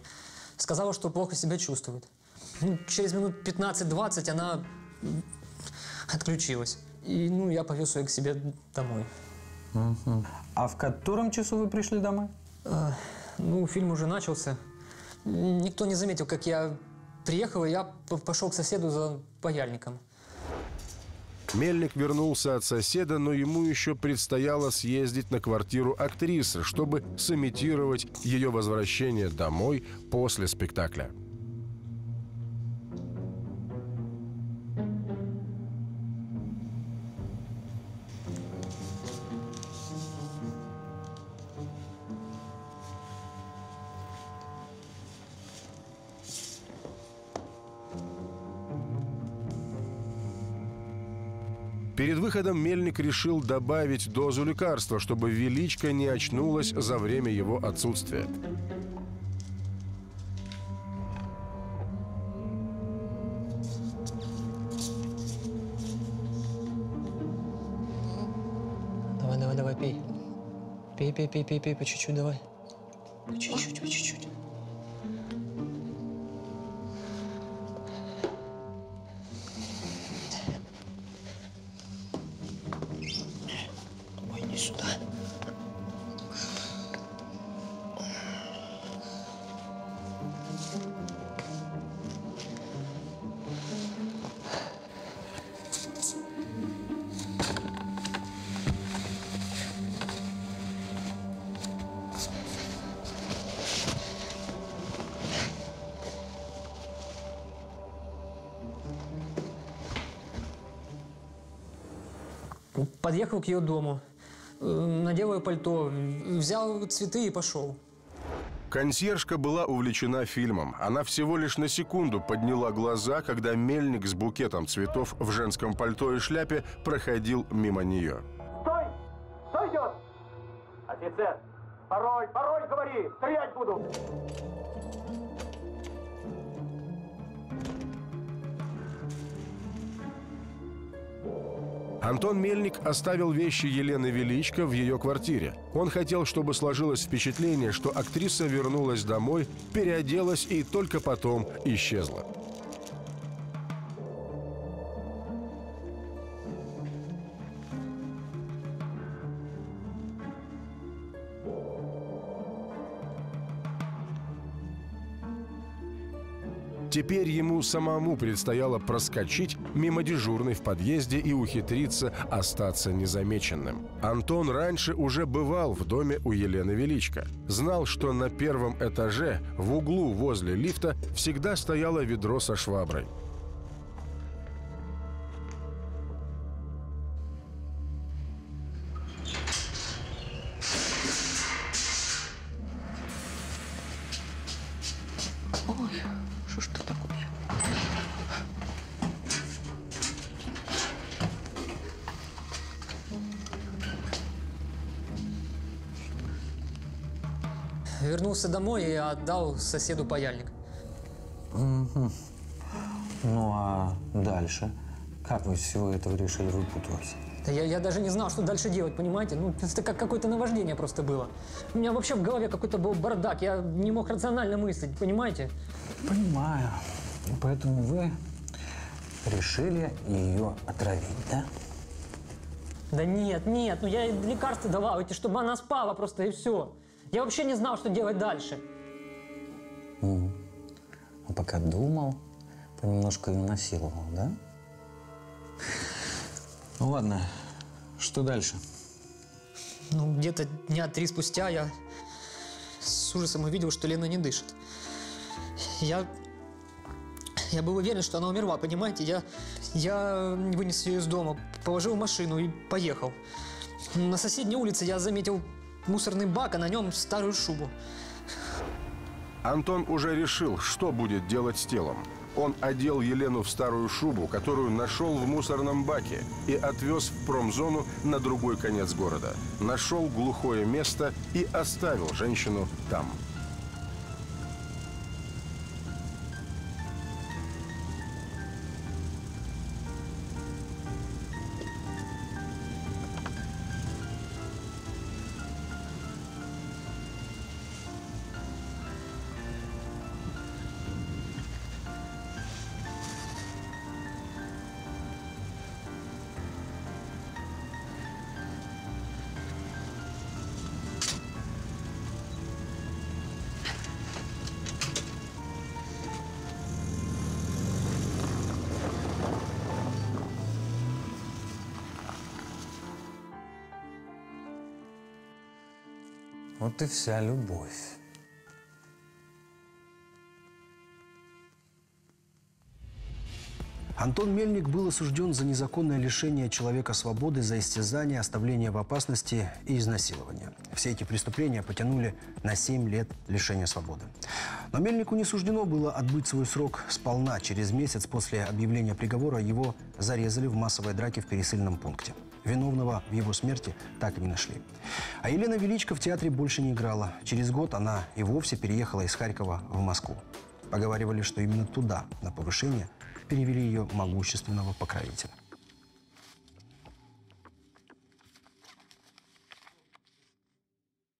Сказала, что плохо себя чувствует. Ну, через минут пятнадцать-двадцать она отключилась. И ну, я повез ее к себе домой. Угу. А в котором часу вы пришли домой? А, ну, фильм уже начался. Никто не заметил, как я приехал, и я пошел к соседу за паяльником. Мельник вернулся от соседа, но ему еще предстояло съездить на квартиру актрисы, чтобы сымитировать ее возвращение домой после спектакля. Перед выходом Мельник решил добавить дозу лекарства, чтобы Величко не очнулась за время его отсутствия. Давай, давай, давай, пей. Пей, пей, пей, пей, пей, по чуть-чуть давай. По чуть-чуть, по чуть-чуть. Подъехал к ее дому, надел ее пальто, взял цветы и пошел. Консьержка была увлечена фильмом. Она всего лишь на секунду подняла глаза, когда Мельник с букетом цветов в женском пальто и шляпе проходил мимо нее. Стой! Стой, идет! Офицер! Пароль! Пароль, говори! Стрелять буду! Антон Мельник оставил вещи Елены Величко в ее квартире. Он хотел, чтобы сложилось впечатление, что актриса вернулась домой, переоделась и только потом исчезла. Теперь ему самому предстояло проскочить мимо дежурной в подъезде и ухитриться остаться незамеченным. Антон раньше уже бывал в доме у Елены Величко. Знал, что на первом этаже, в углу возле лифта, всегда стояло ведро со шваброй. Домой и отдал соседу паяльник. Mm-hmm. Ну а дальше? Как вы всего этого решили выпутываться? Да я, я даже не знал, что дальше делать, понимаете? Ну, это как какое-то наваждение просто было. У меня вообще в голове какой-то был бардак. Я не мог рационально мыслить, понимаете? Понимаю. Поэтому вы решили ее отравить, да? Да нет, нет, ну я ей лекарства давал, эти, чтобы она спала просто и все. Я вообще не знал, что делать дальше. Mm. Он пока думал, понемножку ее насиловал, да? Ну ладно, что дальше? Ну, где-то дня три спустя я с ужасом увидел, что Лена не дышит. Я... Я был уверен, что она умерла, понимаете? Я, я вынес ее из дома, положил в машину и поехал. На соседней улице я заметил мусорный бак, а на нем старую шубу. Антон уже решил, что будет делать с телом. Он одел Елену в старую шубу, которую нашел в мусорном баке, и отвез в промзону на другой конец города. Нашел глухое место и оставил женщину там. Вот и вся любовь. Антон Мельник был осужден за незаконное лишение человека свободы, за истязание, оставление в опасности и изнасилование. Все эти преступления потянули на семь лет лишения свободы. Но Мельнику не суждено было отбыть свой срок сполна. Через месяц после объявления приговора его зарезали в массовой драке в пересыльном пункте. Виновного в его смерти так и не нашли. А Елена Величко в театре больше не играла. Через год она и вовсе переехала из Харькова в Москву. Поговаривали, что именно туда, на повышение, перевели ее могущественного покровителя.